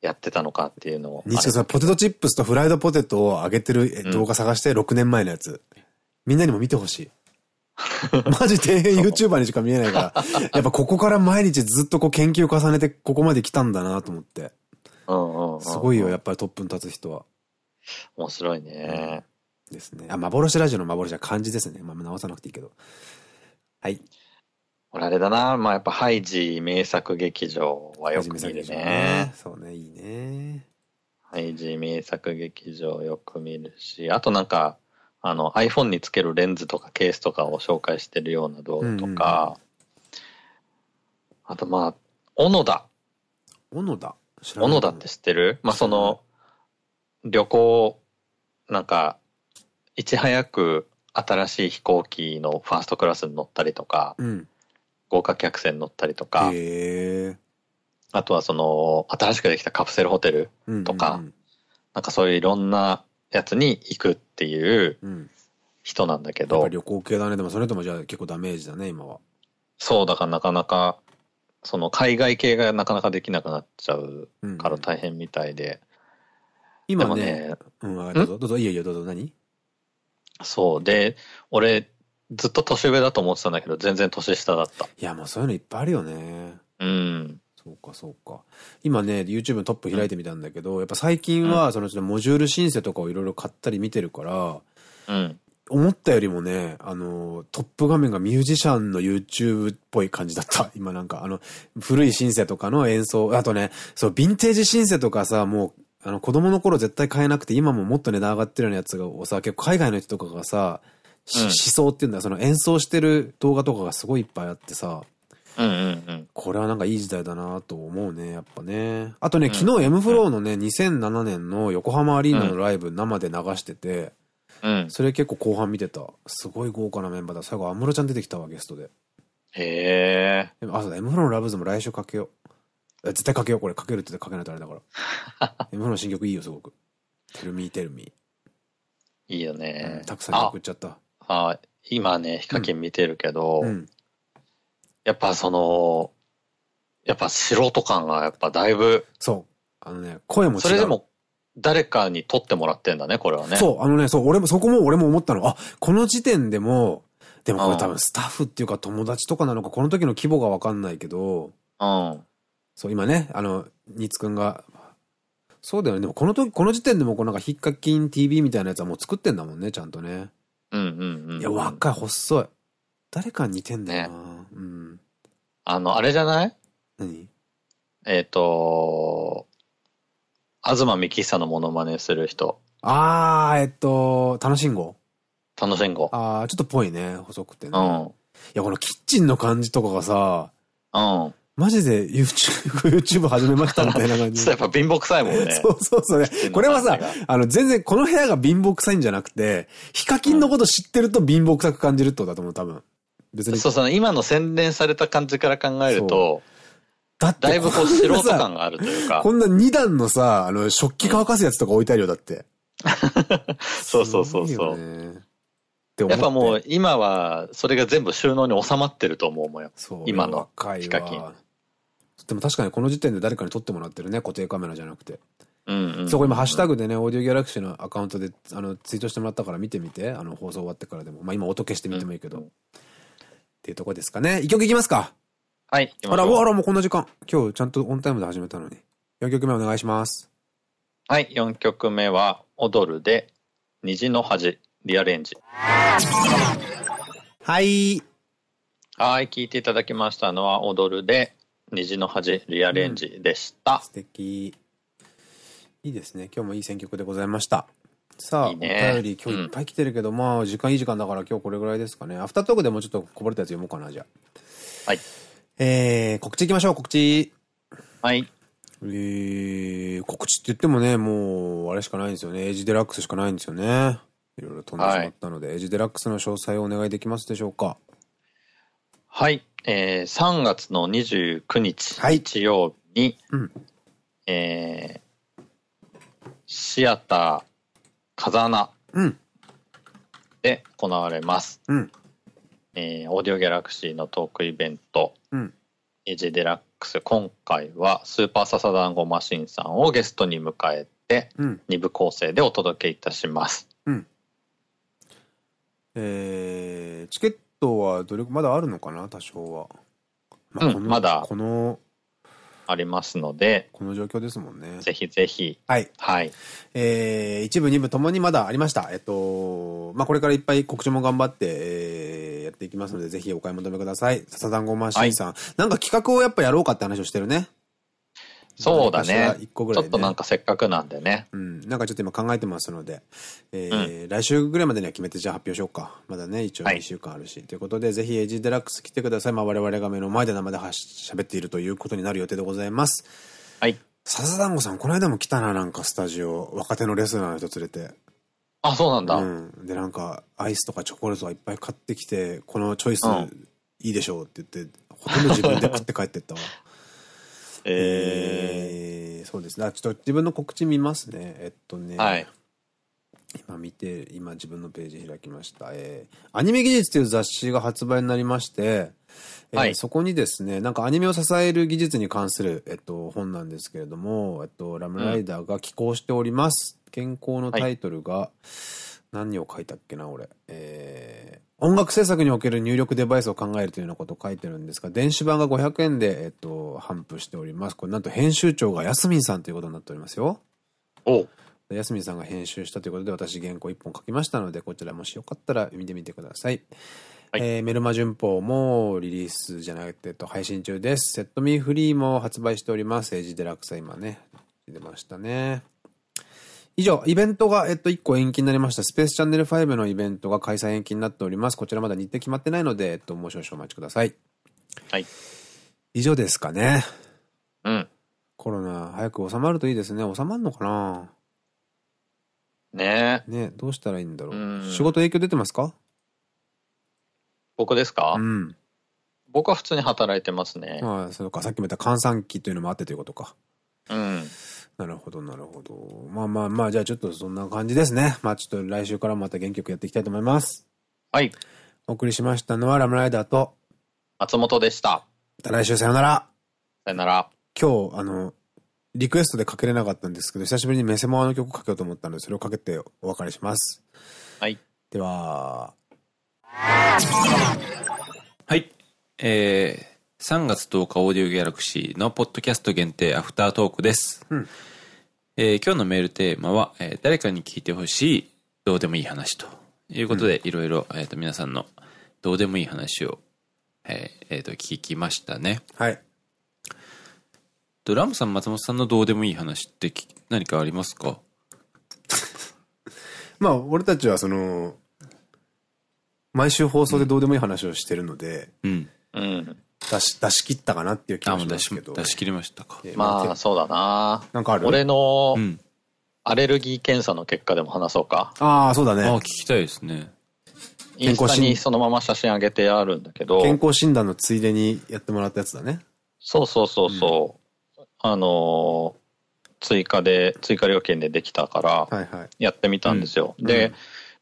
やってたのかっていうのを。西川さん、ポテトチップスとフライドポテトを揚げてる動画探してろくねんまえのやつ。うん、みんなにも見てほしい。マジ底辺 YouTuber にしか見えないから、やっぱここから毎日ずっとこう研究を重ねてここまで来たんだなと思って。ううんうん、すごいよ、やっぱりトップに立つ人は。面白いね。ですね。あ、幻ラジオの幻は漢字ですね。まあ、直さなくていいけど。はい。これあれだな。まあ、やっぱ、ハイジ名作劇場はよく見るね。そうね、いいね。ハイジ名作劇場よく見るし、あとなんか、あの、iPhone につけるレンズとかケースとかを紹介してるような動画とか、うんうん、あとまあ、小野田。小野田知らない。小野田って知ってる？まあ、その、旅行、なんか、いち早く新しい飛行機のファーストクラスに乗ったりとか、うん、豪華客船に乗ったりとか、へー、あとはその新しくできたカプセルホテルとか、うんうんうん、なんかそういういろんなやつに行くっていう人なんだけど、うん、やっぱ旅行系だね。でもそれともじゃあ結構ダメージだね今は。そうだからなかなかその海外系がなかなかできなくなっちゃうから大変みたいで、うん、今 ね, ね、うん、どうぞどうぞ、いいよいいよどうぞ。何？そうで、俺ずっと年上だと思ってたんだけど全然年下だった。いやもうそういうのいっぱいあるよね。うん、そうかそうか。今ね YouTube のトップ開いてみたんだけど、うん、やっぱ最近はそのちょっとモジュールシンセとかをいろいろ買ったり見てるから、うん、思ったよりもね、あのトップ画面がミュージシャンの YouTube っぽい感じだった。今なんかあの古いシンセとかの演奏、あとね、そうヴィンテージシンセとかさ、もうあの子供の頃絶対買えなくて今ももっと値段上がってるようなやつをさ、結構海外の人とかがさ、うん、思想っていうんだ、その演奏してる動画とかがすごいいっぱいあってさ、うんうんうん、これはなんかいい時代だなと思うねやっぱね。あとね、うん、昨日 エムフロー のねにせんななねんの横浜アリーナのライブ生で流してて、うん、それ結構後半見てた。すごい豪華なメンバーだ。最後安室ちゃん出てきたわゲストで。へえ。あ、そうだ、 エムフロー のラブズも来週かけよう。絶対かけよう、これかけるって言ってかけないとあれだから。エムフロー の新曲いいよすごく。テルミーテルミー。いいよね、うん。たくさん送っちゃった。ああ、今ねヒカキン見てるけど、うんうん、やっぱそのやっぱ素人感がやっぱだいぶ。そう。あのね声も違う。それでも誰かに撮ってもらってんだねこれはね。そうあのねそう俺もそこも俺も思ったの。あ、この時点でもでもこれ多分スタッフっていうか友達とかなのか、この時の規模がわかんないけど。うん。そう今ね、あのニツくんがそうだよね。でもこの時この時点でもこうなんかヒッカキン ティーブイ みたいなやつはもう作ってんだもんねちゃんとね。うんうんうん、うん、いや若い細い誰かに似てんだよな、ね、うん、あのあれじゃない？何？えっと東幹久のモノマネする人。ああえっと楽しんご。楽しんご。ああちょっとぽいね細くてね。うん、いやこのキッチンの感じとかがさ。うん。マジで YouTube, YouTube 始めましたみたいな感じ。そうやっぱ貧乏臭いもんね。そうそうそうね。これはさ、あの全然この部屋が貧乏臭いんじゃなくて、ヒカキンのこと知ってると貧乏臭く感じるってことだと思う多分。別に。そうそう、ね、今の洗練された感じから考えると、だってだいぶこう素人感があるというか。こんなに段のさ、あの食器乾かすやつとか置いてあるよだって。そうそうそうそう。やっぱもう今はそれが全部収納に収まってると思うもんよ。そう今のヒカキン。でも確かにこの時点で誰かに撮ってもらってるね固定カメラじゃなくて。そこ今ハッシュタグでねオーディオギャラクシーのアカウントであのツイートしてもらったから見てみて、あの放送終わってからでもまあ今音消してみてもいいけど、うん、っていうとこですかね。いっきょくいきますか。はい。あらあらもうこんな時間。今日ちゃんとオンタイムで始めたのに。よんきょくめお願いします。はいよんきょくめは踊るで虹の端。リアレンジ。はい。はい、聞いていただきましたのは、踊るで、虹の端、リアレンジでした、うん。素敵。いいですね。今日もいい選曲でございました。さあ、いいね、お便り今日いっぱい来てるけど、うん、まあ、時間いい時間だから今日これぐらいですかね。アフタートークでもうちょっとこぼれたやつ読もうかな、じゃあ。はい。えー、告知いきましょう、告知。はい。えー、告知って言ってもね、もう、あれしかないんですよね。エイジデラックスしかないんですよね。いろいろ飛んでしまったので、はい、エイジデラックスの詳細をお願いできますでしょうか。はい、えー、さんがつのにじゅうくにち、はい、日曜日に、うんえー、シアター風穴で行われます、うんえー、オーディオギャラクシーのトークイベント、うん、エイジデラックス今回はスーパーササダンゴマシンさんをゲストに迎えて、うん、にぶ構成でお届けいたします。うんえー、チケットはどれまだあるのかな多少は、まあ、この、うん、まだこのありますので、この状況ですもんね。ぜひぜひ。はい。はい。えー、一部、二部ともにまだありました。えっと、まあ、これからいっぱい告知も頑張って、えー、やっていきますので、ぜひお買い求めください。笹団子マシンさん。はい、なんか企画をやっぱやろうかって話をしてるね。そうだね。いっこぐらいね。ちょっとなんかせっかくなんでね。うん。なんかちょっと今考えてますので、えーうん、来週ぐらいまでには決めてじゃあ発表しようか。まだね、一応にしゅうかんあるし。はい、ということで、ぜひエイジデラックス来てください。まあ我々が目の前で生で喋っているということになる予定でございます。はい。笹団子さん、この間も来たな、なんかスタジオ。若手のレスラーの人連れて。あ、そうなんだ。うん。で、なんか、アイスとかチョコレートはいっぱい買ってきて、このチョイスいいでしょうって言って、うん、ほとんど自分で食って帰ってったわ。えー、そうですね。ちょっと自分の告知見ますね。えっとね。はい、今見て、今自分のページ開きました。えー、アニメ技術という雑誌が発売になりまして、えーはい、そこにですね、なんかアニメを支える技術に関する、えっと、本なんですけれども、えっと、ラムライダーが寄稿しております。うん、原稿のタイトルが、はい、何を書いたっけな、俺。えー音楽制作における入力デバイスを考えるというようなことを書いてるんですが、電子版がごひゃくえんで、えっと、頒布しております。これなんと編集長がヤスミンさんということになっておりますよ。おヤスミンさんが編集したということで、私原稿いっぽん書きましたので、こちらもしよかったら見てみてください。はい、えー、メルマ旬報もリリースじゃなくて、えっと、配信中です。セットミーフリーも発売しております。エイジデラックスは今ね、出ましたね。以上、イベントが、えっと、いっこ延期になりました。スペースチャンネルファイブのイベントが開催延期になっております。こちらまだ日程決まってないので、えっと、もう少々お待ちください。はい。以上ですかね。うん。コロナ、早く収まるといいですね。収まるのかなねえ。ねえ、どうしたらいいんだろう。うん、仕事影響出てますか？僕ですか？うん。僕は普通に働いてますね。まあ、そうか。さっきも言った閑散期というのもあってということか。うん。なるほど、なるほど。まあまあまあ、じゃあちょっとそんな感じですね。まあちょっと来週からまた元気よくやっていきたいと思います。はい。お送りしましたのはラムライダーと松本でした。また来週さよなら。さよなら。今日、あの、リクエストでかけれなかったんですけど、久しぶりにメセモアの曲をかけようと思ったので、それをかけてお別れします。はい。では。はい。えー。さんがつとおかオーディオギャラクシーのポッドキャスト限定アフタートークです。うんえー、今日のメールテーマは、えー、誰かに聞いてほしいどうでもいい話ということで、うん、いろいろ、えーと、皆さんのどうでもいい話を、えーえーと、聞きましたね。はい。ラムさん、松本さんのどうでもいい話って何かありますか？まあ、俺たちはその、毎週放送でどうでもいい話をしてるので、うん。うん出し、出し切ったかなっていう気がしますけど。出し切りましたか。まあ、そうだな。なんかある？俺の、アレルギー検査の結果でも話そうか。ああ、そうだね。ああ、聞きたいですね。インスタにそのまま写真あげてあるんだけど。健康診断のついでにやってもらったやつだね。そうそうそうそう。うん、あの、追加で、追加料金でできたから、やってみたんですよ。で、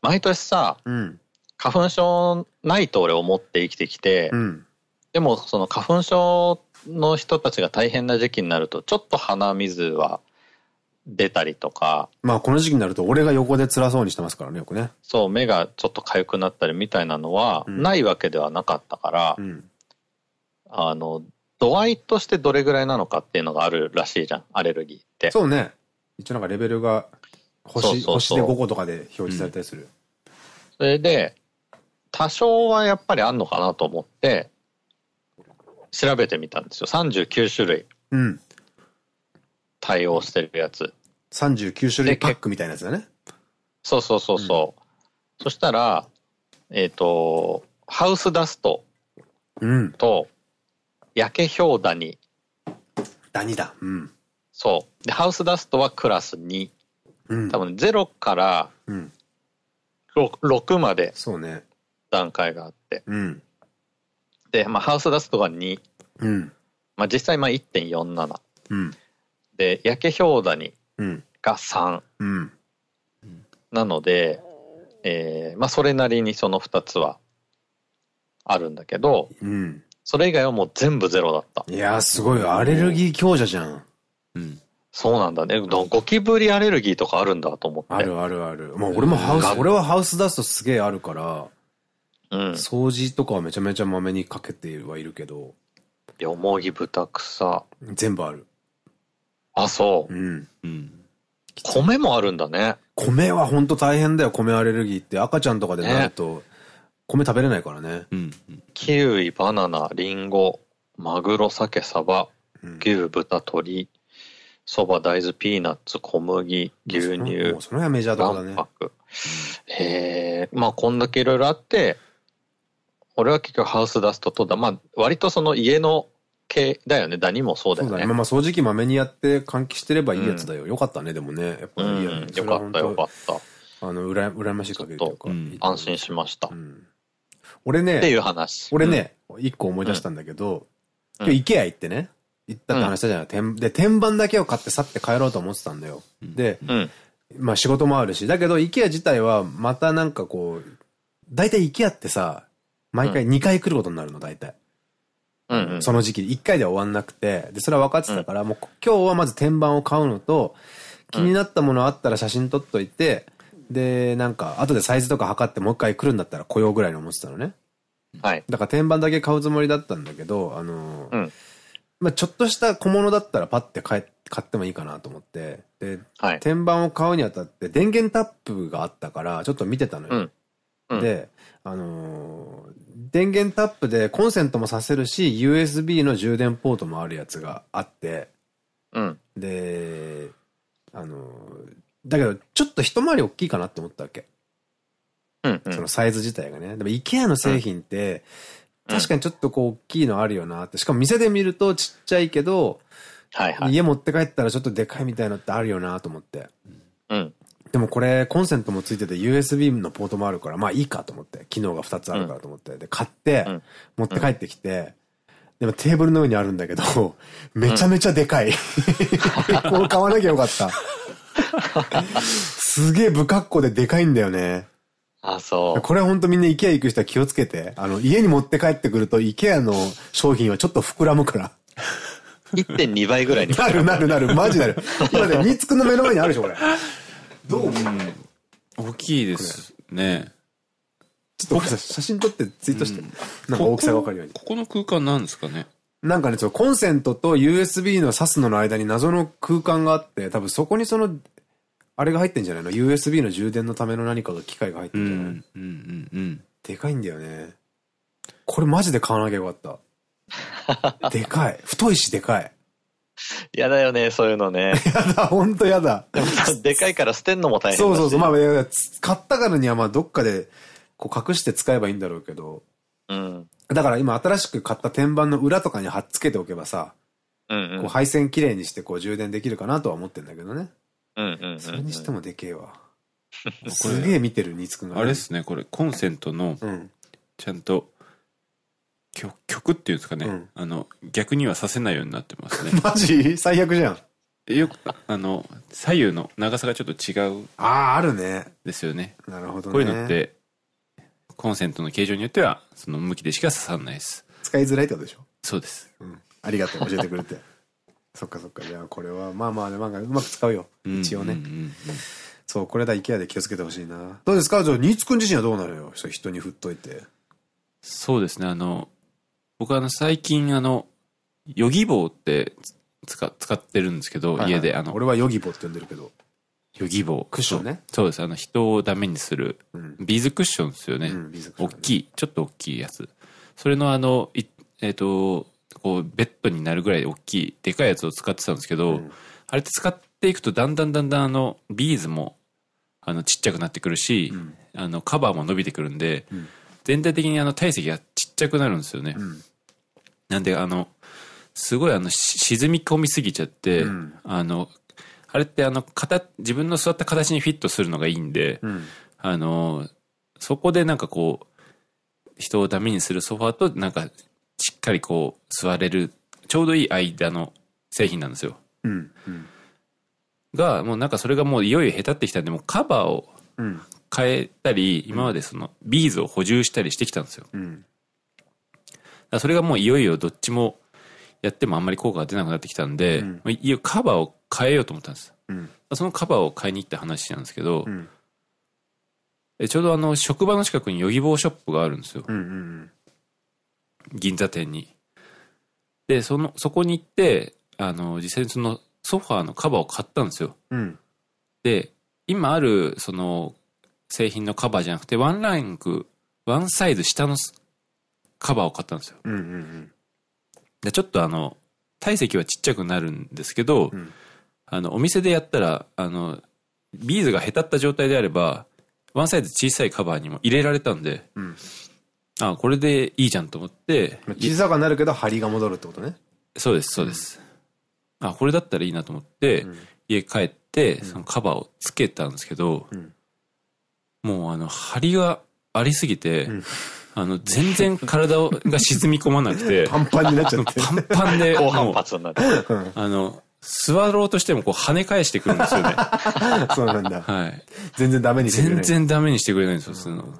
毎年さ、うん、花粉症ないと俺思って生きてきて、うんでもその花粉症の人たちが大変な時期になるとちょっと鼻水は出たりとか。まあこの時期になると俺が横で辛そうにしてますからねよくね。そう目がちょっと痒くなったりみたいなのはないわけではなかったから、うん、あの度合いとしてどれぐらいなのかっていうのがあるらしいじゃんアレルギーって。そうね。一応なんかレベルが星、星でごことかで表示されたりする。うん、それで多少はやっぱりあんのかなと思って。調べてみたんですよ。さんじゅうきゅうしゅるい。うん。対応してるやつ。さんじゅうきゅうしゅるいパックみたいなやつだね。そうそうそうそう。うん、そしたら、えっ、ー、と、ハウスダストと、焼けひょうダニ。ダニだ。うん。そう。で、ハウスダストはクラスに。うん。多分ゼロからろくまで。そうね。段階があって。うん。で、まあ、ハウスダストがに。うん。まあ、実際、まあ、いってんよんなな。うん。で、焼けひょうだにがさん。うん。なので、えー、まあ、それなりにそのふたつはあるんだけど、うん。それ以外はもう全部ゼロだった。いやー、すごい。アレルギー強者じゃん。うん。そうなんだね。ゴキブリアレルギーとかあるんだと思って。あるあるある。まあ、俺もハウス、俺はハウスダストすげえあるから、うん、掃除とかはめちゃめちゃまめにかけてはいるけど、よもぎ、豚草。全部ある。あ、そう。うん。うん。米もあるんだね。米はほんと大変だよ、米アレルギーって。赤ちゃんとかでなると、米食べれないからね。うん。キウイ、バナナ、リンゴ、マグロ、鮭、サバ、牛、豚、鶏、そば、大豆、ピーナッツ、小麦、牛乳、もうその辺はメジャーとこだね。卵白。えー、まあこんだけいろいろあって、俺は結局ハウスダストとだ、まあ割とその家の系だよね、ダニもそうだよね。そうだね、まあ掃除機まめにやって換気してればいいやつだよ。うん、よかったねでもね、やっぱりいいやね。うん、よかったよかった。あのうらや羨ましい限りというか、うん、安心しました。うん、俺ね、っていう話。俺ね、うん、一個思い出したんだけど、うん、今日イケア行ってね、行ったって話したじゃない。うん、で天板だけを買って去って帰ろうと思ってたんだよ。で、うん、まあ仕事もあるし、だけどイケア自体はまたなんかこう、だいたいイケアってさ。毎回にかい来ることになるの、大体。うんうん、その時期で。いっかいでは終わんなくて。で、それは分かってたから、うん、もう今日はまず天板を買うのと、気になったものあったら写真撮っといて、うん、で、なんか、後でサイズとか測ってもういっかい来るんだったら来ようぐらいに思ってたのね。はい。だから天板だけ買うつもりだったんだけど、あのー、うん、まあちょっとした小物だったらパッて買え、買ってもいいかなと思って。で、はい、天板を買うにあたって電源タップがあったから、ちょっと見てたのよ。うんで、あのー、電源タップでコンセントもさせるし、ユーエスビー の充電ポートもあるやつがあって、うん、で、あのー、だけど、ちょっと一回り大きいかなって思ったわけ。うんうん、そのサイズ自体がね。でも、IKEA の製品って、うん、確かにちょっとこう、大きいのあるよなって。しかも店で見るとちっちゃいけど、はいはい、家持って帰ったらちょっとでかいみたいなのってあるよなと思って。うんでもこれ、コンセントもついてて ユーエスビー のポートもあるから、まあいいかと思って、機能がふたつあるからと思って、で、買って、持って帰ってきて、でもテーブルの上にあるんだけど、めちゃめちゃでかい。こう買わなきゃよかった。すげえ不格好ででかいんだよね。あ、そう。これはほんとみんな IKEA 行く人は気をつけて、あの、家に持って帰ってくると IKEA の商品はちょっと膨らむから。いってんにばいぐらいに。なるなるなる、マジなる。今ね、ニーツくんの目の前にあるでしょ、これ。どう、うん、大きいですね。ちょっと写真撮ってツイートして、うん、なんか大きさがわかるように。ここの空間なんですかね。なんかね、コンセントと ユーエスビー の挿すのの間に謎の空間があって、多分そこにその、あれが入ってんじゃないの ?ユーエスビー の充電のための何かが機械が入ってんじゃないの、うん、うんうんうん。でかいんだよね。これマジで買わなきゃよかった。でかい。太いしでかい。やだよね、そういうのね。やだ、ほんとやだ。でもさ、でかいから捨てんのも大変だし。そうそうそう。まあ、買ったからには、まあ、どっかで、こう、隠して使えばいいんだろうけど。うん。だから今、新しく買った天板の裏とかに貼っつけておけばさ、うんうん。こう、配線きれいにして、こう、充電できるかなとは思ってんだけどね。うんうん、うん。それにしてもでけえわ。すげえ見てる、ニツくんが、ね。あれっすね、これ、コンセントの、うん、ちゃんと、曲っていうんですかね、うん、あの逆にはさせないようになってますね。マジ最悪じゃん。よくあの左右の長さがちょっと違う。ああ、あるね。ですよね。なるほどね。こういうのってコンセントの形状によってはその向きでしか刺さんないです。使いづらいってことでしょ。そうです。うん。ありがとう、教えてくれて。そっかそっか。じゃあこれはまあまあ、まあ、うまく使うよ。一応ね。そう、これだ IKEA で気をつけてほしいな。どうですか、じゃあニーツくん自身はどうなるよ。人に振っといて。そうですね。あの。僕はあの最近あの、ヨギ棒って使、使ってるんですけど、はいはい、家であの。俺はヨギ棒って呼んでるけど。ヨギ棒。クッションね。そうです。あの人をダメにする。うん、ビーズクッションですよね。うん、ビーズクッションね。大きい、ちょっと大きいやつ。それのあの、えっと、こう、ベッドになるぐらい大きい、でかいやつを使ってたんですけど、うん、あれって使っていくとだんだんだんだんあの、ビーズも、あの、ちっちゃくなってくるし、うん、あの、カバーも伸びてくるんで、うん、全体的にあの、体積がちっちゃくなるんですよね。うん、なんで、あの、すごいあの、沈み込みすぎちゃって、うん、あの、あれってあの、形、自分の座った形にフィットするのがいいんで、うん、あの、そこでなんかこう、人をダメにするソファーとなんか、しっかりこう、座れる、ちょうどいい間の製品なんですよ。うんうん、が、もうなんかそれがもういよいよ下手ってきたんで、もうカバーを変えたり、うん、今までその、ビーズを補充したりしてきたんですよ。うん、それがもういよいよどっちもやってもあんまり効果が出なくなってきたんで、うん、いよいよカバーを変えようと思ったんです。うん、そのカバーを買いに行った話なんですけど、うん、えちょうどあの職場の近くにヨギボーショップがあるんですよ。うんうんうん、銀座店に。で、その、そこに行って、あの、実際にそのソファーのカバーを買ったんですよ。うん、で、今ある、その、製品のカバーじゃなくて、ワンランク、ワンサイズ下のカバーを買ったんですよ。うんうんうん、で、ちょっとあの、体積はちっちゃくなるんですけど、うん、あの、お店でやったら、あの、ビーズがへたった状態であれば、ワンサイズ小さいカバーにも入れられたんで、うん、ああ、これでいいじゃんと思って。小さくなるけど、張りが戻るってことね。そうです、そうです。うん、ああ、これだったらいいなと思って、うん、家帰って、そのカバーをつけたんですけど、うん、もうあの、張りがありすぎて、うん、あの、全然体が沈み込まなくて、パンパンになっちゃって。パンパンで、後半パツになって。あの、座ろうとしてもこう跳ね返してくるんですよね。そうなんだ。はい。全然ダメにしてくれない。全然ダメにしてくれないんですよ。その、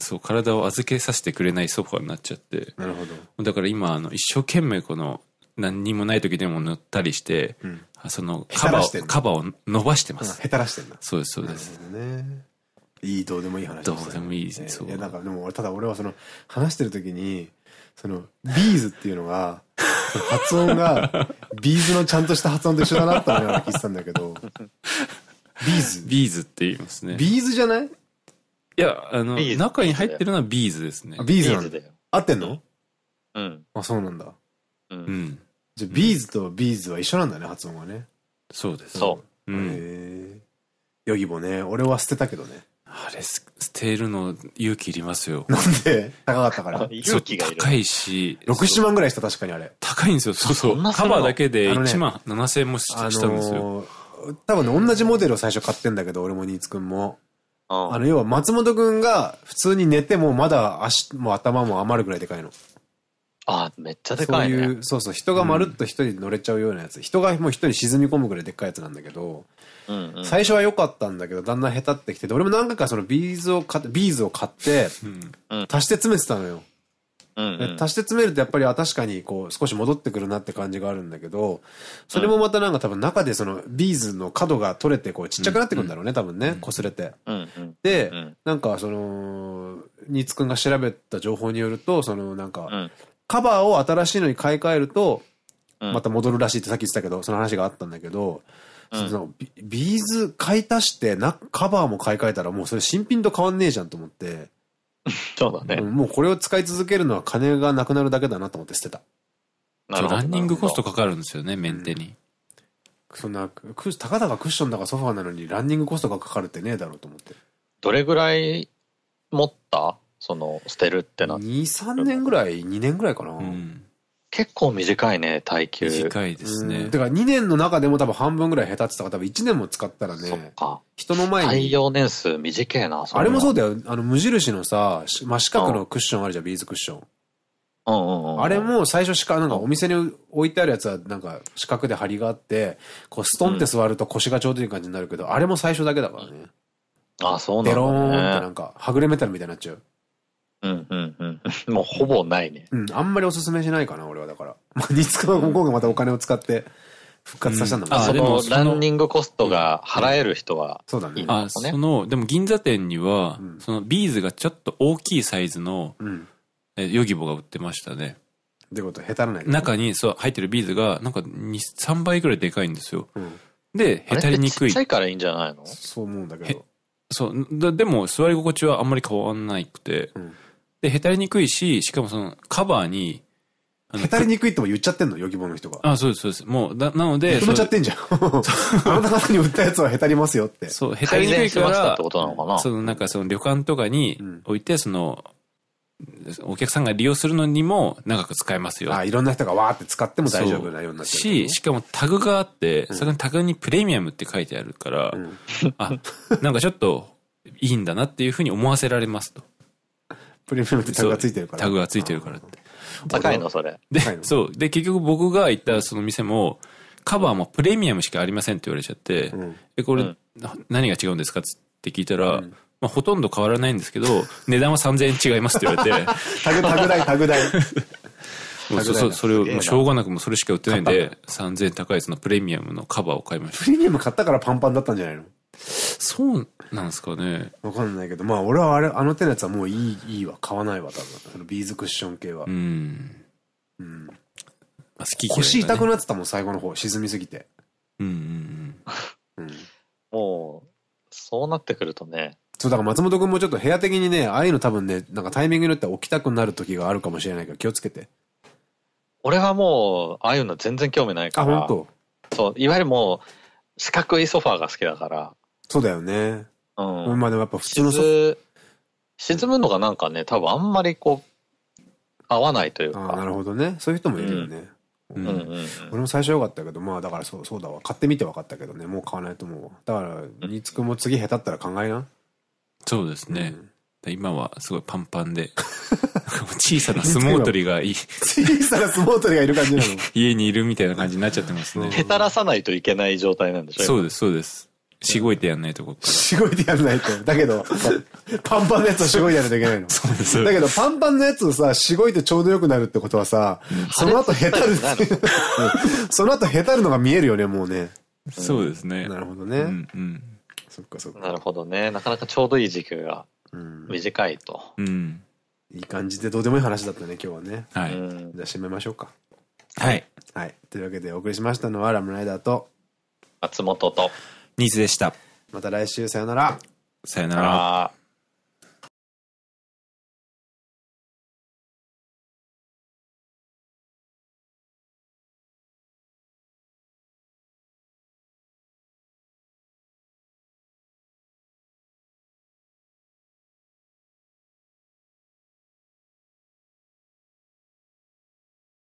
そう、体を預けさせてくれないソファーになっちゃって。なるほど。だから今、あの、一生懸命この、何にもない時でも塗ったりして、うん、その、カバーを、カバーを伸ばしてます。へたらしてんだ。そうです、そうです。なるほどね。いい、どうでもいい話ですね。どうでもいいですね。そう。いや、なんかでも、ただ俺はその、話してる時に、その、ビーズっていうのが、発音が、ビーズのちゃんとした発音と一緒だなってのような気したんだけど、ビーズビーズって言いますね。ビーズじゃない？いや、あの、中に入ってるのはビーズですね。ビーズなんだよ。合ってんの？うん。あ、そうなんだ。うん。じゃビーズとビーズは一緒なんだね、発音がね。そうです。そう。へぇ。ヨギボね、俺は捨てたけどね。あれ、捨てるの勇気いりますよ。なんで？高かったから。勇気がいる。高いし。ろく、ななまんぐらいした、確かにあれ。高いんですよ、そうそう。カバーだけでいちまんななせんえんもしたんですよ。多分ね、同じモデルを最初買ってんだけど、俺も新津くんも。あの、要は松本くんが普通に寝てもまだ足も頭も余るぐらいでかいの。あ、めっちゃでかいね。そういう、そうそう、人がまるっと一人乗れちゃうようなやつ。人がもう一人沈み込むぐらいでっかいやつなんだけど、うんうん、最初は良かったんだけど、だんだん下手ってきて、俺も何回かそのビーズを買って、ビーズを買って、うん、足して詰めてたのよ。うんうん、足して詰めるとやっぱり、あ、確かにこう、少し戻ってくるなって感じがあるんだけど、それもまたなんか多分中でそのビーズの角が取れて、こう、ちっちゃくなってくるんだろうね、うんうん、多分ね、擦れて。うんうん、で、なんかその、新津くんが調べた情報によると、そのなんか、うんカバーを新しいのに買い替えると、また戻るらしいってさっき言ってたけど、その話があったんだけど、うん、そのビ、ビーズ買い足してな、カバーも買い替えたらもうそれ新品と変わんねえじゃんと思って。そうだね。もうこれを使い続けるのは金がなくなるだけだなと思って捨てた。なるほど。ランニングコストかかるんですよね、メンテに。うん、そんな、たかだかクッションだかソファーなのにランニングコストがかかるってねえだろうと思って。どれぐらい持った？その、捨てるってな。に、さんねんぐらい、にねんぐらいかな。うん、結構短いね、耐久。短いですね。うん、てかにねんの中でも多分半分ぐらい下手ってたから、多分いちねんも使ったらね。そっか。人の前に。耐用年数短いな、それ。あれもそうだよ。あの、無印のさ、まあ、四角のクッションあるじゃん、うん、ビーズクッション。うんうんうん。あれも最初しか、なんかお店に置いてあるやつは、なんか四角で張りがあって、こう、ストンって座ると腰がちょうどいい感じになるけど、うん、あれも最初だけだからね。ああ、そうなんだ、ね。デローンってなんか、はぐれメタルみたいになっちゃう。うんうんうん。もうほぼないね。うん。あんまりおすすめしないかな、俺はだから。まあ、ニツカは今回またお金を使って復活させたんだもんね。あ、でもランニングコストが払える人は。そうだね。あ、その、でも銀座店には、そのビーズがちょっと大きいサイズの、ヨギボが売ってましたね。ってことは下手らない。中に、そう、入ってるビーズが、なんかに、さんばいくらいでかいんですよ。で、下手りにくい。小さいからいいんじゃないの？そう思うんだけど。そう。でも、座り心地はあんまり変わんなくて。で、へたりにくいし、しかもその、カバーに、へたりにくいっても言っちゃってんのヨギボの人が。あ、そうです、そうです。もう、だ、なので。止めちゃってんじゃん。あなた方に売ったやつはへたりますよって。そう、へたりにくいから、その、なんかその旅館とかに置いて、その、お客さんが利用するのにも長く使えますよ。あ、いろんな人がわーって使っても大丈夫なようになってる。し、しかもタグがあって、そこにタグにプレミアムって書いてあるから、あ、なんかちょっといいんだなっていうふうに思わせられますと。プレミアムってタグがついてるから。タグがついてるからって。高いのそれ。で、そう。で、結局僕が行ったその店も、カバーもプレミアムしかありませんって言われちゃって、うん、え、これ、うん、何が違うんですかって聞いたら、うん、まあほとんど変わらないんですけど、値段はさんぜんえん違いますって言われて。タグ、タグ代、タグ代。もうそ、それを、もうしょうがなくもそれしか売ってないんで、さんぜんえん高いそのプレミアムのカバーを買いました。プレミアム買ったからパンパンだったんじゃないの？そうなんですかね。わかんないけど、まあ俺はあれ、あの手のやつはもういい、いいわ。買わないわ、多分。そのビーズクッション系は。うん。うん。好き嫌い、ね、腰痛くなってたもん最後の方沈みすぎて。うんうんうん。うん、もうそうなってくるとね。そうだから松本くんもちょっと部屋的にね、ああいうの多分ね、なんかタイミングによって起きたくなる時があるかもしれないから気をつけて。俺はもうああいうの全然興味ないから。あ、本当。そう、いわゆるもう四角いソファーが好きだから。そうだよね。うん。まあでもやっぱ普通のソファー。沈むのがなんかね、多分あんまりこう合わないというか。あ、なるほどね。そういう人もいるよね。俺も最初良かったけど、まあだからそう、そうだわ。買ってみて分かったけどね、もう買わないと思うわ。だから新津くんも次下手ったら考えな。そうですね。うん、今はすごいパンパンで小さな相撲取りがいい小さな相撲取りがいる感じなの。家にいるみたいな感じになっちゃってますね。へたらさないといけない状態なんでしょ。そうですそうです。しごいてやんないとこから。しごいてやんないと。だけど、パンパンのやつをしごいてやらなきゃいけないの。そうです。だけど、パンパンのやつをさ、しごいてちょうど良くなるってことはさ、その後へたる。その後へたるのが見えるよね、もうね。そうですね。なるほどね。うんうん。そっかそっか。なるほどね。なかなかちょうどいい時期が短いと。うん。いい感じでどうでもいい話だったね、今日はね。はい。じゃあ締めましょうか。はい。はい。というわけでお送りしましたのは、ラムライダーと、松本と、ニーズでした。また来週、さよなら。さよなら。